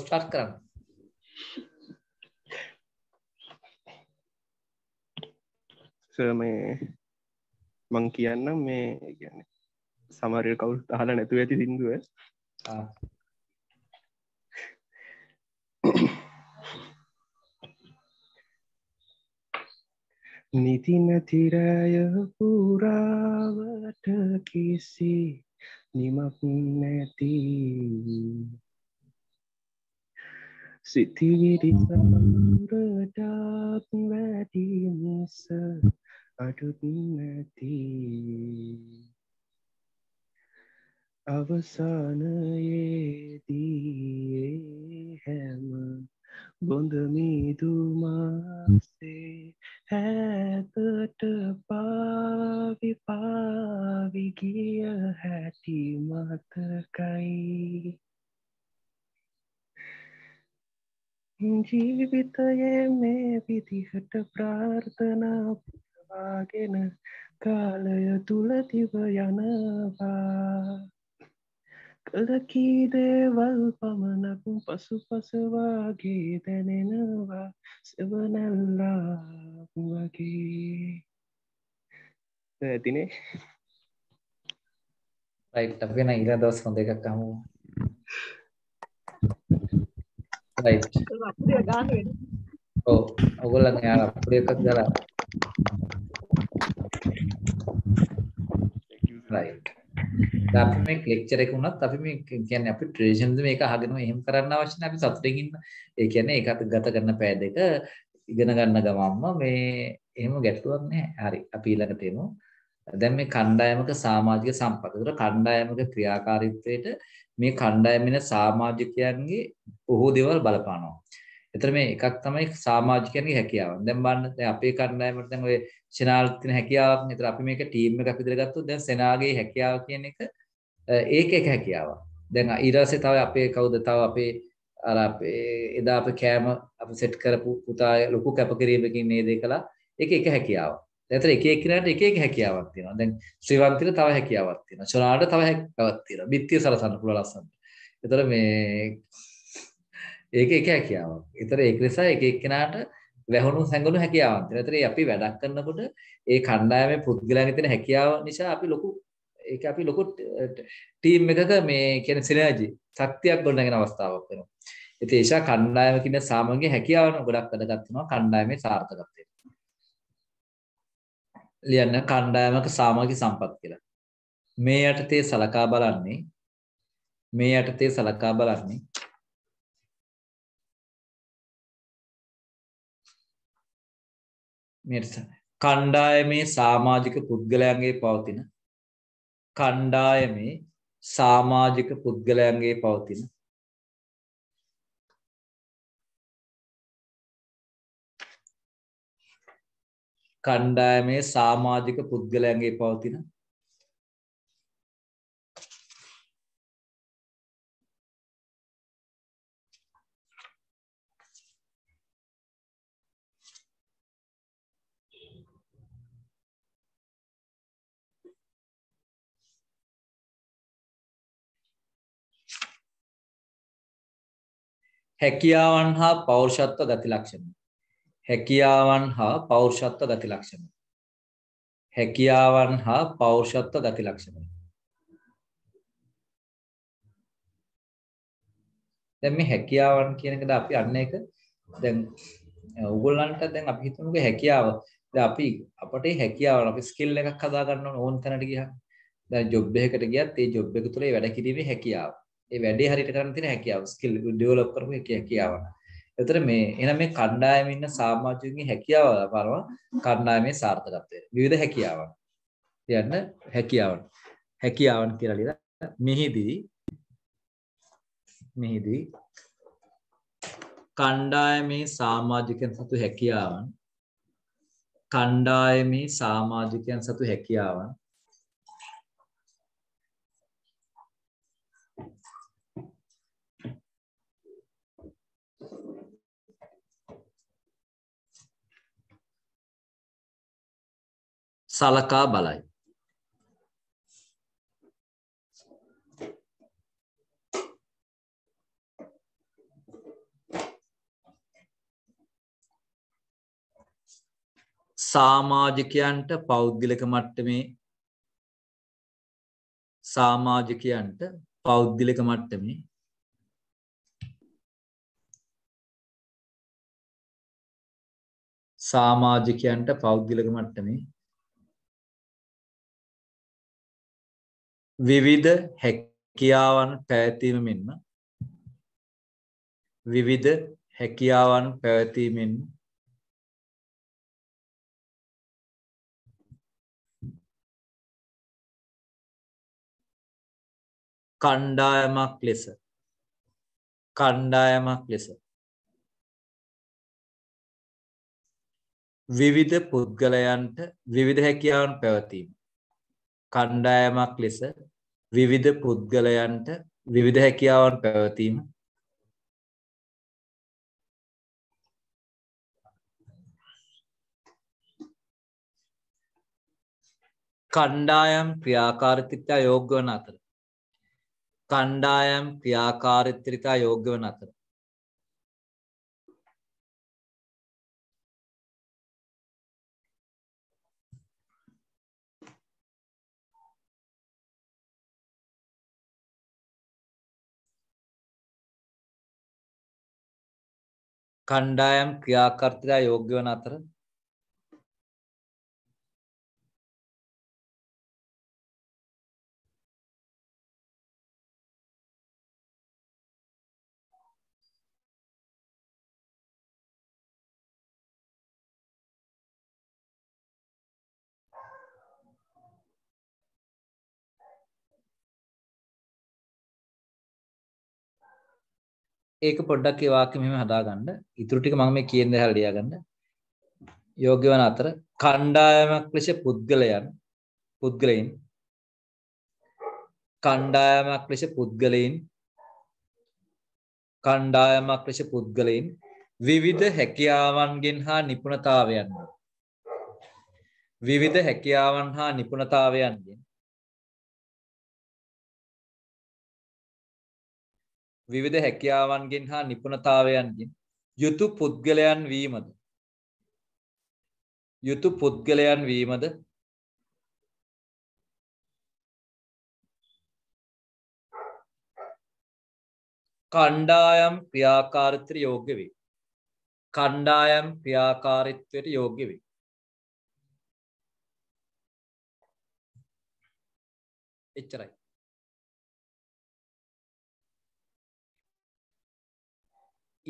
स्टार्ट कर सर मैं मं කියන්න මේ කියන්නේ සමහර කවුරුත් අහලා නැතුව ඇති සින්දුව ආ නිතින තිරය පුරාවට කිසි නිමක් නැති සිතිවිලි සමරටත් වැඩි මිස අඩුත් නැති අවසානයේදී හැම बूंद मीठू मां से है तट पावी पावी गिया है टी मत कई जीवित ये मैं विधि हट प्रार्थना वागेन कालय तुलति वयनवा कलकी देवल्पमनकु पशुपशुवागे दनेनवा शिवनल्ला वगे दिने राइट तब ना इला दस बंदे का काम राइट अपने गान में ओ वो लग यार अपने का जरा राइट අපි මේ ලෙක්චර් එක වුණත් අපි මේ කියන්නේ අපි ට්‍රෙඩිෂන්ස් මේක අහගෙනම එහෙම කරන්න අවශ්‍ය නැහැ අපි සතුටින් ඉන්න. ඒ කියන්නේ ඒක අපි ගත කරන පෑය දෙක ඉගෙන ගන්න ගමන්ම මේ එහෙම ගැටලුවක් නැහැ. හරි. අපි ඊළඟට එමු. දැන් මේ කණ්ඩායමක සමාජික සම්පත. ඒතර කණ්ඩායමක ක්‍රියාකාරීත්වයට මේ කණ්ඩායමින සමාජිකයන්ගේ බොහෝ දේවල් බලපානවා. ඒතර මේ එකක් තමයි සමාජිකයන්ගේ හැකියාව. දැන් බලන්න දැන් අපේ කණ්ඩායමට දැන් ඔය සෙනාල් තියෙන හැකියාවක් නේද? අපි මේක ටීම් එකක් විදිහට ගත්තොත් දැන් සෙනාගේ හැකියාව කියන එක ඒක එක හැකියාවක්. දැන් ඊට පස්සේ තව අපේ කවුද තව අපේ අර අපේ එදා අපේ කැම අපි සෙට් කරපු පුතා ලොකු කැපකිරීමකින් නේද ඒකලා ඒක එක හැකියාවක්. දැන් ඒක එක කිනාට එක එක හැකියාවක් තියෙනවා. දැන් ශ්‍රීවන්තිට තව හැකියාවක් තියෙනවා. සොනාට තව හැකියාවක් තියෙනවා. බිත්තිය සරසන්න පුළුවන් ලස්සනට. ඒතර මේ ඒක එක හැකියාවක්. ඒතර ඒක නිසා එක එක කිනාට වැහුණු සංගුණු හැකියාවක් තියෙනවා. ඒතරේ අපි වැඩක් කරනකොට ඒ කණ්ඩායමේ පුද්ගලයන්ගේ තියෙන හැකියාව නිසා අපි ලොකු ඒක අපි ලොකු ටීම් එකක මේ කියන්නේ සිනර්ජි ශක්තියක් ගොඩනගෙන අවස්ථාවක් වෙනවා. ඉතින් ඒෂා කණ්ඩායම කියන සාමගේ හැකියාවන ගොඩක් වැඩගත් වෙනවා කණ්ඩායමේ සාර්ථකත්වයට. ලියන්න කණ්ඩායමක සාමාජික සම්පත් කියලා. මේ යටතේ සලකා බලන්නේ මේ යටතේ සලකා බලන්නේ කණ්ඩායමේ සමාජික පුද්ගලයන්ගේ පවතින කණ්ඩායමේ සමාජික පුද්ගලයන්ගේ පවතින කණ්ඩායමේ සමාජික පුද්ගලයන්ගේ පවතින හැකියාවන් හා පෞරුෂත්ව ගති ලක්ෂණ හැකියාවන් හා පෞරුෂත්ව ගති ලක්ෂණ හැකියාවන් හා පෞරුෂත්ව ගති ලක්ෂණ දැන් මේ හැකියාවන් කියන එකද අපි අන්න එක දැන් ඕගොල්ලන්ට දැන් අපි හිතමුකෝ හැකියාව දැන් අපි අපට හැකියාව අපි ස්කිල් එකක් හදා ගන්න ඕන ඕන තැනට ගියහම දැන් ජොබ් එකකට ගියත් ඒ ජොබ් එක තුල ඒ වැඩ කිරීමේ හැකියාව ඒ වැඩේ හරියට කරන්න තියෙන හැකියාව ස්කිල් ඩෙවලොප් කරපු එක හැකියාව. ඒතර මේ එහෙනම් මේ කණ්ඩායමේ ඉන්න සමාජිකයන්ගේ හැකියාව බලනවා කණ්ඩායමේ සාර්ථකත්වය. විවිධ හැකියාවන්. කියන්න හැකියාවන්. හැකියාවන් කියලා ලියලා මෙහිදී මෙහිදී කණ්ඩායමේ සමාජිකයන් සතු හැකියාවන් කණ්ඩායමේ සමාජිකයන් සතු හැකියාවන් සලකා බලයි සමාජිකයන්ට පෞද්ගලික මට්ටමේ සමාජිකයන්ට පෞද්ගලික මට්ටමේ සමාජිකයන්ට පෞද්ගලික මට්ටමේ විවිධ හැකියාවන් පැවැත්වීමෙන්ම විවිධ හැකියාවන් පැවැත්වීමෙන් කණ්ඩායමක් ලෙස කණ්ඩායමක් ලෙස විවිධ පුද්ගලයන්ට විවිධ හැකියාවන් පැවතීම. කණ්ඩායමක් ලෙස විවිධ පුද්ගලයන්ට විවිධ හැකියාවන් පැවතීම. කණ්ඩායම් ක්‍රියාකාරීත්වයට යෝග්‍ය වන අතර කණ්ඩායම් ක්‍රියාකාරීත්වයට යෝග්‍ය වන අතර කණ්ඩායම් ක්‍රියාකාරීත්වයට යෝග්‍ය වන අතර एक पड़क वाक्य में हटा गंड इतुटिक मांग में किए ने हल्दिया गंड योग्यवन आतर खंडायम कृषि पुद्गलयन पुद्गलेन खंडायम कृषि पुद्गलेन खंडायम कृषि पुद्गलेन विविध हैकियावन गिन्हा निपुणतावयन विविध हैकियावन हा निपुणतावयन गिन विविध හැකියාවන්ගෙන් හා නිපුණතාවයන්ගෙන් යුතු පුද්ගලයන් වීමද යුතු පුද්ගලයන් වීමද කණ්ඩායම් ක්‍රියාකාරීත්වයට යෝග්‍ය වේ කණ්ඩායම් ක්‍රියාකාරීත්වයට යෝග්‍ය වේ එච්චරයි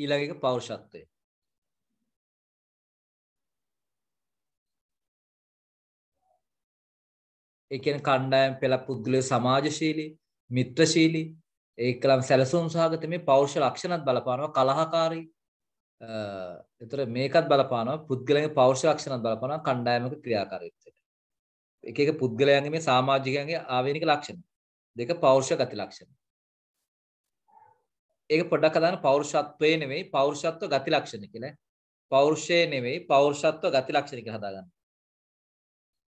ඊළඟ එක පෞරුෂත්වය ඒ කියන්නේ කණ්ඩායම් පෙළ පුද්ගලයෝ සමාජශීලී මිත්‍රශීලී ඒකලම් සැලසුම් සහගත මේ පෞරුෂ ලක්ෂණත් බලපානවා කලහකාරී ඒතර මේකත් බලපානවා පුද්ගලයන්ගේ පෞරුෂ ලක්ෂණත් බලපානවා කණ්ඩායමක ක්‍රියාකාරීත්වයට එක එක පුද්ගලයන්ගේ මේ සමාජිකයන්ගේ ආවේනික ලක්ෂණ දෙක පෞරුෂ ගති ලක්ෂණ एक पढ़ा कदान पौरुषत्वे नेवे पौरुषत्व गति लक्षण निकले पौरुषे नेवे पौरुषत्व गति लक्षण निकला दागन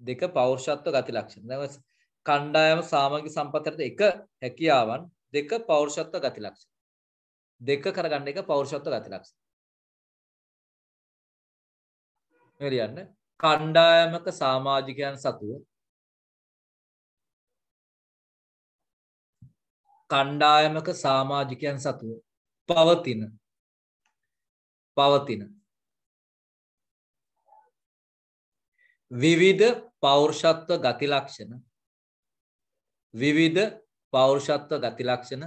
देख पौरुषत्व गति लक्षण देखो खंडायम सामाजिक संपत्ति तो एक हैकियावन देख पौरुषत्व गति लक्षण देख कर गंडे का पौरुषत्व गति लक्षण मेरी यार खंडायम का सामाजिक सत्व කණ්ඩායමක සමාජිකයන් සතුව පවතින පවතින විවිධ පෞරුෂත්ව ගති ලක්ෂණ විවිධ පෞරුෂත්ව ගති ලක්ෂණ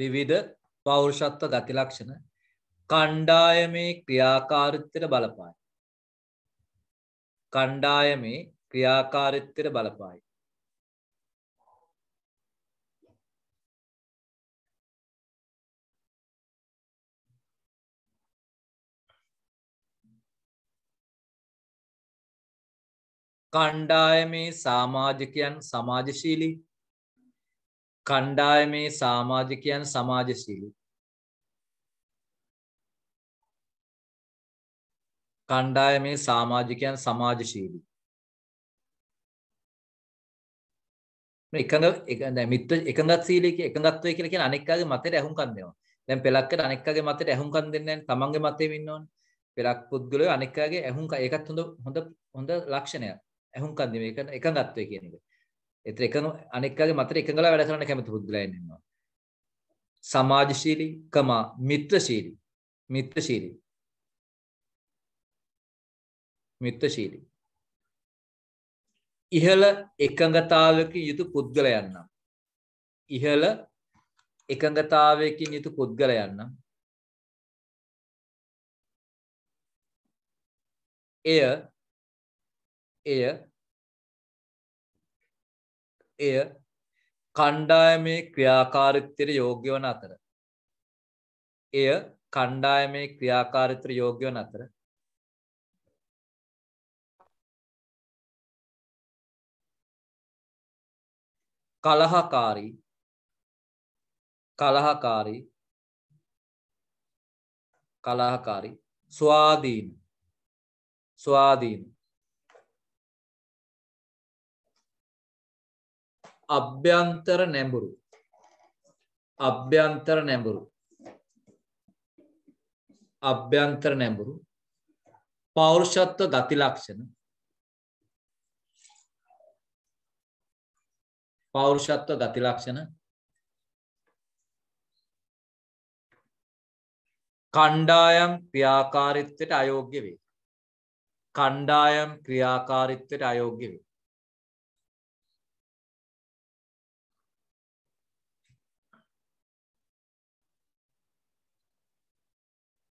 විවිධ පෞරුෂත්ව ගති ලක්ෂණ කණ්ඩායමේ ක්‍රියාකාරීත්වයට බලපාන කණ්ඩායමේ ක්‍රියාකාරීත්වයට බලපායි. කණ්ඩායමේ සමාජිකයන් සමාජශීලී කණ්ඩායමේ සමාජිකයන් සමාජශීලී කණ්ඩායමේ සමාජිකයන් සමාජශීලී समाजशीली कमा मित्रशीली मित्रशीली मित्रशीली ඉහළ එකඟතාවයකින් යුතු පුද්ගලයන් නම් ඉහළ එකඟතාවයකින් යුතු පුද්ගලයන් නම් එය එය එය කණ්ඩායමේ ක්‍රියාකාරීත්වයට යෝග්‍ය වන අතර එය කණ්ඩායමේ ක්‍රියාකාරීත්වයට යෝග්‍ය වන අතර කලහකාරී කලහකාරී කලහකාරී ස්වාධීන ස්වාධීන අභ්‍යන්තර නැඹුරු අභ්‍යන්තර නැඹුරු අභ්‍යන්තර නැඹුරු පෞරුෂත්ව ගති ලක්ෂණ පෞරුෂත්ව ගති ලක්ෂණ කණ්ඩායම් ක්‍රියාකාරීත්වයට අයෝග්‍ය වේ කණ්ඩායම් ක්‍රියාකාරීත්වයට අයෝග්‍ය වේ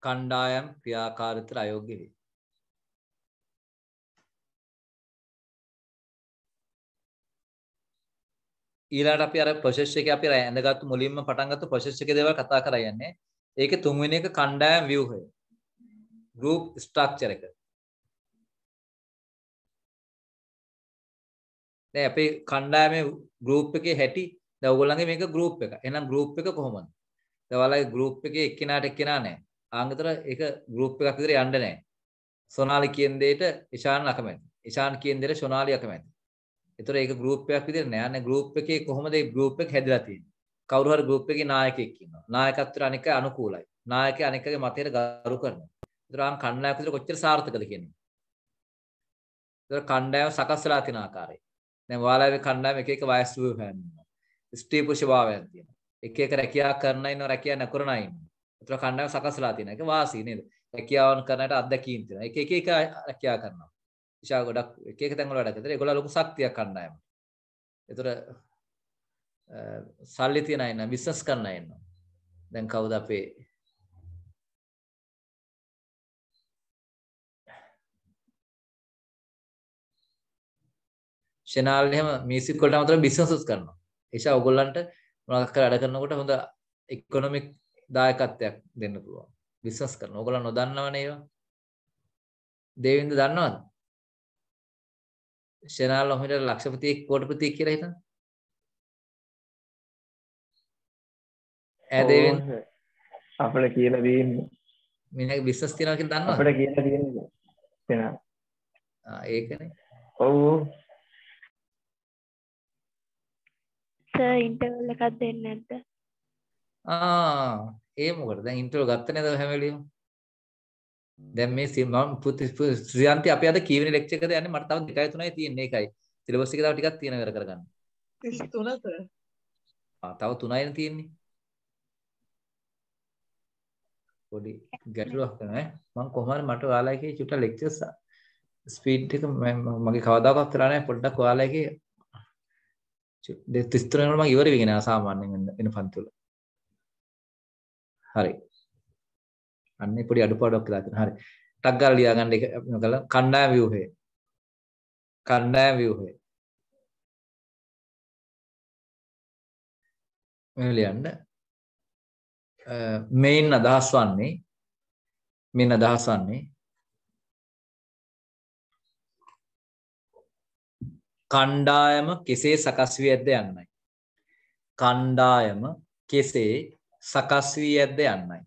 කණ්ඩායම් ක්‍රියාකාරීත්වයට අයෝග්‍ය වේ ඊළඟට අපි අර ප්‍රොසෙස් එකේ අපි ඇඳගත්තු මුලින්ම පටන් ගත්ත ප්‍රොසෙස් එකේ දේවල් කතා කරා යන්නේ. ඒකේ තුන්වෙනි එක කණ්ඩායම් ව්‍යුහය. group structure එක. දැන් අපි කණ්ඩායමේ group එකේ හැටි දැන් ඔයගොල්ලන්ගේ මේක group එක. එහෙනම් group එක කොහොමද? දැන් ඔයාලගේ group එකේ එක්කිනාට එක්කිනා නැහැ. ආන්තර ඒක group එකක් විතර යන්න නැහැ. සොනාලි කියන දෙයට ඉෂාන් අකමැති. ඉෂාන් කියන දෙයට සොනාලි අකමැති. ඒතර ඒක group එකක් විදිහට නෑ නේ group එකේ කොහොමද මේ group එක හැදලා තියෙන්නේ කවුරු හරි group එකේ නායකයෙක් ඉන්නවා නායකත්වයට අනික අනුකූලයි නායකයා අනිකගේ මතයට ගරු කරනවා ඒතර ආන් කණ්ඩායම විතර කොච්චර සාර්ථකද කියන්නේ ඒතර කණ්ඩායම සකස් වෙලා තියෙන ආකාරය දැන් ඔයාලා මේ කණ්ඩායම එක එක වයස් ව්‍යුහයන් ඉන්නවා ස්ථීපුෂ භාවයන් තියෙනවා එක එක රැකියාව කරන අය ඉන්නවා රැකියාව නැකරන අය ඉන්නවා ඒතර කණ්ඩායම සකස් වෙලා තියෙන එක වාසි නේද රැකියාවන් කරනට අත්දැකීම් තියෙනවා එක එක එක රැකියාව කරනවා විශාල ගොඩක් එක එක තැන් වල වැඩ කරලා ඒගොල්ලෝ ලොකු ශක්තියක් කණ්ඩායම. ඒතර සල්ලි තියන අය න බිස්නස් කරන අය ඉන්නවා. දැන් කවුද අපේ ෂෙනාල් එහෙම මියුසික් වලට අමතරව බිස්නස් කරනවා. ඒෂා ඔයගොල්ලන්ට මොනවාක් කරලා වැඩ කරනකොට හොඳ ඉකොනොමික් දායකත්වයක් දෙන්න පුළුවන්. බිස්නස් කරනවා. ඔයගොල්ලන් නොදන්නවනේ ඒවා. දේවින්ද දන්නවද? ශෙනාල් ඔහොමද ලක්ෂපති කෝටිපති කියලා හිතන ඈ දෙවෙන් අපිට කියලා දෙන්නේ මිනිහගේ බිස්නස් තියනවා කියලා දන්නවද අපිට කියලා දෙන්නේ ශෙනාල් ආ ඒකනේ ඔව් සර් ඉන්ටර්වල් එකක් දෙන්නේ නැද්ද ආ ඒ මොකටද දැන් ඉන්ටර්වල් ගත්ත නේද හැම වෙලෙම දැන් මේ මම පුත්‍රියන්ති අපි අද කීවෙනි ලෙක්චර් එකද යන්නේ මට තව දෙකයි තුනයි තියෙන්නේ ඒකයි සිලබස් එක තව ටිකක් තියෙන වැඩ කරගන්න තිස් තුන සර් ආ තව තුනයි නේ තියෙන්නේ පොඩි ගැටලුවක් තමයි මම කොහොමද මට ඔයාලා එකේ චුට්ට ලෙක්චර්ස් ස්පීඩ් එක මගේ කවදාකවත් කරා නැහැ පොඩ්ඩක් ඔයාලා එකේ තිස් තුන වල මම ඉවර වෙගෙන ආවා සාමාන්‍යයෙන් එන පන්තිවල හරි අන්නේ පොඩි අඩුපාඩුවක් කියලා තියෙනවා. හරි. ටක් ගාලා ලියා ගන්න එක මොකද කණ්ඩායම් ව්‍යුහය. කණ්ඩායම් ව්‍යුහය. මෙහෙම ලියන්න. මේන් අදහස් වන්නේ මේන් අදහස් වන්නේ කණ්ඩායම කෙසේ සකස් වී ඇද්ද යන්නයි. කණ්ඩායම කෙසේ සකස් වී ඇද්ද යන්නයි.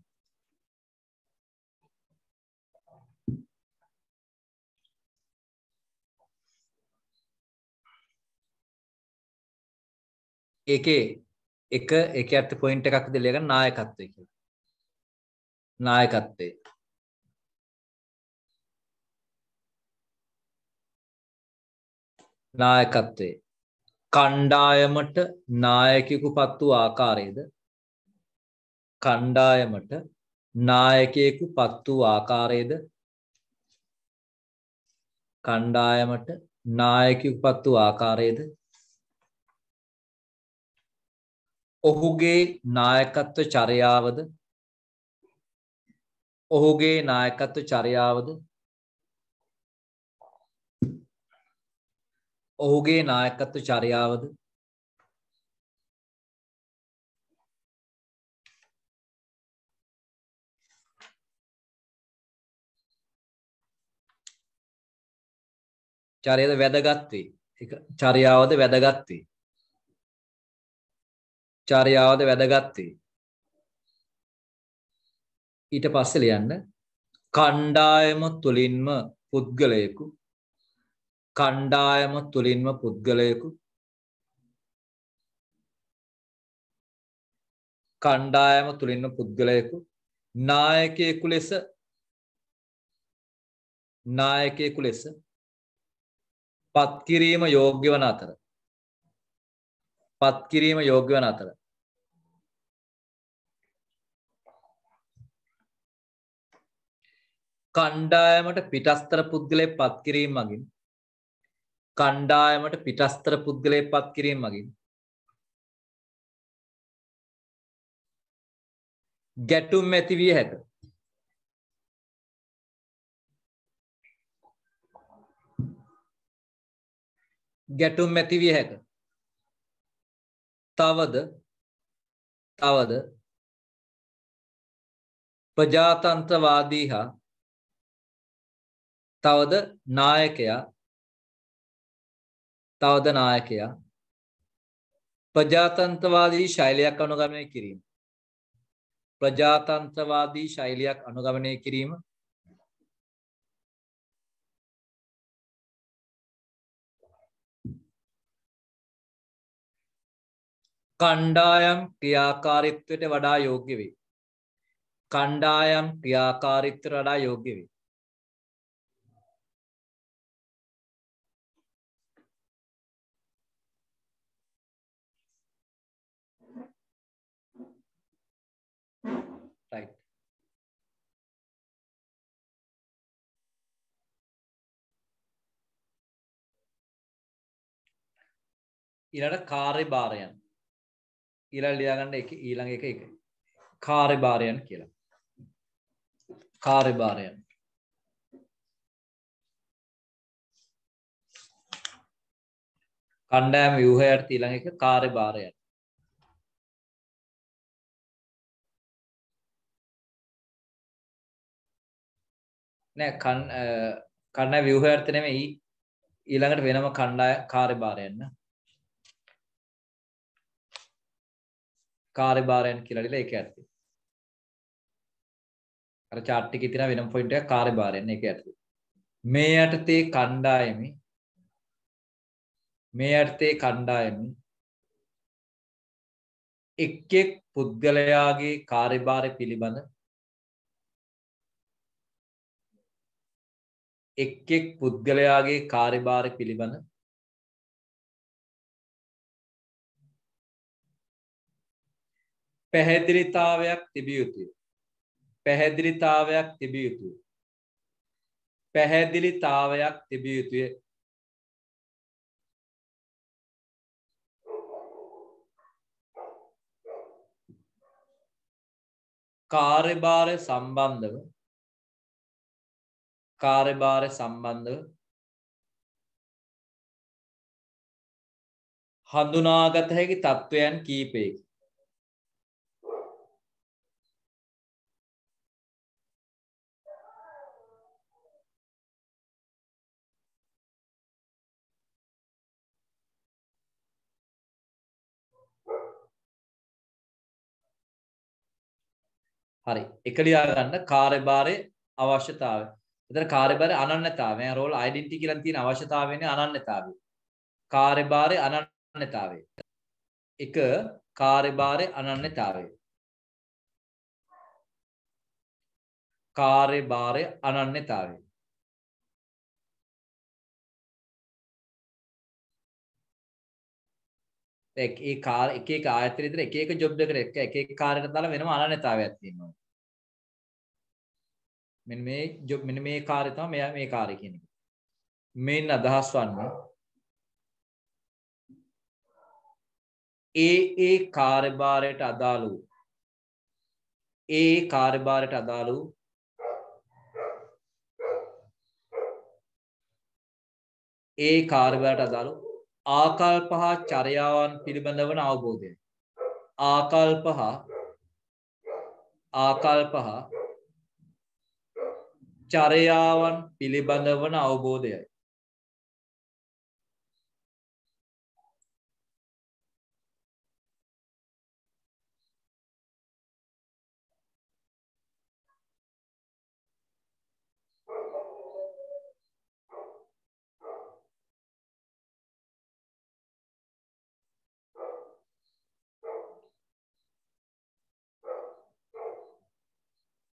ඒකේ එක එක ඇත්ත පොයින්ට් එකක් දෙලා ගන්න නායකත්වය කියලා. නායකත්වය. නායකත්වය. කණ්ඩායමට නායකයෙකුපත් වූ ආකාරයේද කණ්ඩායමට නායකයෙකුපත් වූ ආකාරයේද කණ්ඩායමට නායකයෙකුපත් වූ ආකාරයේද ඔහුගේ නායකත්ව චර්යාවද ඔහුගේ නායකත්ව චර්යාවද ඔහුගේ නායකත්ව චර්යාවද චාරියද වැදගත් වේ. ඒක චාරියාවද වැදගත් වේ. චාරියාවද වැදගත් වේ. ඊට පස්සේ ලියන්න කණ්ඩායම තුලින්ම පුද්ගලයෙකු කණ්ඩායම තුලින්ම පුද්ගලයෙකු කණ්ඩායම තුලින්ම පුද්ගලයෙකු නායකයෙකු ලෙස නායකයෙකු ලෙස පත්කිරීම යෝග්‍ය වන අතර පත්කිරීම යෝග්‍ය වන අතර කණ්ඩායමට පිටස්තර පුද්ගලයෙක් පත්කිරීම මගින් කණ්ඩායමට පිටස්තර පුද්ගලයෙක් පත්කිරීම මගින් ගැටුම් ඇති විය හැක. ගැටුම් ඇති විය හැක. තවද තවද ප්‍රජාතන්ත්‍රවාදී හා තවද නායකයා තවද නායකයා ප්‍රජාතන්ත්‍රවාදී ශෛලියක් අනුගමනය කිරීම ප්‍රජාතන්ත්‍රවාදී ශෛලියක් අනුගමනය කිරීම කණ්ඩායම් ක්‍රියාකාරීත්වයට වඩා යෝග්‍ය වේ. කණ්ඩායම් ක්‍රියාකාරීත්වයට වඩා යෝග්‍ය වේ. ඊළඟ කාර්යභාරයන් ඊළඟ ලියා ගන්න එක ඊළඟ එක එක කාර්යභාරයන් කියලා කාර්යභාරයන් කණ්ඩායම ව්‍යුහයට ඊළඟ එක කාර්යභාරයන් නෑ කණ්ඩායම ව්‍යුහයට නෙමෙයි ඊළඟට වෙනම කණ්ඩායම් කාර්යභාරයන් න කාර්යභාරයන් කියලා ලියලා ඒක ඇත්ද. අර chart එකේ තියෙන වෙනම point එකක් කාර්යභාරයන් ඒක ඇත්ද. මේ යටතේ කණ්ඩායමේ මේ යටතේ කණ්ඩායමේ එක් එක් පුද්ගලයාගේ කාර්යභාරය පිළිබඳ එක් එක් පුද්ගලයාගේ කාර්යභාරය පිළිබඳ පැහැදිලිතාවයක් තිබිය යුතුය. පැහැදිලිතාවයක් තිබිය යුතුය. පැහැදිලිතාවයක් තිබිය යුතුය. කාර්යභාරය සම්බන්ධව කාර්යභාරය සම්බන්ධව හඳුනාගත හැකි තත්වයන් කීපයකි. හරි එක ලියා ගන්න කාර්යභාරයේ අවශ්‍යතාවය. එතන කාර්යභාරයේ අනන්‍යතාවය. රෝල් ඩෙන්ටිටි කියලා තියෙන අවශ්‍යතාවයනේ අනන්‍යතාවය. කාර්යභාරයේ අනන්‍යතාවය. එක කාර්යභාරයේ අනන්‍යතාවය. කාර්යභාරයේ අනන්‍යතාවය. එක ඒ කාර් එක එක ආයතන ඉදර එක එක ජොබ් එකකට එක එක කාර්යකට දාලා වෙනම අනන්‍යතාවයක් තියෙනවා. මෙන්න මේ ජොබ් මෙන්න මේ කාර්යය තමයි මෙයා මේ කාර්යය කියන එක. මේන් අදහස් වන්නේ ඒ ඒ කාර්යභාරයට අදාළ වූ ඒ කාර්යභාරයට අදාළ වූ ඒ කාර්යභාරයට අදාළ වූ ආකල්ප හා චර්යාවන් පිළිබඳව අවබෝධය. ආකල්ප හා ආකල්ප හා චර්යාවන් පිළිබඳව අවබෝධයයි.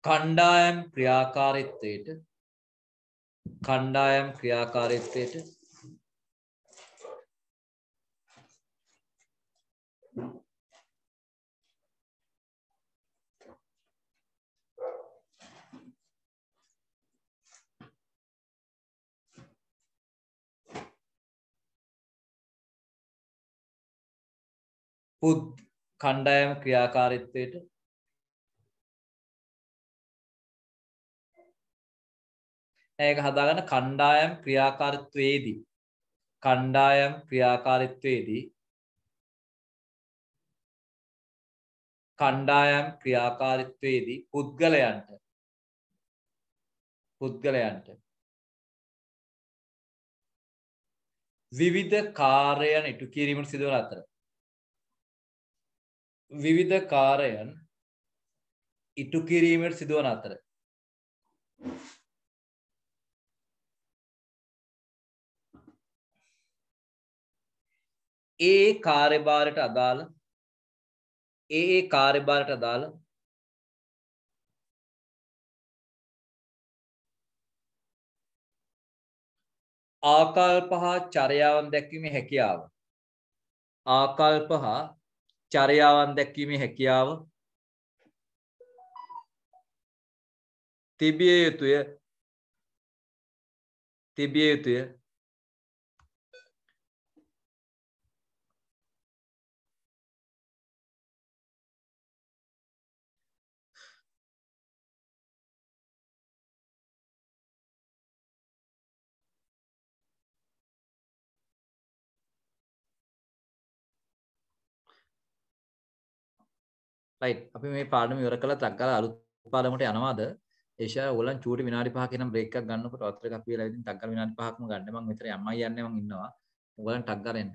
කණ්ඩායම් ක්‍රියාකාරීත්වයට කණ්ඩායම් ක්‍රියාකාරීත්වයට පුද් කණ්ඩායම් ක්‍රියාකාරීත්වයට ඒක හදාගන්න කණ්ඩායම් ක්‍රියාකාරීත්වයේදී කණ්ඩායම් ක්‍රියාකාරීත්වයේදී කණ්ඩායම් ක්‍රියාකාරීත්වයේදී පුද්ගලයන්ට පුද්ගලයන්ට විවිධ කාර්යයන් ඉටු කිරීමට සිදුවන අතර විවිධ කාර්යයන් ඉටු කිරීමට සිදුවන අතර ඒ කාර්යභාරයට අදාළ ඒ ඒ කාර්යභාරයට අදාළ ආකල්ප හා චර්යාවන් දැක්වීමේ හැකියාව ආකල්ප හා චර්යාවන් දැක්වීමේ හැකියාව තිබිය යුතුය තිබිය යුතුය right අපි මේ පාඩම ඉවර කළා තක්කලා අලුත් පාඩමකට යනවාද ඒෂා ඕලන් චූටි විනාඩි පහක නම් break එකක් ගන්නකොට වත්තර එකක් කියලා ඉතින් තක්කලා විනාඩි පහක්ම ගන්න මම විතර යම්මයි යන්නේ මම ඉන්නවා ඕලන් ටක් ගන්න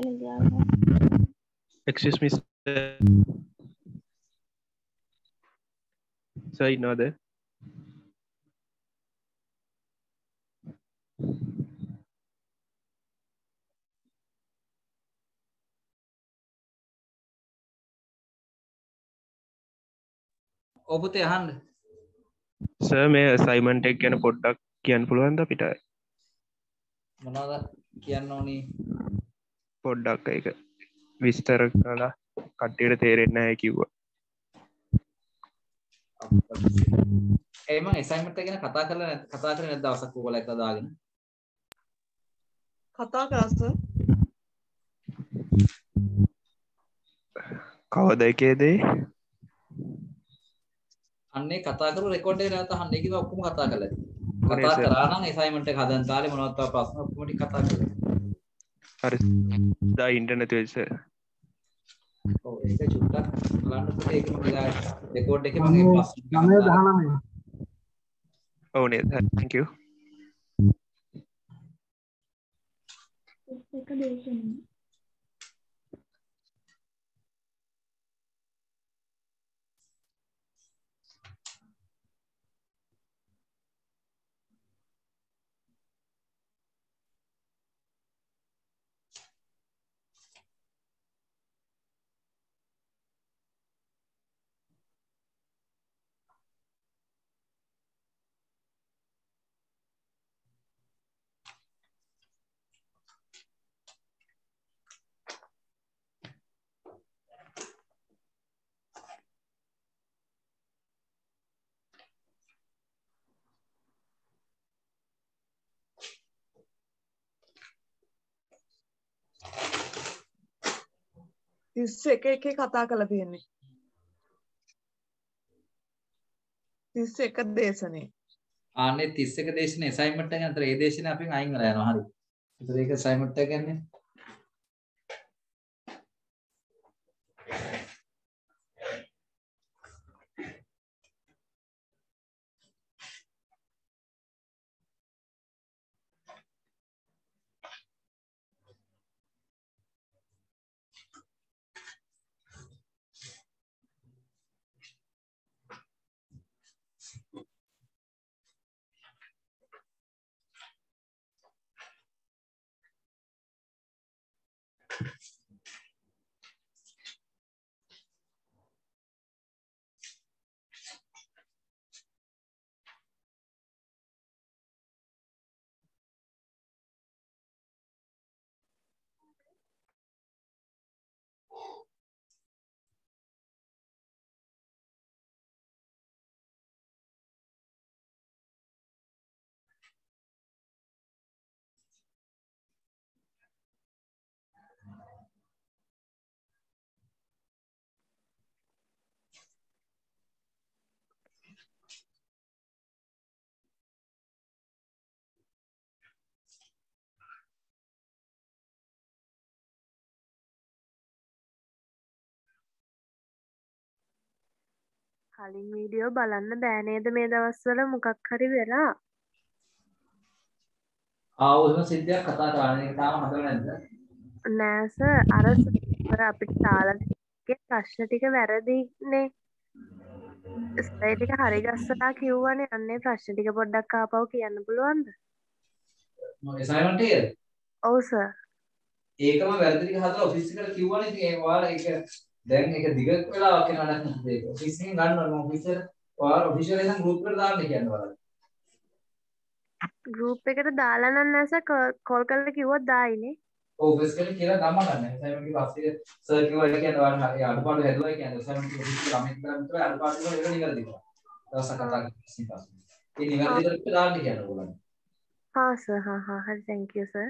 चले जाएगा। एक्सक्यूज मी सर, सही ना दे ඔබතේ අහන්න සර් මේ assignment එක ගැන පොඩ්ඩක් කියන්න පුළුවන්ද අපිට? මොනවද කියන්න ඕනි? පොඩ්ඩක් ඒක විස්තර කරලා කට්ටියට තේරෙන්නේ නැහැ කිව්වා. ඒ මම assignment එක ගැන කතා කරලා කතා කරේ නැද්ද දවසක් ඕගොල්ලෝ එක්ක දාගෙන? කතා කරා සර්. කවද එකේදී? අන්නේ කතා කරු රෙකෝඩ් එක නැවත අහන්නේ කිව්වා ඔක්කොම කතා කළා. කතා කරා නම් assignment එක හදන්න තාලේ මොනවද තව ප්‍රශ්න ඔක්කොම ටික කතා කළා. හරි. දා ඉන්ටර්නෙට් වෙයිස. ඔව් ඒක චුට්ටක් බලන්න පුතේ ඒකම ගියා රෙකෝඩ් එකේ මගේ ප්‍රශ්න නවය දහනවය. ඔව් නේ thank you. ඒක දේශනේ එක එක කතා කළ තියෙන්නේ තිස් එක දේශනේ. අනේ තිස් එක දේශනේ assignment එක අතර ඒ දේශනේ අපෙන් අයින් වෙලා යනවා. හරි. ඒතර ඒක assignment එක කියන්නේ කලින් වීඩියෝ බලන්න බෑ නේද මේ දවස්වල මොකක් හරි වෙලා? ආව එහෙම සිද්ධියක් කතා කරන්නේ තාම හදව නැද්ද? නෑ සර් අර සර් අපිට තාලන්ට් එකේ ප්‍රශ්න ටික වැරදිනේ. ස්ලයිඩ් ටික හරි ගස්සලා කිව්වනේ. අන්නේ ප්‍රශ්න ටික පොඩ්ඩක් ආපහු කියන්න පුළුවන්ද? මොකද assignment එකද? ඔව් සර්. ඒකම වැරදි ටික හදලා ඔෆිස් එකට කිව්වනේ. ඉතින් ඒ ඔයාලා ඒක දැන් ඒක දිගට වෙලාවක් යනවා නැත්නම් ඒක ඔෆිස් එකෙන් ගන්නවා මම ඔෆිසර් ඔයාලා ඔෆිෂල් එකෙන් ගෲප් එකට දාන්න කියන්නේ ඔයාලා ගෲප් එකට දාලා නම් නැස කෝල් කරලා කිව්වොත් දායිනේ ඔෆිස් එකට කියලා ගම ගන්න එතන මගේ පස්සේ සර් කිව්වා ඒ කියන්නේ ඔයාලා අඩපාඩු හැදුවා කියන්නේ සර් මම ඔෆිස් කමෙන්ට් කරා විතර අඩපාඩු වල ඒක නිකන් දිනවා දවසක් කතා කරලා ඉස්සරහ ඒ නිවැරදි කරලා දාන්න කියන්නේ ඔයාලා හා සර් හා හා හරි thank you sir.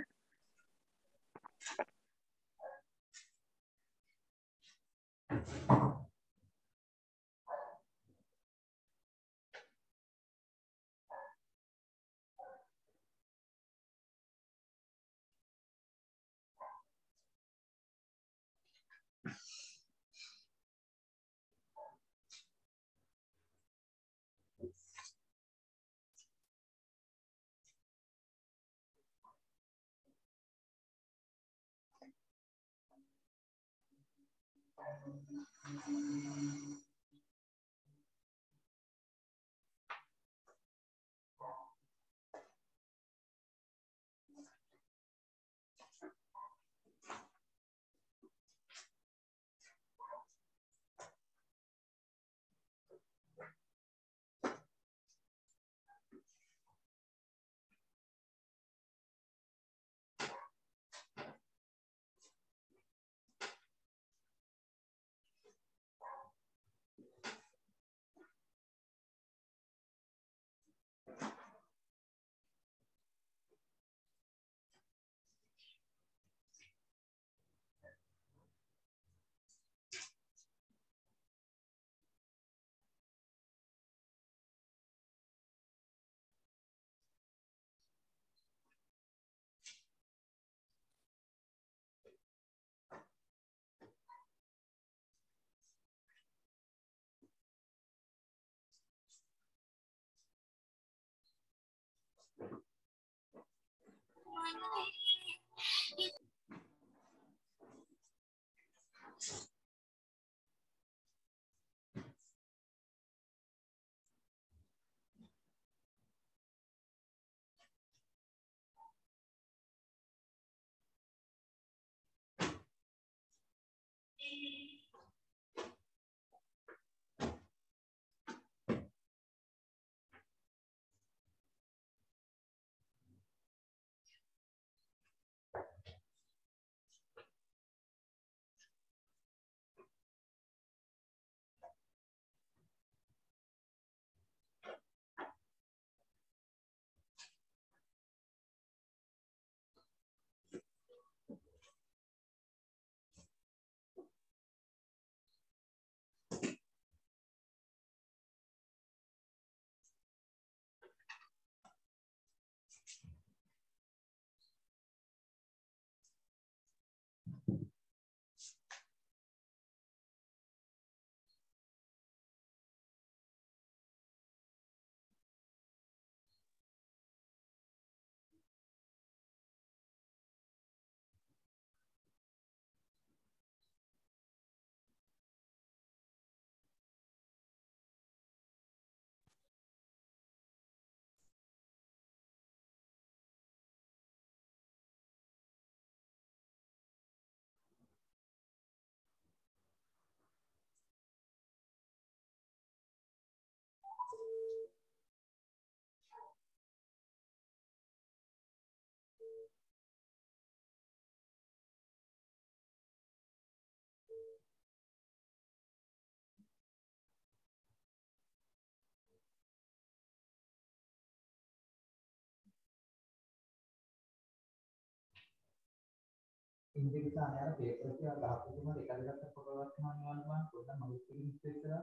ඉන්දිකා නෑර පේපර් එක ගහපුවම එක දෙකක් පොතවත් කරනවා නිවන් මම පොඩ්ඩක් මගේ පිටින් ඉස්සෙල් කරලා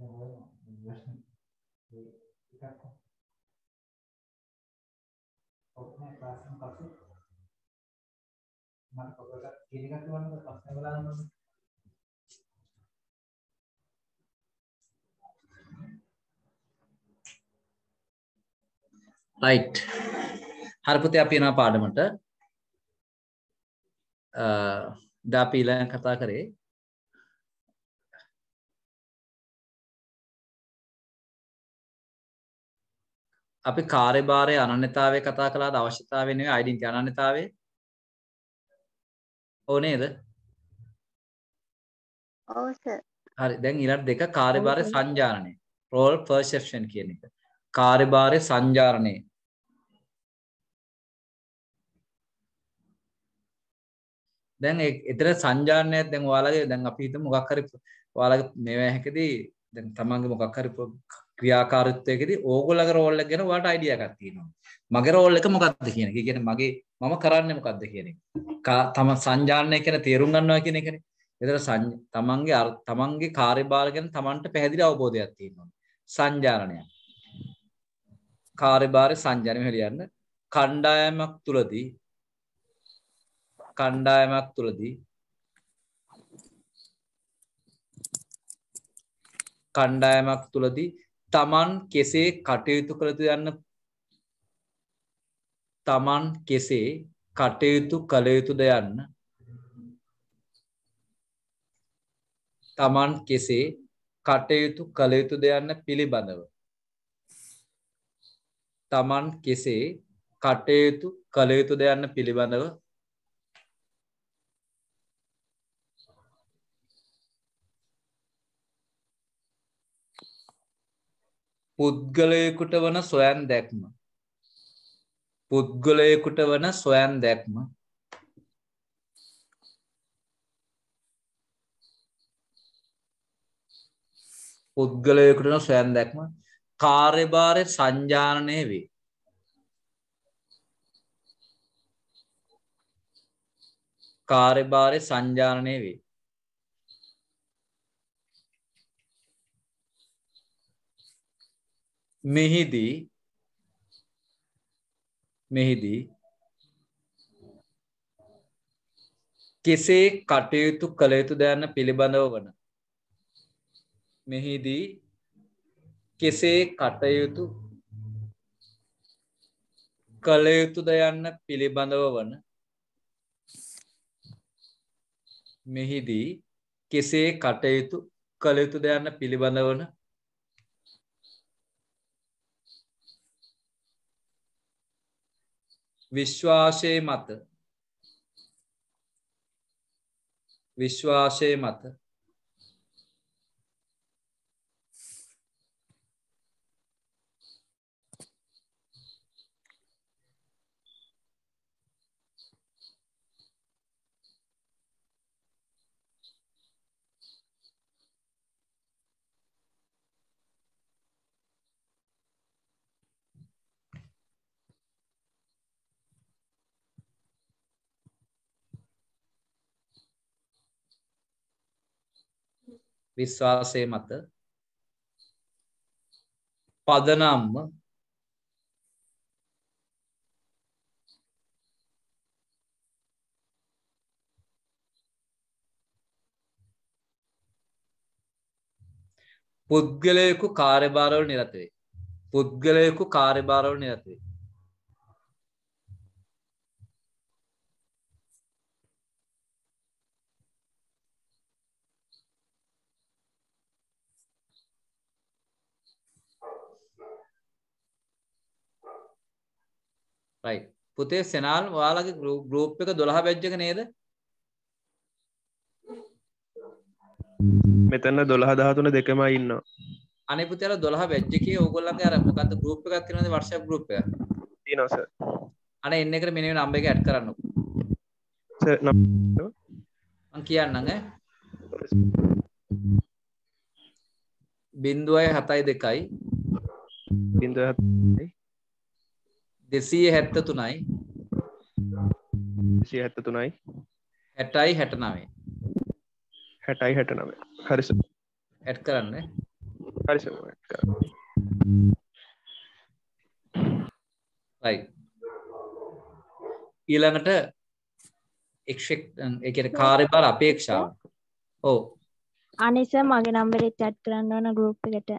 දැන් බලන්න මේ එකක් ඔක්නේ ප්‍රශ්න කරු මම පොඩ්ඩක් කියන එකක් වන්න ප්‍රශ්න බලන්න right හරි පුතේ අපි යනවා පාඩමට दापी इलान कथा करे अभी कारे बारे अनन्यतावे कथा कला आवश्यकतावे ने आइडेंटिटी अनन्यतावे ओने इधर ओ सर हर देंग इलान देखा कारे बारे संजारने रोल परसेप्शन किए निकल कारे बारे संजारने දැන් ඒතර සංජානනය දැන් ඔයාලගේ දැන් අපි හිතමු මොකක් හරි ඔයාලගේ මේවා හැකදී දැන් තමන්ගේ මොකක් හරි ක්‍රියාකාරීත්වයකදී ඕගොල්ලගේ රෝල් එක ගැන ඔයාලට අයිඩියා එකක් තියෙනවා මගේ රෝල් එක මොකක්ද කියන එක. ඒ කියන්නේ මගේ මම කරන්නේ මොකක්ද කියන එක. තම සංජානනය කියන තේරුම් ගන්නවා කියන එකනේ. ඒතර තමන්ගේ තමන්ගේ කාර්යභාර ගැන තමන්ට පැහැදිලි අවබෝධයක් තියෙනවා. සංජානනය. කාර්යභාරය සංජානනය හරියන්න කණ්ඩායමක් තුලදී කණ්ඩායමක් තුලදී කණ්ඩායමක් තුලදී තමන් කෙසේ කටයුතු කළ යුතුද යන්න තමන් කෙසේ කටයුතු කළ යුතුද යන්න තමන් කෙසේ කටයුතු කළ යුතුද යන්න පිළිබඳව තමන් කෙසේ කටයුතු කළ යුතුද යන්න පිළිබඳව පුද්ගලයෙකුට වන සොයන් දැක්ම පුද්ගලයෙකුට වන සොයන් දැක්ම පුද්ගලයෙකුට වන සොයන් දැක්ම කාර්යභාරය සංජානනය වේ කාර්යභාරය සංජානනය වේ මෙහිදී මෙහිදී කෙසේ කටයුතු කළ යුතුද යන්න පිළිබඳව වන මෙහිදී කෙසේ කටයුතු කළ යුතුද යන්න පිළිබඳව වන මෙහිදී කෙසේ කටයුතු කළ යුතුද යන්න පිළිබඳව වන විශ්වාසයේ මත විශ්වාසයේ මත විශ්වාසයේ මත පදනම්ම පුද්ගලයෙකු කාර්යභාරවල නිරත වේ පුද්ගලයෙකු කාර්යභාරවල නිරත වේ right පුතේ සෙනල් ඔයාලගේ ගෲප් එක දොළහ බැජ් එක නේද මෙතන දොළහ දහතුන දෙකමයි ඉන්නවා අනේ පුතේලා දොළහ බැජ් එකේ ඕගොල්ලන්ගේ අර මොකද්ද ගෲප් එකක් තියෙනවද WhatsApp group එක තියෙනවා සර් අනේ එන්න එකට මෙන්න මේ නම්බර් එක ඇඩ් කරන්නකො සර් නම්බර් මං කියන්නම් ඈ ज़ीरो सेवन टू देसी है तो तुनाई, देसी है तो तुनाई, हटाई हटना में, हटाई हटना में, हरिश, हट करने, हरिश में हट कर, लाइक, ये लंगट एक शेक एक एक कार्य पर अपेक्षा, ओ, आने से मागे नंबर एक चैट करना ना ग्रुप पे गटे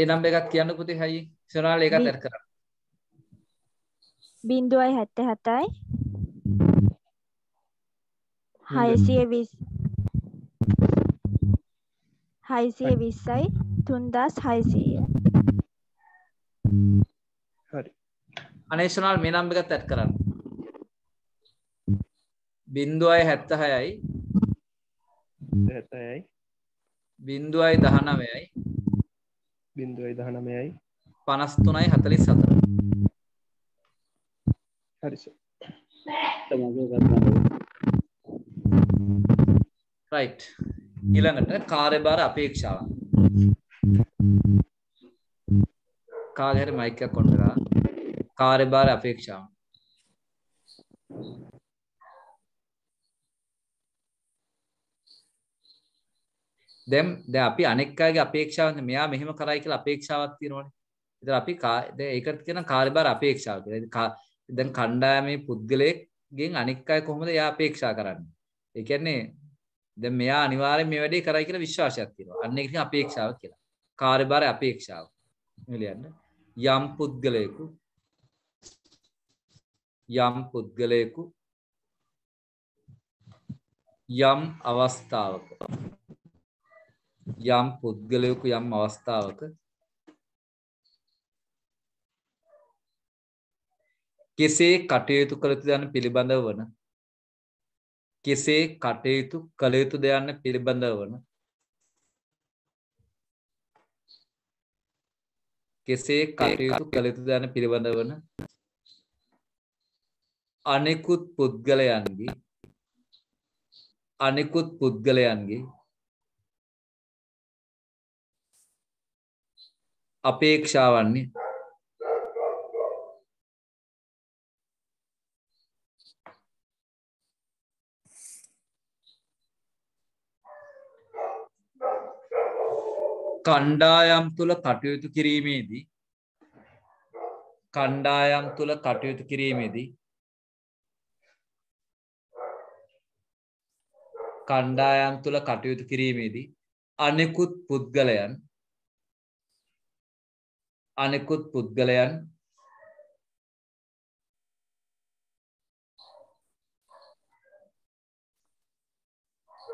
ए नंबर का क्या नुकसान है ये सुनाल एक आधार करा बिंदु आय हत्ते हताई हाई सी एविस हाई सी एविस आई तुंदास हाई सी हरी अनेक सुनाल मेरा नंबर का तैयार करा बिंदु आय हत्ता है आई हत्ता है आई बिंदु आय दहाना में आई बिंदु आई दहाना में आई पानस्तुनाई हतली सतर हरी सर तमागे करना राइट इलागटे कार्यभार अपेक्षा कागेर माइक का कोंडरा कार्यभार अपेक्षा දැන් දැන් අපි අනෙක් අයගේ අපේක්ෂාවෙන් මෙයා මෙහෙම කරයි කියලා අපේක්ෂාවක් තියෙනවනේ. ඒතර අපි දැන් ඒකට කියන කාර්යභාර අපේක්ෂාව කියලා. දැන් කණ්ඩායමේ පුද්ගලයෙක්ගෙන් අනෙක් අය කොහොමද එයා අපේක්ෂා කරන්නේ? ඒ කියන්නේ දැන් මෙයා අනිවාර්යෙන් මේ වැඩේ කරයි කියලා විශ්වාසයක් තියෙනවා. අන්න ඒක තමයි අපේක්ෂාව කියලා. කාර්යභාර අපේක්ෂාව. මේ ලියන්න. යම් පුද්ගලයෙකු යම් පුද්ගලයෙකු යම් අවස්ථාවක යම් පුද්ගලයෙකු යම් අවස්ථාවක කෙසේ කටයුතු කළ යුතුද යන පිළිබඳව වන කෙසේ කටයුතු කළ යුතුද යන පිළිබඳව වන කෙසේ කටයුතු කළ යුතුද යන පිළිබඳව වන අනෙකුත් පුද්ගලයන්ගේ අනෙකුත් පුද්ගලයන්ගේ අපේක්ෂාවන්ය කණ්ඩායම් තුළ කටයුතු කිරීමේදී කණ්ඩායම් තුළ කටයුතු කිරීමේදී කණ්ඩායම් තුළ කටයුතු කිරීමේදී අනෙකුත් පුද්ගලයන් අනෙකුත් පුද්ගලයන්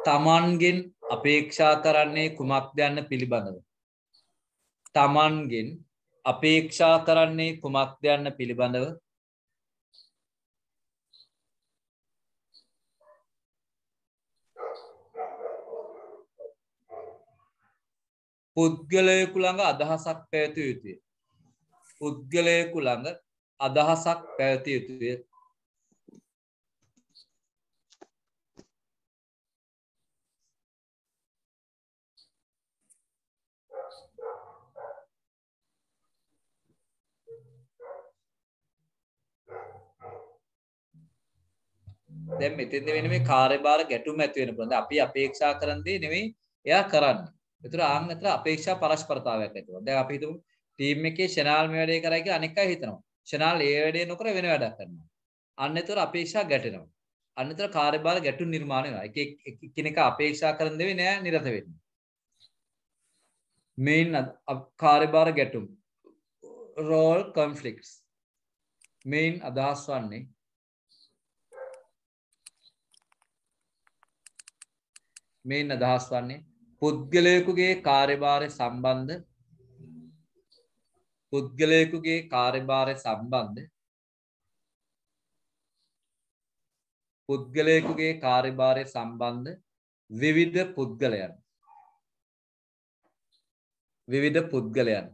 තමන්ගෙන් අපේක්ෂා කරන්නේ කුමක්ද යන්න පිළිබඳව තමන්ගෙන් අපේක්ෂා කරන්නේ කුමක්ද යන්න පිළිබඳව පුද්ගලයෙකු ළඟ අදහසක් පැවතිය යුතුය පුද්ගලයෙකු ළඟ අදහසක් පැවතිය යුතුය දැන් මෙතෙන්ද වෙන්නේ මේ කාර්යභාර ගැටුම් ඇති වෙන පුළුවන්. අපි අපේක්ෂා කරන දේ නෙමෙයි එයා කරන්නේ. ඒතර ආන් අතර අපේක්ෂා පරස්පරතාවයක් ඇති වෙනවා. දැන් අපි හිතමු ටීම් එකේ ෂනාල් මේ වැඩේ කරයි කියලා අනෙක් අය හිතනවා. ෂනාල් ඒ වැඩේ නොකර වෙන වැඩක් කරනවා. අන්න ඒතර අපේක්ෂා ගැටෙනවා. අන්න ඒතර කාර්යභාර ගැටුම් නිර්මාණය වෙනවා. එක එක එකිනෙක අපේක්ෂා කරන දේ නෑ නිරත වෙන්නේ. මේන් කාර්යභාර ගැටුම් role conflicts මේන් අදහස් වන්නේ මේ අදහස් වන්නේ පුද්ගලයෙකුගේ කාර්යභාරය සම්බන්ධ පුද්ගලයෙකුගේ කාර්යභාරය සම්බන්ධ පුද්ගලයෙකුගේ කාර්යභාරය සම්බන්ධ විවිධ පුද්ගලයන් විවිධ පුද්ගලයන්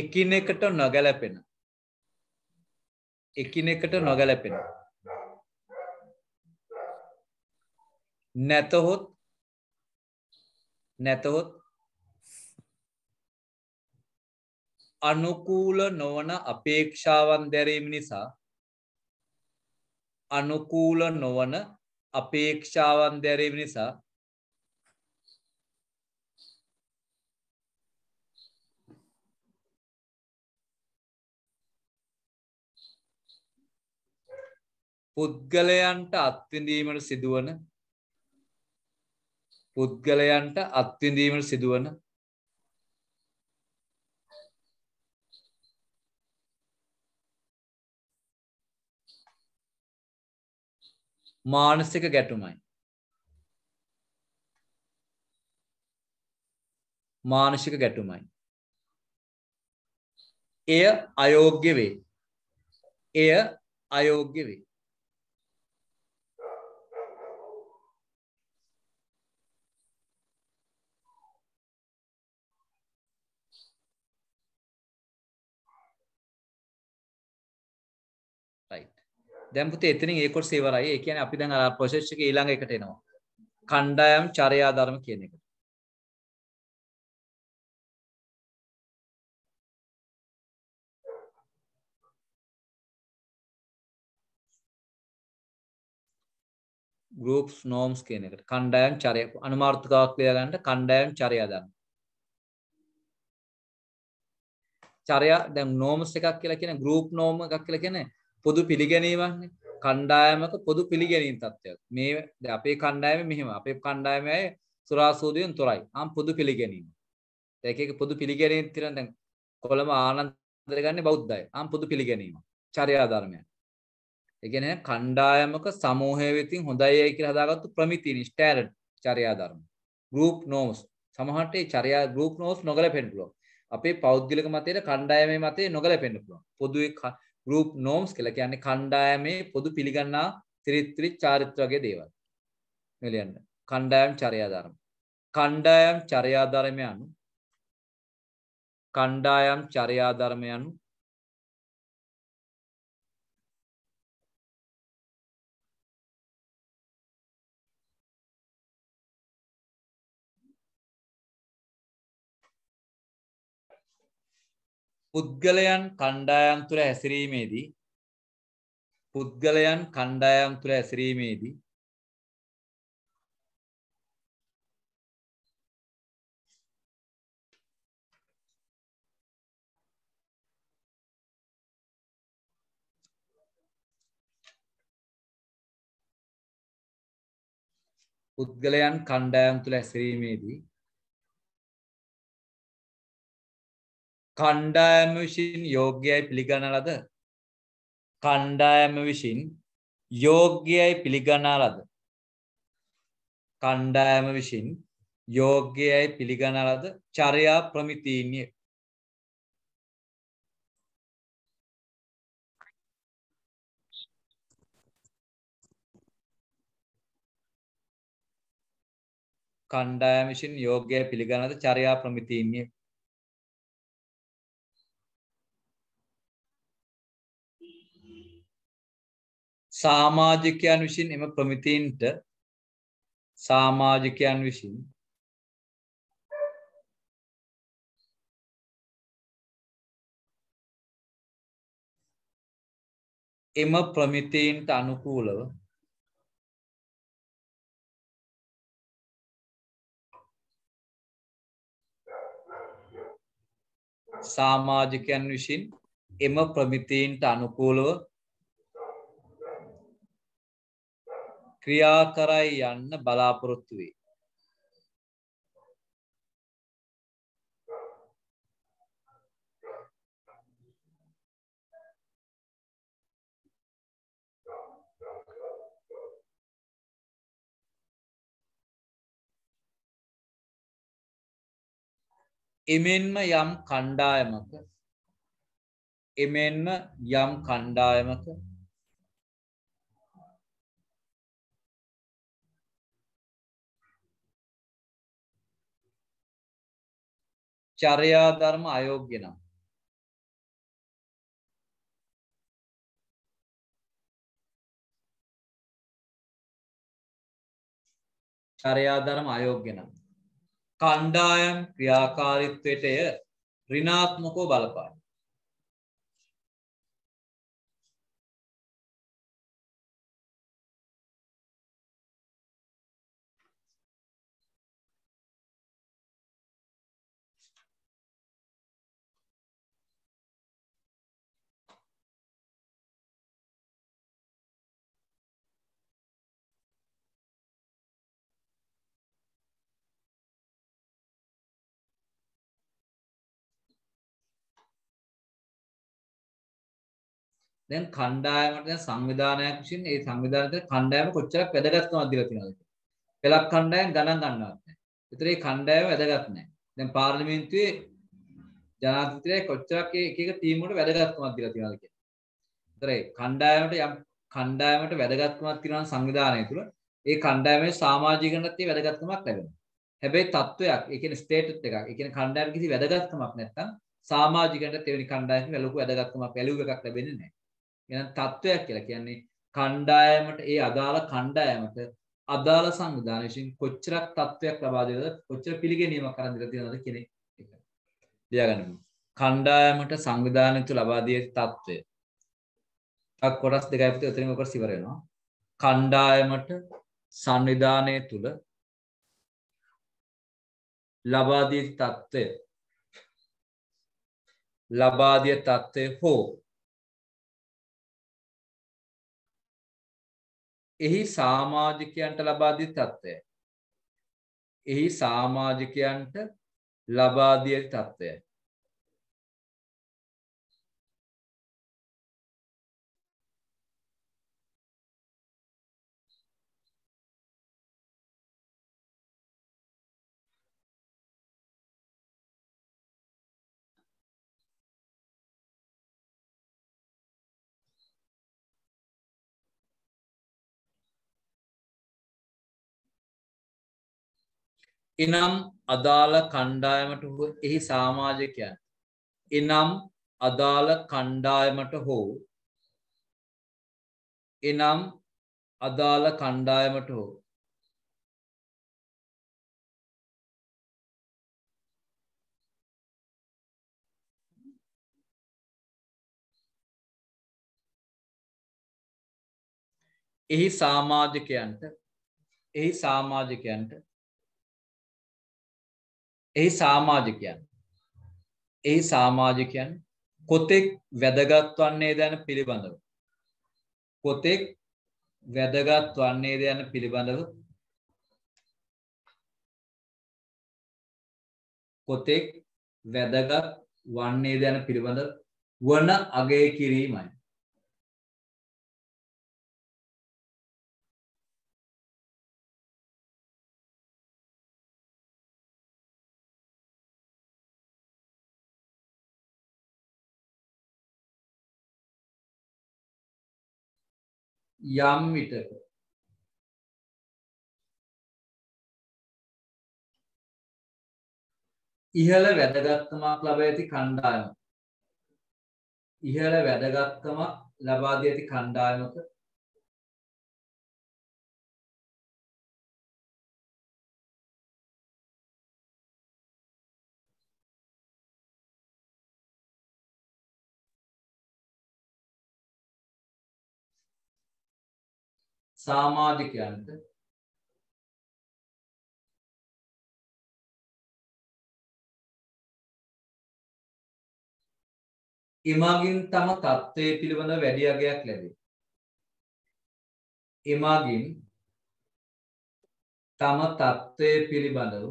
එකිනෙකට නොගැලපෙන එකිනෙකට නොගැලපෙන නැතහොත් නැතහොත් අනුකූල නොවන අපේක්ෂාවන් දැරීම නිසා අනුකූල නොවන අපේක්ෂාවන් දැරීම නිසා පුද්ගලයන්ට අත්විඳීමට සිදුවන පුද්ගලයන්ට අත්විඳීමට සිදුවන මානසික ගැටුමයි මානසික ගැටුමයි එය අයෝග්‍ය වේ එය අයෝග්‍ය වේ දැන් පුතේ එතනින් ඒ කොටස ඉවරයි. ඒ කියන්නේ අපි දැන් අර ප්‍රොසෙස් එකේ ඊළඟ එකට එනවා. කණ්ඩායම් චර්යා ධර්ම කියන එක. groups norms කියන එකට කණ්ඩායම් චර්ය අනුමාර්ථකාවක් ලියා ගන්න කණ්ඩායම් චර්යා ධර්ම. චර්යා දැන් norms එකක් කියලා කියන්නේ group norm එකක් කියලා කියන්නේ පොදු පිළිගැනීමක්නේ කණ්ඩායමක පොදු පිළිගැනීම් තත්ත්වයක්. මේ අපේ කණ්ඩායමේ මෙහෙම අපේ කණ්ඩායමේ අය සුරාසූදුවෙන් තොරයි. ආම් පොදු පිළිගැනීම. දැන් එකක පොදු පිළිගැනීම් තියෙනවා. දැන් කොළඹ ආනන්දර ගන්නේ බෞද්ධයි. ආම් පොදු පිළිගැනීම. චර්යා ධර්මයන්. ඒ කියන්නේ කණ්ඩායමක සමූහය වෙතින් හොඳයි කියලා හදාගත්තු ප්‍රමිතිනි ස්ටෑන්ඩඩ් චර්යා ධර්ම. Group norms. සමහරට මේ චර්යා ගෲප් නෝම්ස් නොගැලපෙන්න පුළුවන්. අපේ පෞද්ගලික මතයේ කණ්ඩායමේ මතයේ නොගැලපෙන්න පුළුවන්. පොදුවේ ගෲප් නෝම්ස් කියලා කියන්නේ කණ්ඩායමේ පොදු පිළිගන්නා ත්‍රිත්‍රි චාරිත්‍ර වගේ දේවල්. මේ ලියන්න. කණ්ඩායම් චර්යා ධර්ම. කණ්ඩායම් චර්යා ධර්මයන් කණ්ඩායම් චර්යා ධර්මයන් පුද්ගලයන් කණ්ඩායම් තුල හැසිරීමේදී පුද්ගලයන් කණ්ඩායම් තුල හැසිරීමේදී පුද්ගලයන් කණ්ඩායම් තුල හැසිරීමේදී කණ්ඩායම විසින් යෝග්‍යයි පිළිගන්නා ලද කණ්ඩායම විසින් යෝග්‍යයි පිළිගන්නා ලද කණ්ඩායම විසින් යෝග්‍යයි පිළිගන්නා ලද චර්යා ප්‍රමිතීන්ය කණ්ඩායම විසින් යෝග්‍යයි පිළිගන්නා ලද චර්යා ප්‍රමිතීන්ය सामाजिकයන් විසින් එම ප්‍රමිතීන්ට सामाजिकයන් විසින් එම ප්‍රමිතීන්ට අනුකූලව सामाजिकයන් විසින් එම ප්‍රමිතීන්ට අනුකූලව ක්‍රියා කරයි යන්න බලාපොරොත්තු වේ. එමෙන්ම යම් කණ්ඩායමක එමෙන්ම යම් කණ්ඩායමක චර්යා ධර්ම අයෝග්‍ය නම් චර්යා ධර්ම අයෝග්‍ය නම් කණ්ඩායම් ක්‍රියාකාරීත්වයට එය ඍණාත්මකව බලපායි දැන් කණ්ඩායමට දැන් සංවිධානයක් විසින් ඒ සංවිධානයේ කණ්ඩායම කොච්චරක් වැදගත්කමක් දීලා තියෙනවද කියලා. පළක් කණ්ඩායම් ගණන් ගන්නවත් නැහැ. ඒතර මේ කණ්ඩායම වැදගත් නැහැ. දැන් පාර්ලිමේන්තුවේ ජනාධිපතිරය කොච්චරක් එක එක ටීම් වලට වැදගත්කමක් දීලා තියෙනවද කියලා. ඒතර ඒ කණ්ඩායමට යම් කණ්ඩායමට වැදගත්කමක් තියෙනවා සංවිධානය තුළ ඒ කණ්ඩායමේ සමාජීකරණයේ වැදගත්කමක් ලැබෙනවා. හැබැයි තත්වයක්, ඒ කියන්නේ ස්ටේටස් එකක්, ඒ කියන්නේ කණ්ඩායම කිසි වැදගත්කමක් නැත්තම් සමාජීකරණයට එවැනි කණ්ඩායමක ලොකු වැදගත්කමක් වැලියු එකක් ලැබෙන්නේ නැහැ. එහෙනම් තත්වයක් කියලා කියන්නේ කණ්ඩායමට ඒ අදාළ කණ්ඩායමට අදාළ සංවිධානය විසින් කොච්චරක් තත්වයක් ලබා දෙනවද කොච්චර පිළිගැනීමක් අරන් දෙලා තියෙනවද කියන එක. ලියාගන්න. කණ්ඩායමට සංවිධානය තුළ ලබා දිය යුතු තත්වය. අක් කොටස් දෙකයි පුතේ උතරින් ඔකට ඉවර වෙනවා. කණ්ඩායමට සංවිධානය තුළ ලබා දිය යුතු තත්වය. ලබා දිය තත්වය හෝ එහි සමාජිකයන්ට ලබා දී තත්ත්වය. එහි සමාජිකයන්ට ලබා දී තත්ත්වය. इनम अदाल खंडायमट हो यही सामाजिक यान इनम अदाल खंडायमट हो इनम अदाल खंडायमट हो यही सामाजिक यान यही सामाजिक यान එහි සමාජිකයන් එහි සමාජිකයන් කොතෙක් වැදගත් වන්නේද යන පිළිබඳව කොතෙක් වැදගත් වන්නේද යන පිළිබඳව කොතෙක් වැදගත් වන්නේද යන පිළිබඳව වන අගය කිරීමයි යම් විටක ඉහළ වැදගත්කමක් ලබා ඇති කණ්ඩායම ඉහළ වැදගත්කමක් ලබා දී ඇති කණ්ඩායමක सामाजिकයන්ට එමාගින් තම තත්ත්වයේ පිළිබඳ වැඩි අගයක් ලැබේ. එමාගින් තම තත්ත්වයේ පිළිබඳව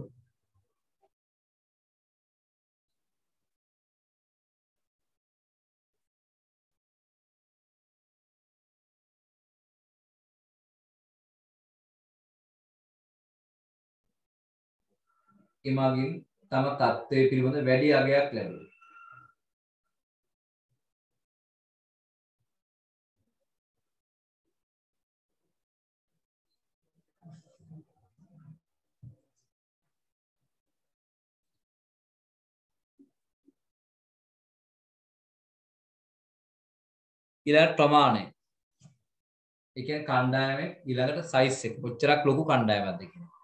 එමගින් තම තත්ත්වයේ පිළිබඳ වැඩි අගයක් ලැබේ. ඊළඟ ප්‍රමාණය. ඒ කියන්නේ කණ්ඩායමේ ඊළඟට සයිස් එක. කොච්චරක් ලොකු කණ්ඩායමක්ද කියන්නේ.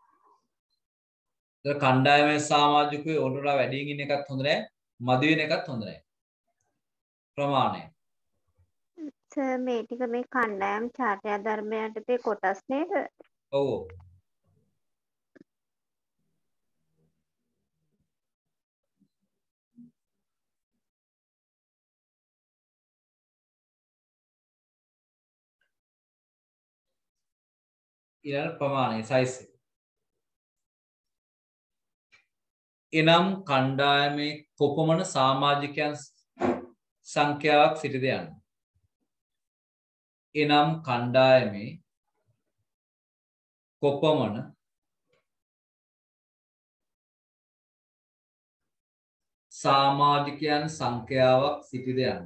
කණ්ඩායමේ සමාජිකයෝ ඕනට වැඩියෙන් ඉන්න එකත් හොඳ නැහැ මදි වෙන එකත් හොඳ නැහැ ප්‍රමාණය සර් මේ ටික මේ කණ්ඩායම් චාර්ය ධර්මයට තේ කොටස් නේද ඔව් ඊළඟ ප්‍රමාණය size එනම් කණ්ඩායමේ කොපමණ සමාජිකයන් සංඛ්‍යාවක් සිටද යන්න. එනම් කණ්ඩායමේ කොපමණ සමාජිකයන් සංඛ්‍යාවක් සිටද යන්න.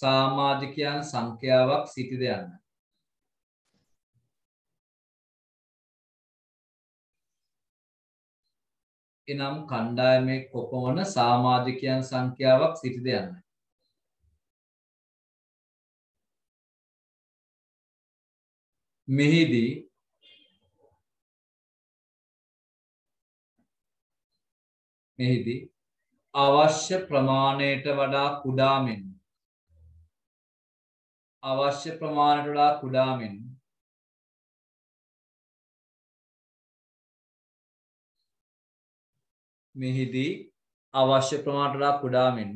සමාජිකයන් සංඛ්‍යාවක් සිටද යන්න. එනම් කණ්ඩායමේ කොපමණ සමාජිකයන් සංඛ්‍යාවක් සිටද යන්න. මෙහිදී මෙහිදී අවශ්‍ය ප්‍රමාණයට වඩා කුඩා මෙන් අවශ්‍ය ප්‍රමාණයට වඩා කුඩා මෙන් මෙහිදී අවශ්‍ය ප්‍රමාණයට වඩා කුඩා මෙන්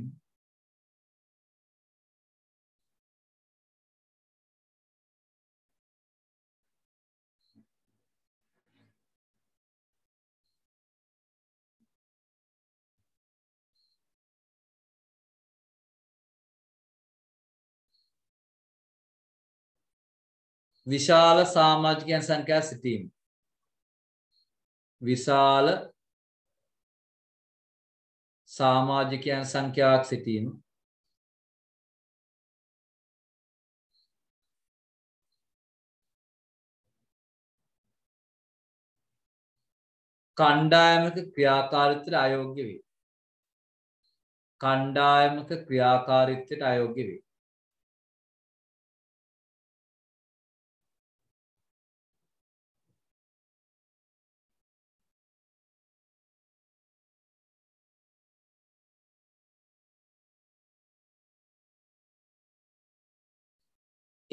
विशाल सामाजिक संख्या सिटीम, विशाल सामाजिक संख्या सिटीम, කණ්ඩායමක ක්‍රියාකාරීත්වයට අයෝග්‍ය වේ. කණ්ඩායමක ක්‍රියාකාරීත්වයට අයෝග්‍ය වේ.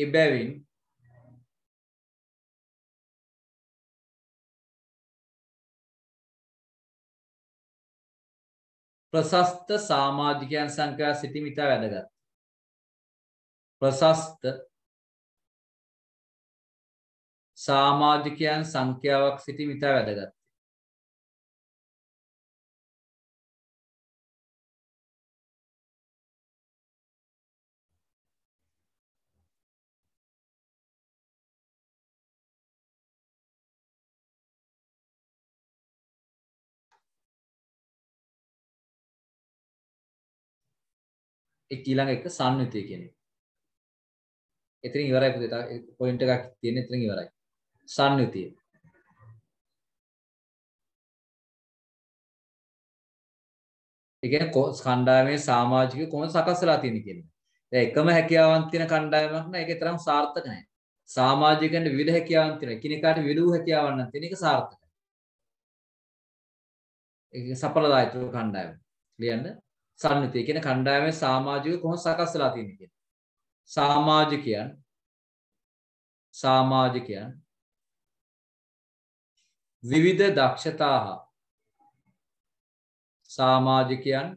එබැවින් प्रशस्त सामाजिक संख्या सिटीम इतना वेदगत प्रशस्त सामाजिक संख्या सिटीम इतना वेदगत एक ඊළඟ එක සම්නිතය කියන එක. එතනින් ඉවරයි පුතේ. තව පොයින්ට් එකක් තියෙන එතනින් ඉවරයි. සම්නිතය. ඒ කියන්නේ කණ්ඩායමේ සමාජික කොහොමද සකස් වෙලා තියෙන්නේ කියන්නේ. දැන් එකම හැකියාවන් තියෙන කණ්ඩායමක් නම් ඒකේ තරම් සාර්ථක නැහැ. සමාජිකයන්ට විවිධ හැකියාවන් තියෙනවා. කිනේකාට විවිධ හැකියාවන් නම් තියෙන එක සාර්ථකයි. ඒක සඵලදායීත්ව කණ්ඩායම. ලියන්න සම්නිතය කියන කණ්ඩායමේ සමාජික කොහොම සකස් වෙලා තියෙන්නේ කියන සමාජිකයන් සමාජිකයන් විවිධ දක්ෂතා හා සමාජිකයන්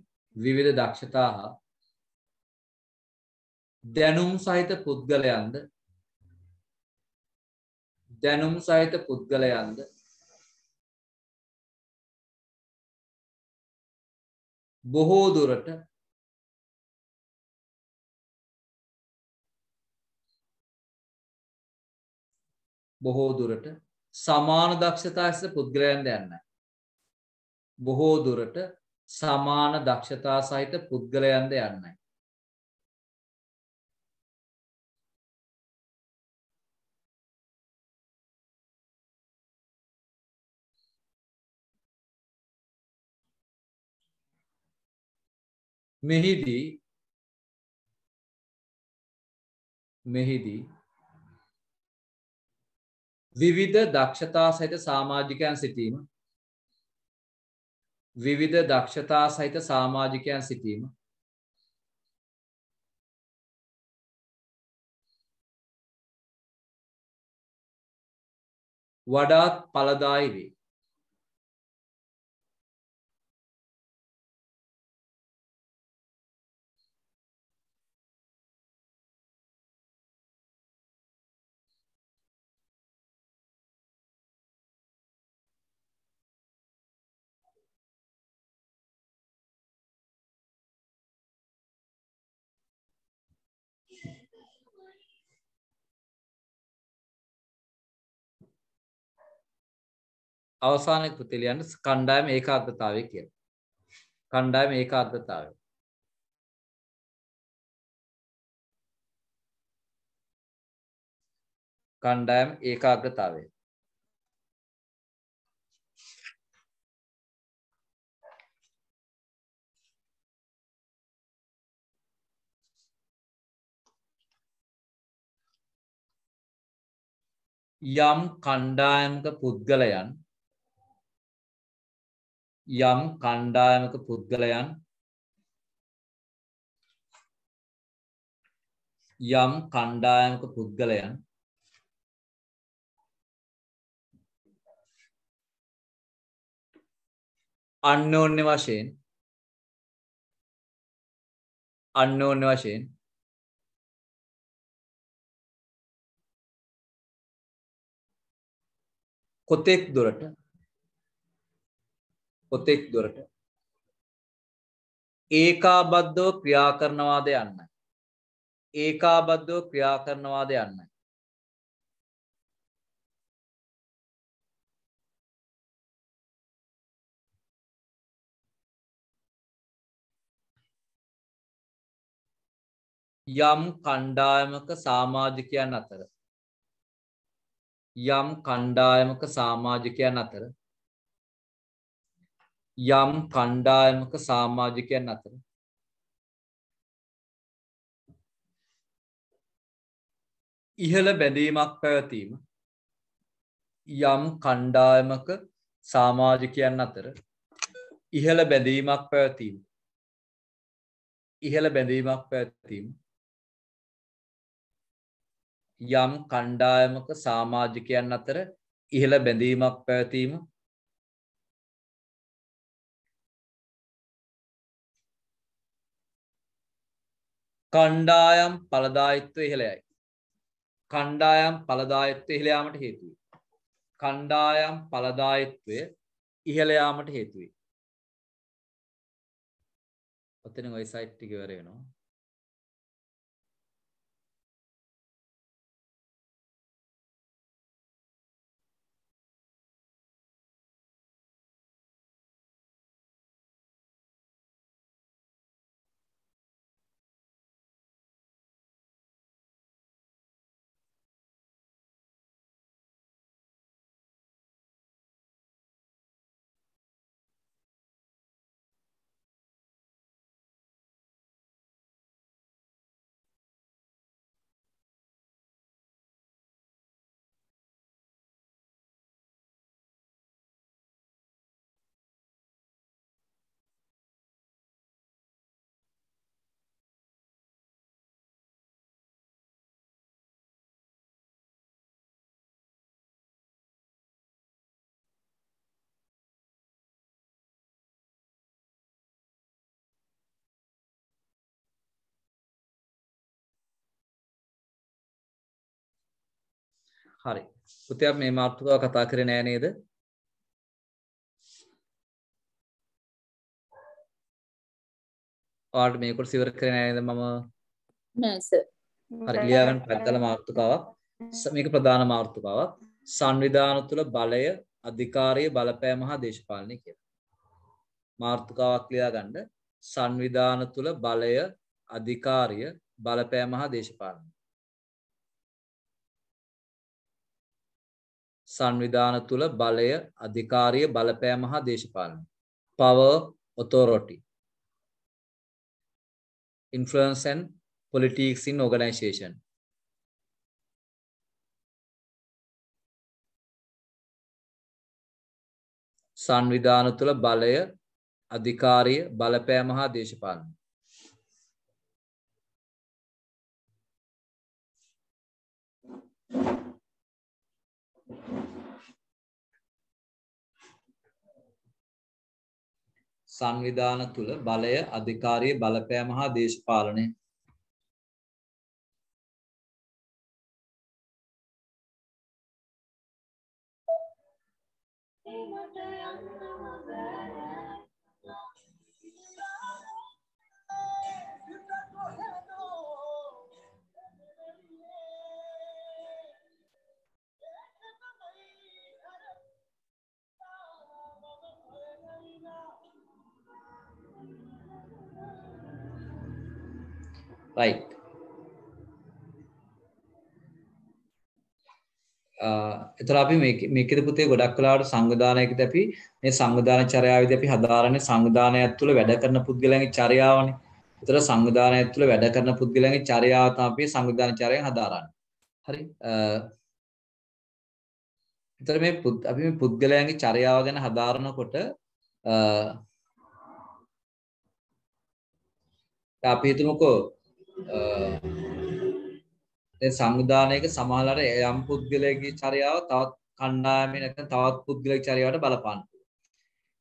විවිධ දක්ෂතා හා දැනුම් සහිත පුද්ගලයන්ද දැනුම් සහිත පුද්ගලයන්ද බොහෝ දුරට බොහෝ දුරට සමාන දක්ෂතාස පුද්ගලයන් දැන්නයි බොහෝ දුරට සමාන දක්ෂතා සහිත පුද්ගලයන් ද යන්නයි මෙහිදී මෙහිදී විවිධ දක්ෂතා සහිත සමාජිකයන් සිටීම විවිධ දක්ෂතා සහිත සමාජිකයන් සිටීම වඩාත් ඵලදායී වේ අවසාන එක පුතේ ලියන්න කණ්ඩායම ඒකාග්‍රතාවය කියලා. කණ්ඩායම ඒකාග්‍රතාවය. කණ්ඩායම ඒකාග්‍රතාවය. යම් කණ්ඩායමක පුද්ගලයන් යම් කණ්ඩායමක පුද්ගලයන් යම් කණ්ඩායමක පුද්ගලයන් අන්‍යෝන්‍ය වශයෙන් අන්‍යෝන්‍ය වශයෙන් කොතෙක් දුරට කොතෙක් දුරට ඒකාබද්ධව ක්‍රියා කරනවාද යන්නයි ඒකාබද්ධව ක්‍රියා කරනවාද යන්නයි යම් කණ්ඩායමක සමාජිකයන් අතර යම් කණ්ඩායමක සමාජිකයන් අතර යම් කණ්ඩායමක සමාජිකයන් අතර ඉහළ බැඳීමක් පැවතීම යම් කණ්ඩායමක සමාජිකයන් අතර ඉහළ බැඳීමක් පැවතීම ඉහළ බැඳීමක් පැවතීම යම් කණ්ඩායමක සමාජිකයන් අතර ඉහළ බැඳීමක් පැවතීම කණ්ඩායම් ඵලදායිත්වය ඉහළ යයි කණ්ඩායම් ඵලදායිත්වය ඉහළ යාමට හේතු වේ කණ්ඩායම් ඵලදායිත්වය ඉහළ යාමට හේතු වේ ඔතන ওই සයිට් එක ඉවර වෙනවා හරි පුතේ මේ මාතෘකාව කතා කරේ නෑ නේද ඔයාලට මේකට සිවර් කරේ නෑ නේද මම නෑ සර් හරි ලියා ගන්න පැත්තල මාතෘකාවක් මේක ප්‍රධාන මාතෘකාවක් සංවිධාන තුළ බලය අධිකාරිය බලපෑම හා දේශපාලනය කියලා මාතෘකාවක් ලියා ගන්න සංවිධාන තුළ බලය අධිකාරිය බලපෑම හා දේශපාලනය संविधान तुला बलय अधिकारिय बलपैम हा देशपालन power authority influence and politics in organisation संविधान तुला बलय अधिकारिय बलपैम हा देशपालन संविधान तुल बलय अधिकारी बलपैम हा देशपालने right එතන අපි මේකේ මේකේ පුතේ ගොඩක් වෙලාවට සංවිධානයකදී අපි මේ සංවිධාන චර්යාවේදී අපි හදාරන්නේ සංවිධානයත් තුළ වැඩ කරන පුද්ගලයන්ගේ චර්යාවනේ. එතන සංවිධානයත් තුළ වැඩ කරන පුද්ගලයන්ගේ චර්යාව තමයි අපි සංවිධාන චර්යාවෙන් හදාරන්නේ. හරි. එතන මේ අපි මේ පුද්ගලයන්ගේ චර්යාව ගැන හදාරනකොට අපි හිතමුකෝ संविधानයක සමහරවල් යම් පුද්ගලයෙකුගේ චර්යාව තවත් කණ්ඩායමේ නැත්නම් තවත් පුද්ගලයෙකුගේ චර්යාවට බලපාන.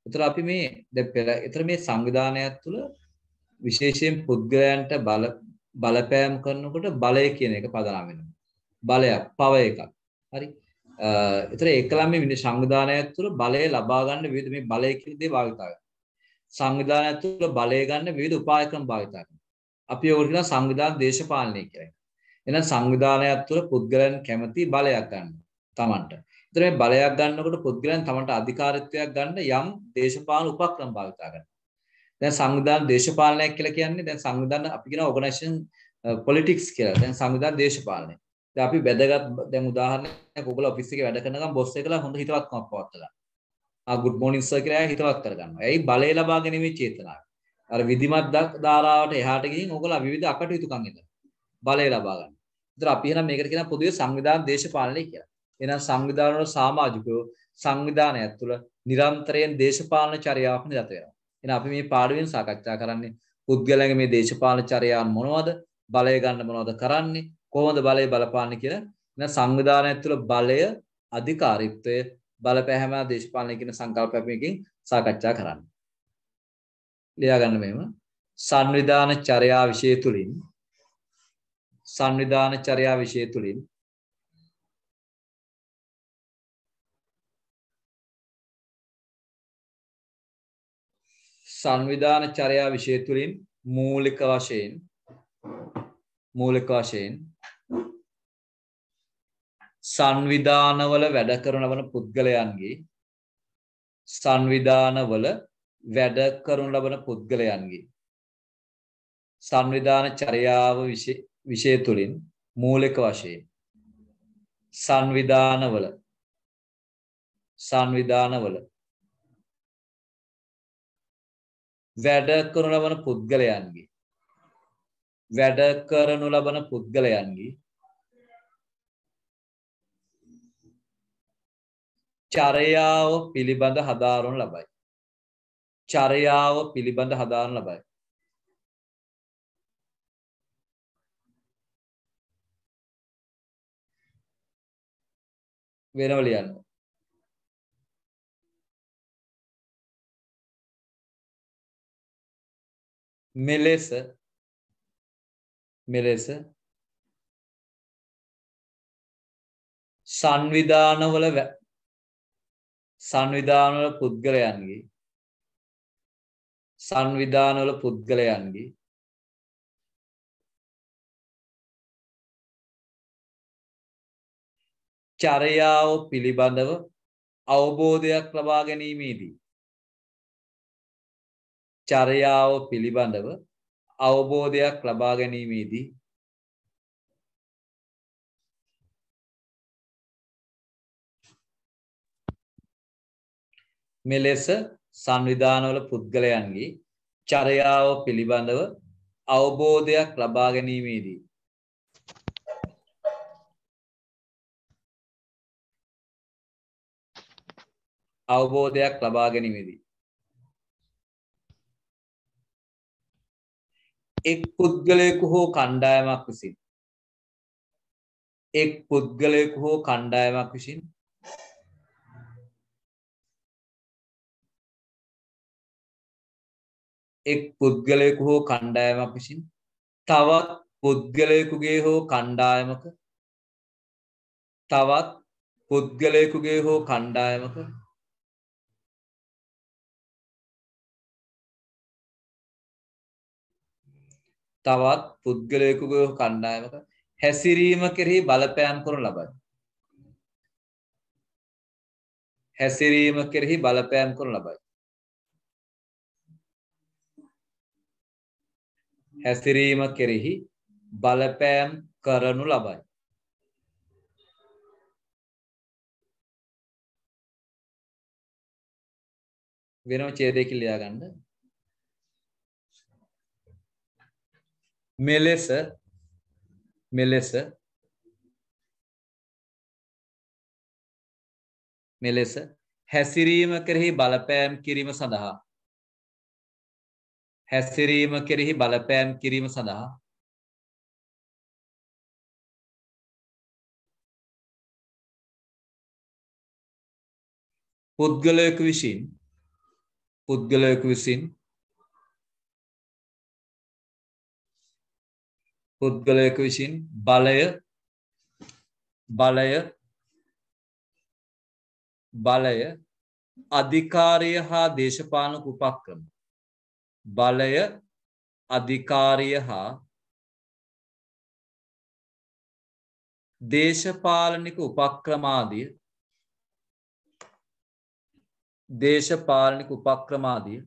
ඒතර අපි මේ දැන් පෙර ඒතර මේ සංවිධානයත් තුළ විශේෂයෙන් පුද්ගලයන්ට බල බලපෑම් කරනකොට බලය කියන එක පදනම් වෙනවා. බලයක්, power එකක්. හරි. ඒතර ඒකලම මේ සංවිධානයත් තුළ බලය ලබා ගන්න විවිධ මේ බලය කියන දේ භාවිතා කරනවා. සංවිධානයත් තුළ බලය ගන්න විවිධ උපාය ක්‍රම භාවිතා කරනවා. අපි ඕකට කියන සංවිධාන දේශපාලනය කියලා. එහෙනම් සංවිධානයත් තුළ පුද්ගලයන් කැමති බලයක් ගන්න තමන්ට. ඒතර මේ බලයක් ගන්නකොට පුද්ගලයන් තමන්ට අධිකාරීත්වයක් ගන්න යම් දේශපාලන උපක්‍රම භාවිතා කරනවා. දැන් සංවිධාන දේශපාලනයක් කියලා කියන්නේ දැන් සංවිධාන අපි කියන ඕගනයිසේෂන් පොලිටික්ස් කියලා. දැන් සංවිධාන දේශපාලනය. දැන් අපි වැදගත් දැන් උදාහරණයක් ඔයගොල්ලෝ ඔෆිස් එකේ වැඩ කරනකම් බොස් එකලා හොඳ හිතවත්කමක් පවත්වලා. ආ good morning sir කියලා හිතවත් කරගන්නවා. ඒයි බලය ලබා ගැනීමේ චේතනාව. අර විධිමත් ධාරාවට එහාට ගිහින් ඔයගොල්ලෝ විවිධ අකටයුතුකම් ඉදලා බලය ලබා ගන්නවා. ඒතර අපි එහෙනම් මේකට කියන පොදුවේ සංවිධාන දේශපාලනය කියලා. එහෙනම් සංවිධාන වල සමාජිකයෝ සංවිධානයත් තුළ නිරන්තරයෙන් දේශපාලන චර්යාවක් නිරත වෙනවා. එහෙනම් අපි මේ පාඩුවෙන් සාකච්ඡා කරන්නේ පුද්ගලයන්ගේ මේ දේශපාලන චර්යාවන් මොනවද? බලය ගන්න මොනවද කරන්නේ? කොහොමද බලය බලපාන්නේ කියලා. එහෙනම් සංවිධානයත් තුළ බලය, අධිකාරීත්වය, බලපෑම දේශපාලනය කියන සංකල්පයක් මේකෙන් සාකච්ඡා කරන්නේ. ලියා ගන්න මෙහෙම සංවිධාන චර්යා විෂය තුලින් සංවිධාන චර්යා විෂය තුලින් සංවිධාන චර්යා විෂය තුලින් මූලික වශයෙන් මූලික වශයෙන් සංවිධානවල වැඩ කරන පුද්ගලයන්ගේ සංවිධානවල වැඩ කරන ලබන පුද්ගලයන්ගේ සංවිධාන චර්යාව විෂය තුලින් මූලික වශයෙන් සංවිධානවල සංවිධානවල වැඩ කරනු ලබන පුද්ගලයන්ගේ වැඩ කරනු ලබන පුද්ගලයන්ගේ චර්යාව පිළිබඳ හදාරනු ලබයි චර්යාව පිළිබඳ හදාරනු ලබයි වෙනම ලියන්න මෙලෙස මෙලෙස සංවිධානවල සංවිධානවල පුද්ගලයන්ගේ සංවිධානවල පුද්ගලයන්ගේ චර්යාව පිළිබඳව අවබෝධයක් ලබා ගැනීමේදී චර්යාව පිළිබඳව අවබෝධයක් ලබා ගැනීමේදී මෙලෙස සංවිධානවල පුද්ගලයන්ගේ චර්යාව පිළිබඳව අවබෝධයක් ලබා ගැනීමේදී අවබෝධයක් ලබා ගැනීමේදී එක් පුද්ගලයෙකු හෝ කණ්ඩායමක් විසින් එක් පුද්ගලයෙකු හෝ කණ්ඩායමක් විසින් එක් පුද්ගලයෙකු හෝ කණ්ඩායමක් විසින් තවත් පුද්ගලයෙකුගේ හෝ කණ්ඩායමක තවත් පුද්ගලයෙකුගේ හෝ කණ්ඩායමක තවත් පුද්ගලයෙකුගේ කණ්ඩායමක හැසිරීම කෙරෙහි බලපෑම් කරනු ලබයි. හැසිරීම කෙරෙහි බලපෑම් කරනු ලබයි. හැසිරීම කෙරෙහි බලපෑම් කරනු ලබයි. වෙනම ඡේදයකින් ලියා ගන්න. මෙලෙස මෙලෙස මෙලෙස හැසිරීම කෙරෙහි බලපෑම් කිරීම සඳහා හැසිරීම කෙරෙහි බලපෑම් කිරීම සඳහා පුද්ගලයෙකු විසින් පුද්ගලයෙකු විසින් පුද්ගලයෙකු විසින් බලය බලය බලය අධිකාරිය හා දේශපාලන උපක්‍රම බලය අධිකාරිය හා දේශපාලනික උපක්‍රමාදිය දේශපාලනික උපක්‍රමාදිය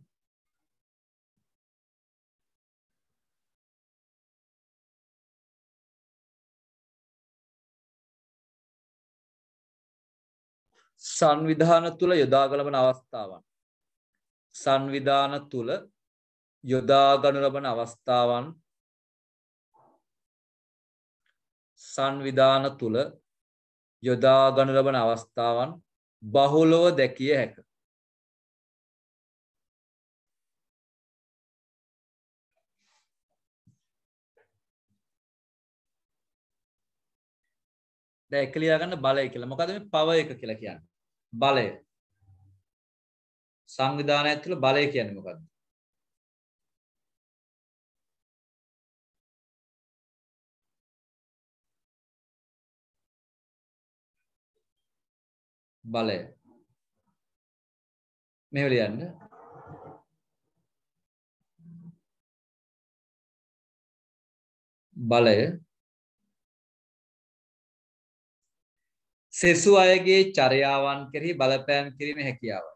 සංවිධාන තුල යොදා ගන්න ලබන අවස්ථාවන් සංවිධාන තුල යොදා ගන්න ලබන අවස්ථාවන් සංවිධාන තුල යොදා ගන්න ලබන අවස්ථාවන් බහුලව දැකිය හැක දැන් එක ලියා ගන්න බලය කියලා මොකද මේ පවර් එක කියලා කියන්නේ බලය සංවිධානය ඇතුළේ බලය කියන්නේ මොකද්ද බලය මේව ලියන්න බලය සෙසු අයගේ චර්යාවන් කෙරෙහි බලපෑම් කිරීමේ හැකියාවයි.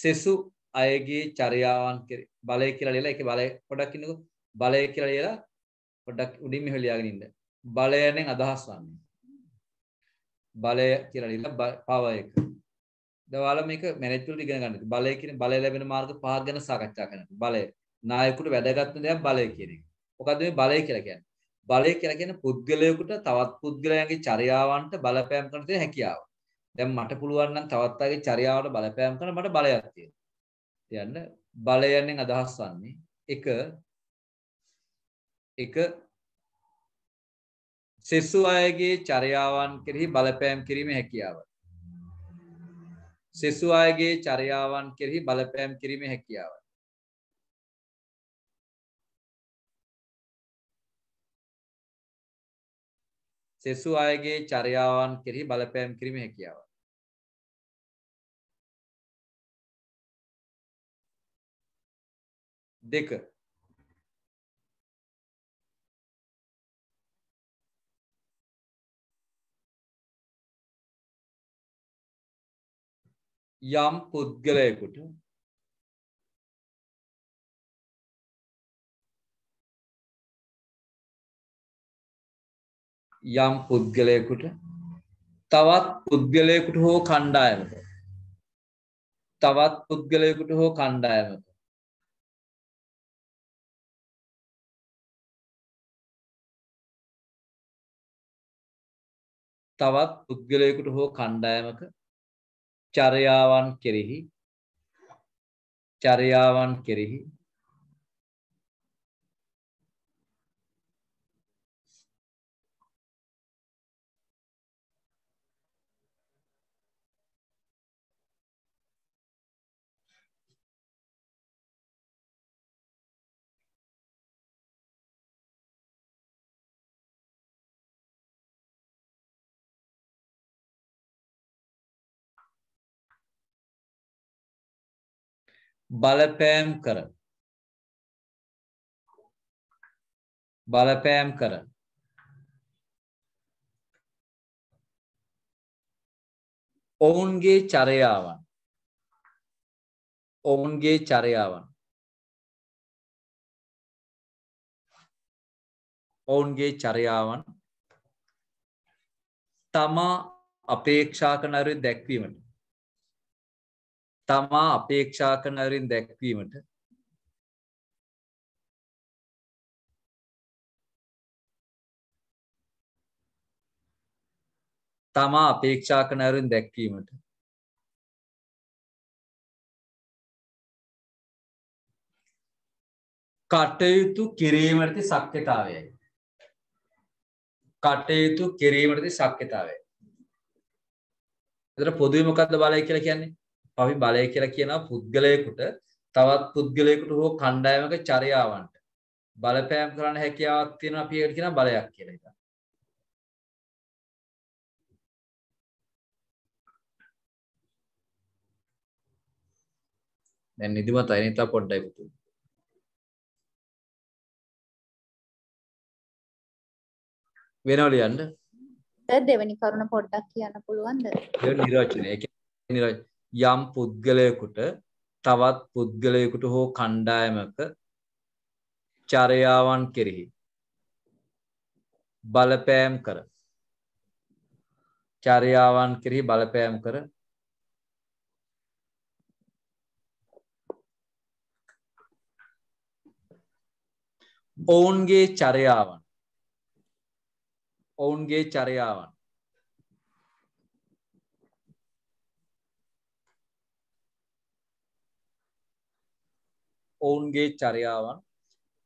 සෙසු අයගේ චර්යාවන් කෙරෙහි බලය කියලා ලියලා ඒකේ බලය පොඩක් ඉන්නකො බලය කියලා ලියලා පොඩක් උඩින් මෙහෙ ලියාගෙන ඉන්න. බලයෙන් අදහස් වන්නේ. බලය කියලා ලියලා පවර් එක. දැන් ඔයාලා මේක මැනේජ් වලට ඉගෙන ගන්න. බලය කියන්නේ බලය ලැබෙන මාර්ග පහක් ගැන සාකච්ඡා කරනවා. බලය නායකයෙකුට වැදගත්ම දෙයක් බලය කියන එක. මොකද්ද මේ බලය කියලා කියන්නේ? බලය කියලා කියන්නේ පුද්ගලයෙකුට තවත් පුද්ගලයන්ගේ චර්යාවන්ට බලපෑම් කරන තියෙන හැකියාව. දැන් මට පුළුවන් නම් තවත් අයගේ චර්යාවට බලපෑම් කරන මට බලයක් තියෙනවා. කියන්න බලයෙන් අදහස් වන්නේ එක එක සෙසු අයගේ චර්යාවන් කෙරෙහි බලපෑම් කිරීමේ හැකියාව. සෙසු අයගේ චර්යාවන් කෙරෙහි බලපෑම් කිරීමේ හැකියාව. සෙසු අයගේ චර්යාවන් කෙරෙහි බලපෑම් කිරීමේ හැකියාව. දෙක. යම් පුද්ගලයෙකුට යම් පුද්ගලයෙකුට තවත් පුද්ගලයෙකුට හෝ කණ්ඩායමක තවත් පුද්ගලයෙකුට හෝ කණ්ඩායමක තවත් පුද්ගලයෙකුට හෝ කණ්ඩායමක චර්යාවන් කෙරෙහි චර්යාවන් කෙරෙහි බලපෑම් කර බලපෑම් කර ඔවුන්ගේ චර්යාවන් ඔවුන්ගේ චර්යාවන් ඔවුන්ගේ චර්යාවන් තමා අපේක්ෂා කරන අයුරු දැක්වීමට තමා අපේක්ෂා කරන අයුරින් දැක්වීමට තමා අපේක්ෂා කරන අයුරින් දැක්වීමට කටයුතු කිරීමට ශක්්‍යතාවයයි කටයුතු කිරීමට ශක්්‍යතාවයයි එතන පොදුවේ මොකද්ද බලය කියලා කියන්නේ අපි බලය කියලා කියනවා පුද්ගලයෙකුට තවත් පුද්ගලයෙකුට හෝ කණ්ඩායමක චර්යාවන්ට බලපෑම් කරන්න හැකියාවක් තියෙනවා අපි ඒකට කියනවා බලයක් කියලා හිතන්න. දැන් නිදිමතයි නේ තා පොඩ්ඩයි පුතේ. වෙනවල යන්න. සර් දෙවෙනි කරුණ පොඩ්ඩක් කියන්න පුළුවන්ද? ඒ නිර්වචනය. ඒ කියන්නේ නිර්වචනය යම් පුද්ගලයෙකුට තවත් පුද්ගලයෙකුට හෝ කණ්ඩායමක චර්යාවන් කෙරෙහි බලපෑම් කර චාරියාවන් කෙරෙහි බලපෑම් කර ඔවුන්ගේ චාරියාවන් ඔවුන්ගේ චාරියාවන් ඔවුන්ගේ චාරියාවන්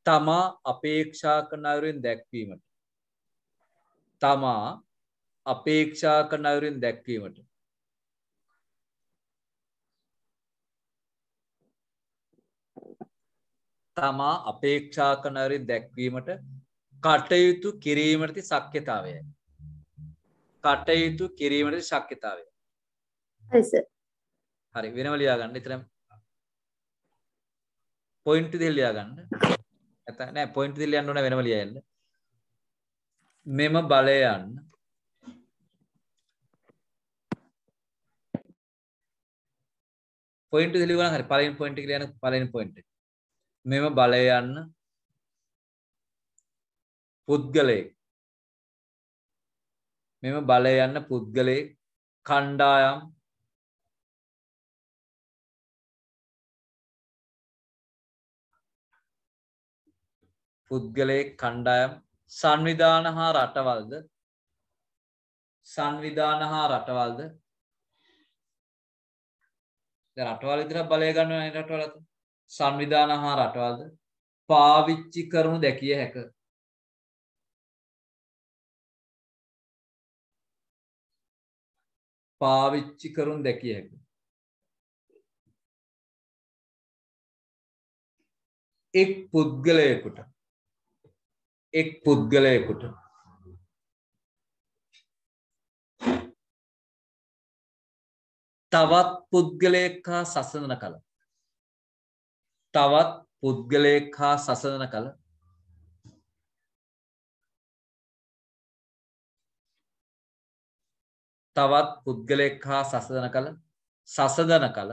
තමා අපේක්ෂා කරන අයුරින් දැක්වීමට තමා අපේක්ෂා කරන අයුරින් දැක්වීමට තමා අපේක්ෂා කරන අයුරින් දැක්වීමට කටයුතු කිරීමට ශක්්‍යතාවයයි කටයුතු කිරීමට ශක්්‍යතාවයයි හරි සර් හරි වෙනම ලියා ගන්න ඉතින් පොයින්ට් දෙක ලියා ගන්න නැත්නම් නෑ පොයින්ට් දෙක ලියන්න ඕන වෙනම ලියන්න මෙම බලයන් පොයින්ට් දෙක ලියවන හරි පළවෙනි පොයින්ට් එක ලියන්න පළවෙනි පොයින්ට් එක මෙම බලයන් පුද්ගලයෙක් මෙම බලයන් පුද්ගලයෙක් කණ්ඩායම් පුද්ගලයෙක් කණ්ඩායම් සංවිධාන හා රටවල්ද සංවිධාන හා රටවල්ද දැන් රටවල් විතරක් බලය ගන්නවා නේද රටවලත් සංවිධාන හා රටවල්ද පාවිච්චි කරනු දැකිය හැක පාවිච්චි කරනු දැකිය හැක එක් පුද්ගලයෙකුට එක් පුද්ගලයෙකුට තවත් පුද්ගලයෙක් හා සසඳන කල තවත් පුද්ගලයෙක් හා සසඳන කල තවත් පුද්ගලයෙක් හා සසඳන කල සසඳන කල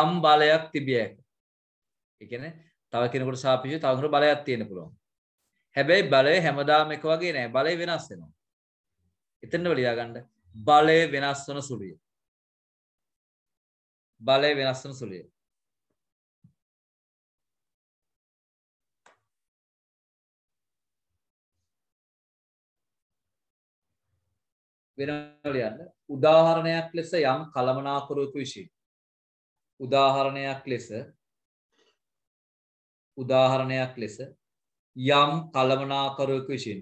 යම් බලයක් තිබිය හැක. ඒ කියන්නේ තව කෙනෙකුට සාපේක්ෂව තව කෙනෙකුට බලයක් තියෙන්න පුළුවන්. හැබැයි බලය හැමදාම එක වගේ නෑ බලය වෙනස් වෙනවා. එතනම ලියා ගන්න බලය වෙනස් වෙන සුළුයි. බලය වෙනස් වෙන සුළුයි. වෙනම ලියන්න උදාහරණයක් ලෙස යම් කළමනාකරුවෙකු විසින් උදාහරණයක් ලෙස උදාහරණයක් ලෙස යම් කළමනාකරුවෙකු විසින්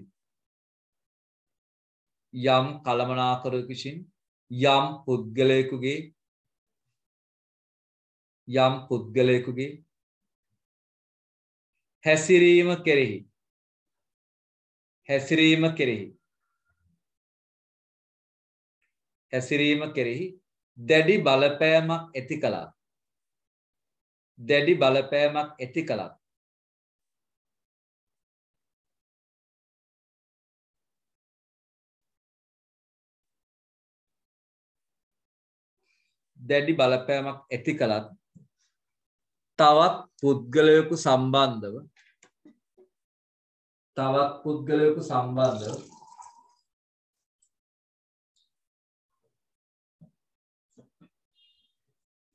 යම් කළමනාකරුවෙකු විසින් යම් පුද්ගලයෙකුගේ යම් පුද්ගලයෙකුගේ හැසිරීම කෙරෙහි හැසිරීම කෙරෙහි හැසිරීම කෙරෙහි දැඩි බලපෑමක් ඇති කළා දැඩි බලපෑමක් ඇති කළා දැඩි බලපෑමක් ඇති කළත් තවත් පුද්ගලයෙකු සම්බන්ධව තවත් පුද්ගලයෙකු සම්බන්ධව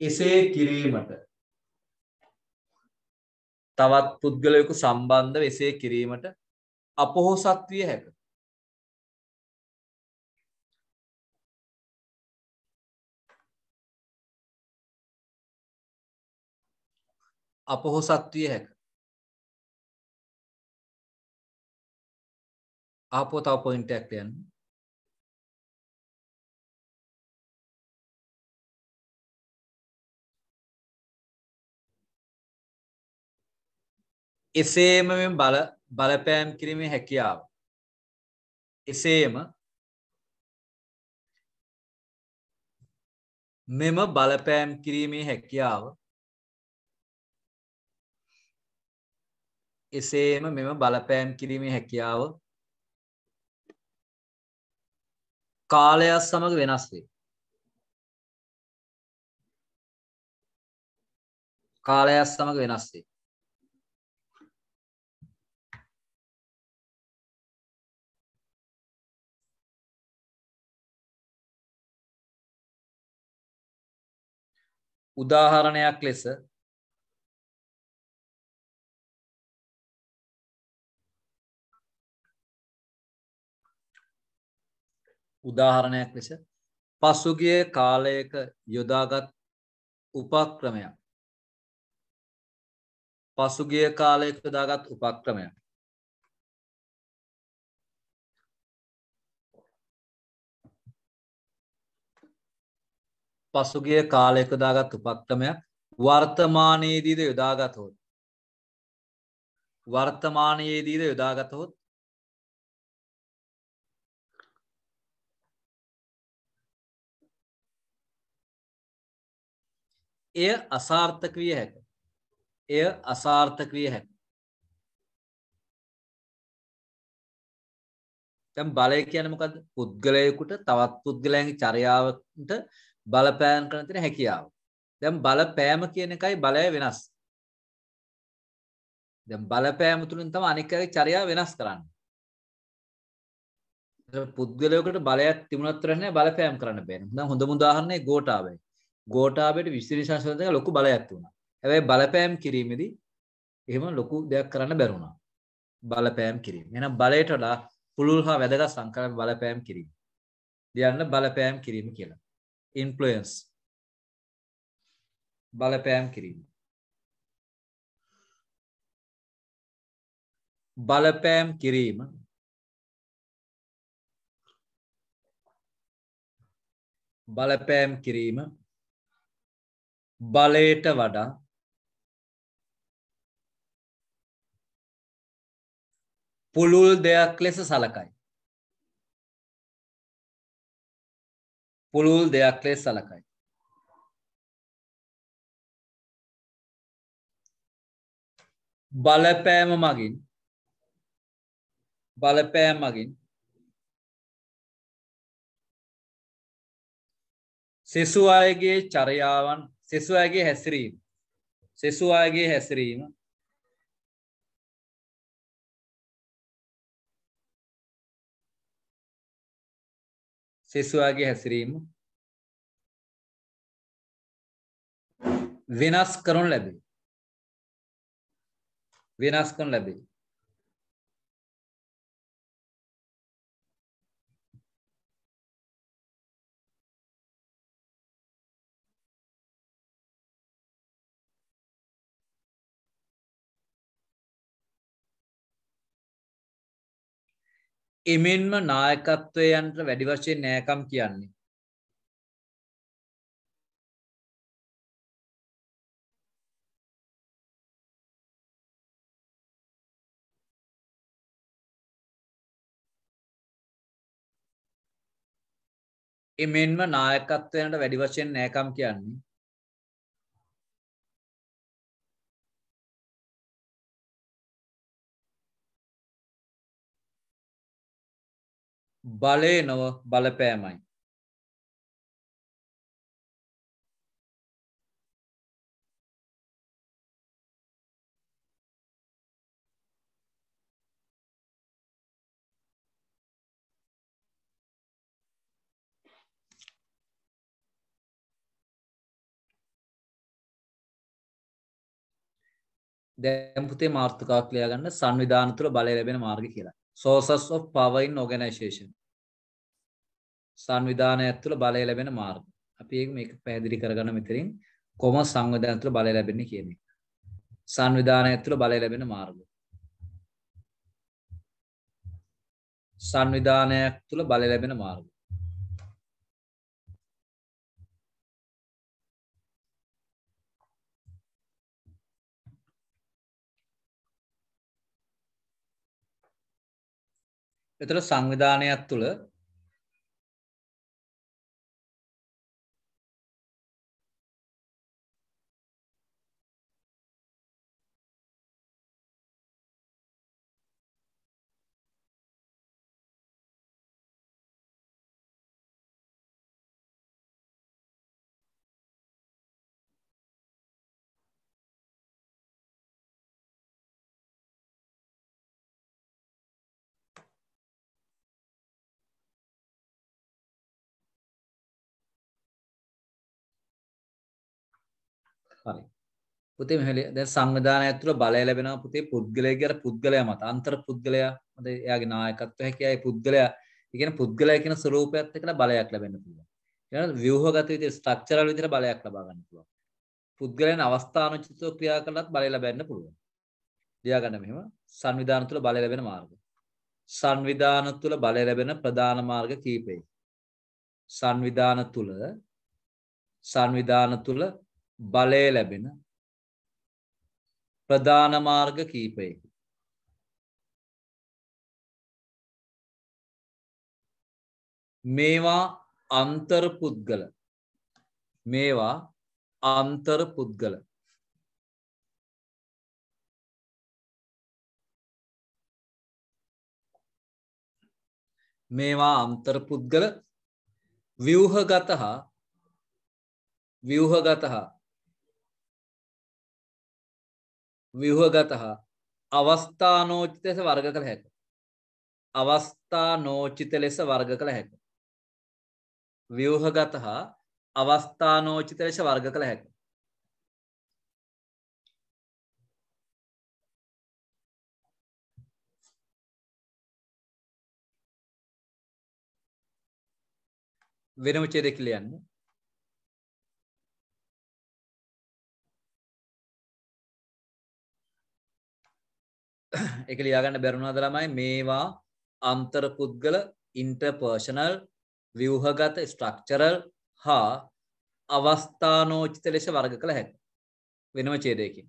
එසේ කිරීමට තවත් පුද්ගලයෙකු සම්බන්ධව එසේ කිරීමට අපොහොසත් විය හැක අපොහොසත් විය හැක ආපෝ තව පොයින්ට් එකක් ලියන්න එසේම මෙම බල බලපෑම් කිරීමේ හැකියාව එසේම මෙම බලපෑම් කිරීමේ හැකියාව එසේම මෙම බලපෑම් කිරීමේ හැකියාව කාලයත් සමග වෙනස් වේ. කාලයත් සමග වෙනස් වේ. උදාහරණයක් ලෙස උදාහරණයක් ලෙස පසුගිය කාලයක යොදාගත් උපක්‍රමයක් පසුගිය කාලයක යොදාගත් උපක්‍රමයක් පසුගිය කාලයක යොදාගත් උපක්‍රමයක් වර්තමානයේදීද යොදාගතොත් වර්තමානයේදීද යොදාගතොත් එය අසාර්ථක විය හැක එය අසාර්ථක විය හැක දැන් බලය කියන්නේ මොකද්ද පුද්ගලයෙකුට තවත් පුද්ගලයන්ගේ චර්යාවට බලපෑම් කරන තියෙන හැකියාව දැන් බලපෑම කියන එකයි බලය වෙනස් දැන් බලපෑම තුලින් තමයි අනෙක් අයගේ චර්යාව වෙනස් කරන්නේ පුද්ගලයෙකුට බලයක් තිබුණත් තරන්නේ බලපෑම් කරන්න බෑ නේද හොඳම උදාහරණය ගෝඨාභය ගෝඨාභයට විශ්ව සංස්කෘතික ලොකු බලයක් වුණා. හැබැයි බලපෑම් කිරීමේදී එහෙම ලොකු දෙයක් කරන්න බැරි වුණා. බලපෑම් කිරීම. එහෙනම් බලයට වඩා පුළුල් හා වැදගත් සංකල්ප බලපෑම් කිරීම. කියන්න බලපෑම් කිරීම කියලා. ඉන්ෆ්ලුවෙන්ස්. බලපෑම් කිරීම. බලපෑම් කිරීම බලපෑම් කිරීම බලයට වඩා පුළුල් දෙයක් ලෙස සලකයි පුළුල් දෙයක් ලෙස සලකයි බලපෑම මගින් බලපෑම මගින් සිසු අයගේ චර්යාවන් සිසුවාගේ හැසිරීම සිසුවාගේ හැසිරීම සිසුවාගේ හැසිරීම වෙනස් කරනු ලැබේ වෙනස් කරනු ලැබේ එමෙන්ම නායකත්වයන්ට වැඩි වශයෙන් නෑකම් කියන්නේ එමෙන්ම නායකත්වයන්ට වැඩි වශයෙන් නෑකම් කියන්නේ බලය නොව බලපෑමයි දැන් පුතේ මාතෘකාවක් ලියා ගන්න සංවිධාන තුළ බලය ලැබෙන මාර්ගය කියලා sources of power in organization සංවිධානය ඇතුළ බලය ලැබෙන මාර්ග අපි මේක පැහැදිලි කරගන්න මෙතනින් කොහොම සංවිධානය ඇතුළ බලය ලැබෙන්නේ කියන එක සංවිධානය ඇතුළ බලය ලැබෙන මාර්ග සංවිධානය ඇතුළ බලය ලැබෙන මාර්ග එතන සංවිධානයක් තුල හරි. පුතේ මෙහෙලේ දැන් සංවිධානය තුළ බලය ලැබෙනවා පුතේ පුද්ගලයා කියන පුද්ගලයා මත අන්තර් පුද්ගලයා මත එයාගේ නායකත්වය හැකියාවේ පුද්ගලයා ඒ කියන්නේ පුද්ගලයා කියන ස්වරූපයත් එක්කලා බලයක් ලැබෙන්න පුළුවන්. ඒනොත් ව්‍යුහගත විදිහට ස්ට්‍රක්චරල් විදිහට බලයක් ලබා ගන්න පුළුවන්. පුද්ගලයන් අවස්ථානුචිතව ක්‍රියා කළත් බලය ලැබෙන්න පුළුවන්. ලියා ගන්න මෙහෙම සංවිධාන තුළ බලය ලැබෙන මාර්ග. සංවිධාන තුළ බලය ලැබෙන ප්‍රධාන මාර්ග කීපයයි. සංවිධාන තුළ සංවිධාන තුළ බලය ලැබෙන ප්‍රධාන මාර්ග කීපයයි. මේවා අන්තර්පුද්ගල මේවා අන්තර්පුද්ගල මේවා අන්තර්පුද්ගල ව්‍යුහගත ව්‍යුහගත ව්‍යුහගත අවස්ථානෝචිත ලෙස වර්ග කළ හැක අවස්ථානෝචිත ලෙස වර්ග කළ හැක ව්‍යුහගත අවස්ථානෝචිත ලෙස වර්ග කළ හැක වෙනම ඡේදයක් ලියන්න. ඒක ලියා ගන්න බැරි වුණාද ළමයි? මේවා අන්තර්පුද්ගල ඉන්ටර්පර්සනල් ව්‍යුහගත ස්ට්‍රක්චරල් හා අවස්ථානෝචිත ලෙස වර්ග කළ හැකියි. වෙනම ඡේදයකින්.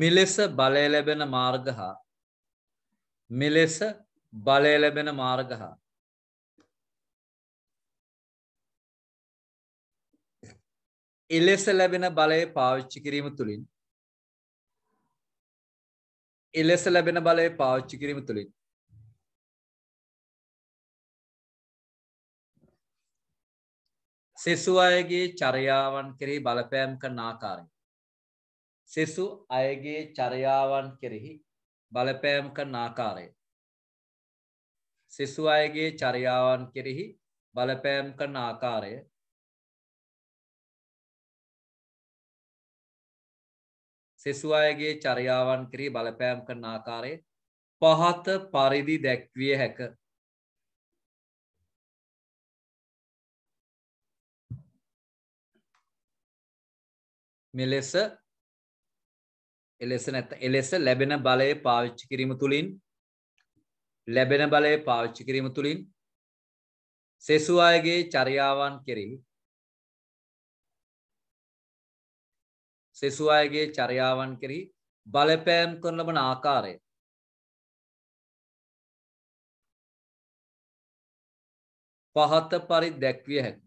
මෙලෙස බලය ලැබෙන මාර්ග හා මෙලෙස බලය ලැබෙන මාර්ග හා එලෙස ලැබෙන බලය පාවිච්චි කිරීම තුළින් එලෙස ලැබෙන බලය පාවිච්චි කිරීම තුළින් සෙසු අයගේ චර්යාවන් කෙරෙහි බලපෑම් කරන ආකාරය සෙසු අයගේ චර්යාවන් කෙරෙහි බලපෑම් කරන ආකාරය සිසු අයගේ චර්යාවන් කෙරෙහි බලපෑම් කරන ආකාරය සිසු අයගේ චර්යාවන් කෙරෙහි බලපෑම් කරන ආකාරය පහත පරිදි දැක්විය හැක මෙලෙස එලෙස නැත්නම් එලෙස ලැබෙන බලය පාවිච්චි කිරීම තුළින් ලැබෙන බලය පාවිච්චි කිරීම තුළින් සෙසු අයගේ චර්යාවන් කෙරෙහි සෙසු අයගේ චර්යාවන් කෙරෙහි බලපෑම් කරන ලබන ආකාරය පහත පරිදි දැක්විය හැකියි.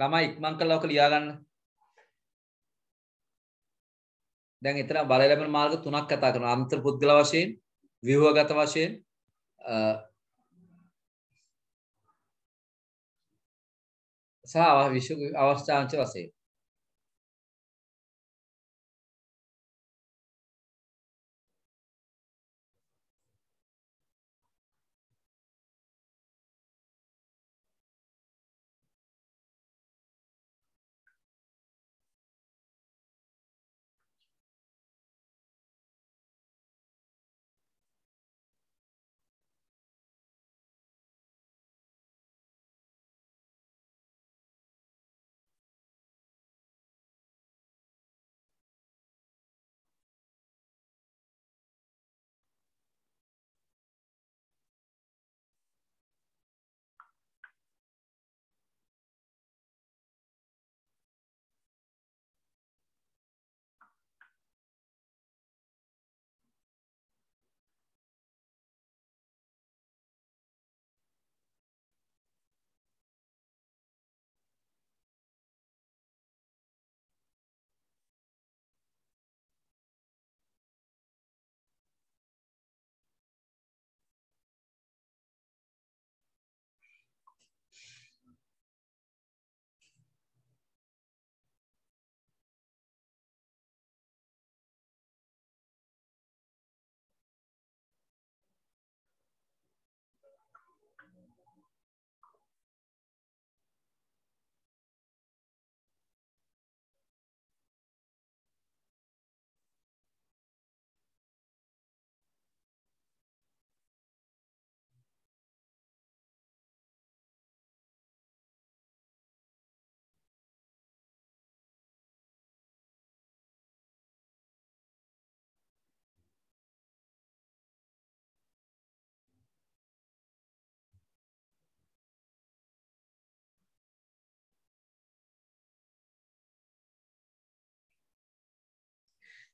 ළමයි ඉක්මන් කරලා ඔක ලියා ගන්න. දැන් එතන බලය ලැබෙන මාර්ග තුනක් කතා කරනවා අන්තර් පුද්ගල වශයෙන් ව්‍යුහගත වශයෙන් සහ අවස්ථාංශ වශයෙන්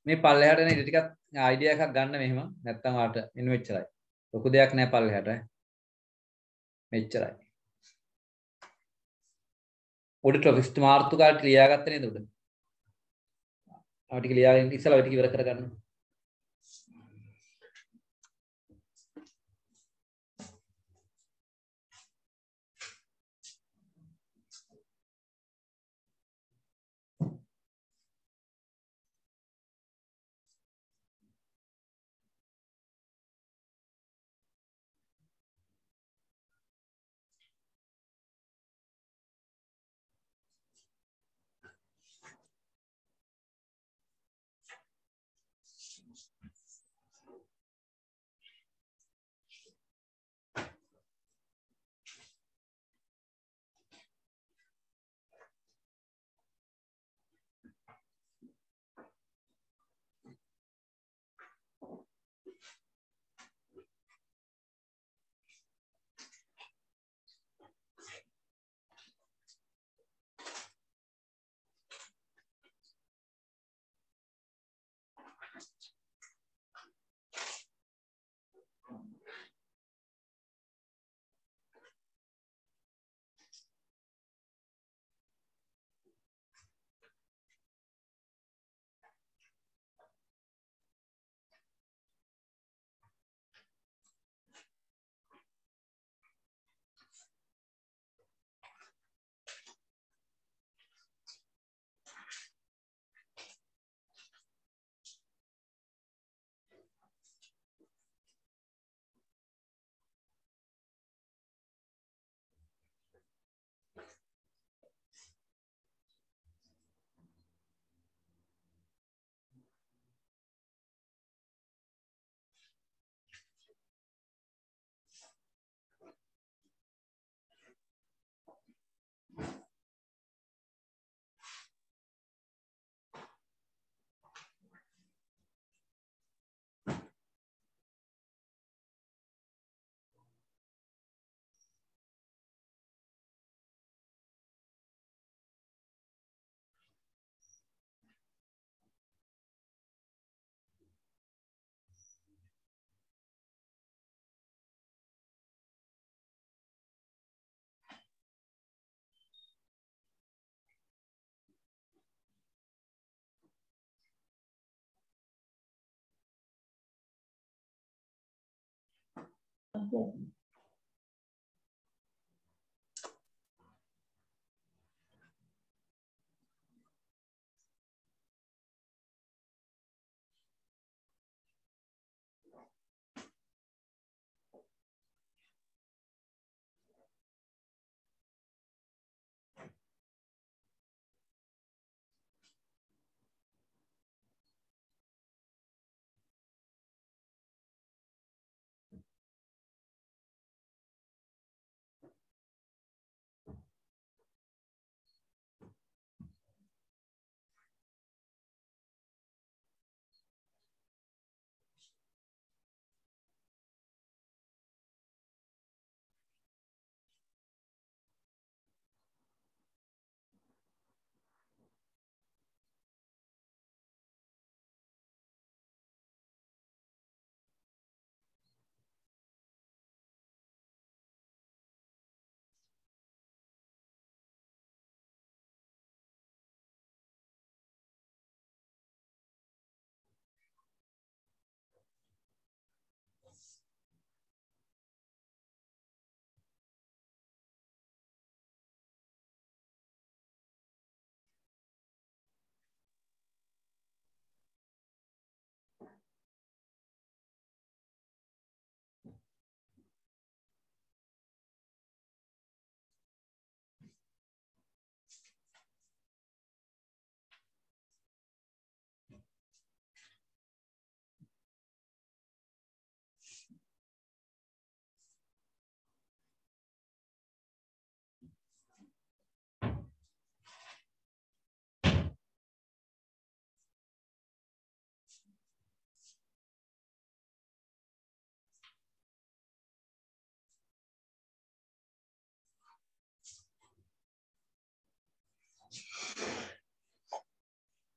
මේ පල්ලෙහාට නේ ටිකක් අයිඩියා එකක් ගන්න මෙහෙම නැත්තම් ආට මෙන්න මෙච්චරයි ලොකු දෙයක් නෑ පල්ලෙහාට මෙච්චරයි ඔඩ ටොපික්ස් මාර්තු කාට ලියාගත්ත නේද උඩ ආ ටික ලියාගෙන ඉස්සලා ඔය ටික ඉවර කරගන්න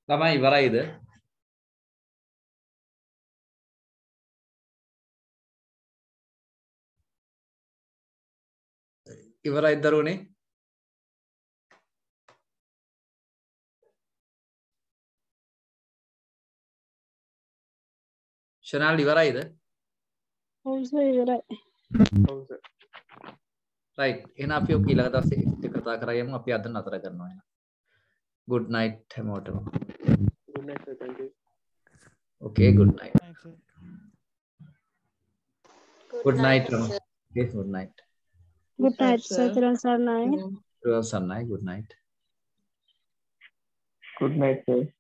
ළමයි ඉවරයිද ఎవరా ఇద్దరుని షనాల్ ఎవరా ఇది అవును సార్ ఎవరా అవును సార్ రైట్ ఏనా అప్యో కి लगातार से करता करायम आप याद ना तरह करना है गुड नाइट है मोटो good night sir thank you okay good night good night okay good night good night sir Kiran sir night Kiran sir night good night good night sir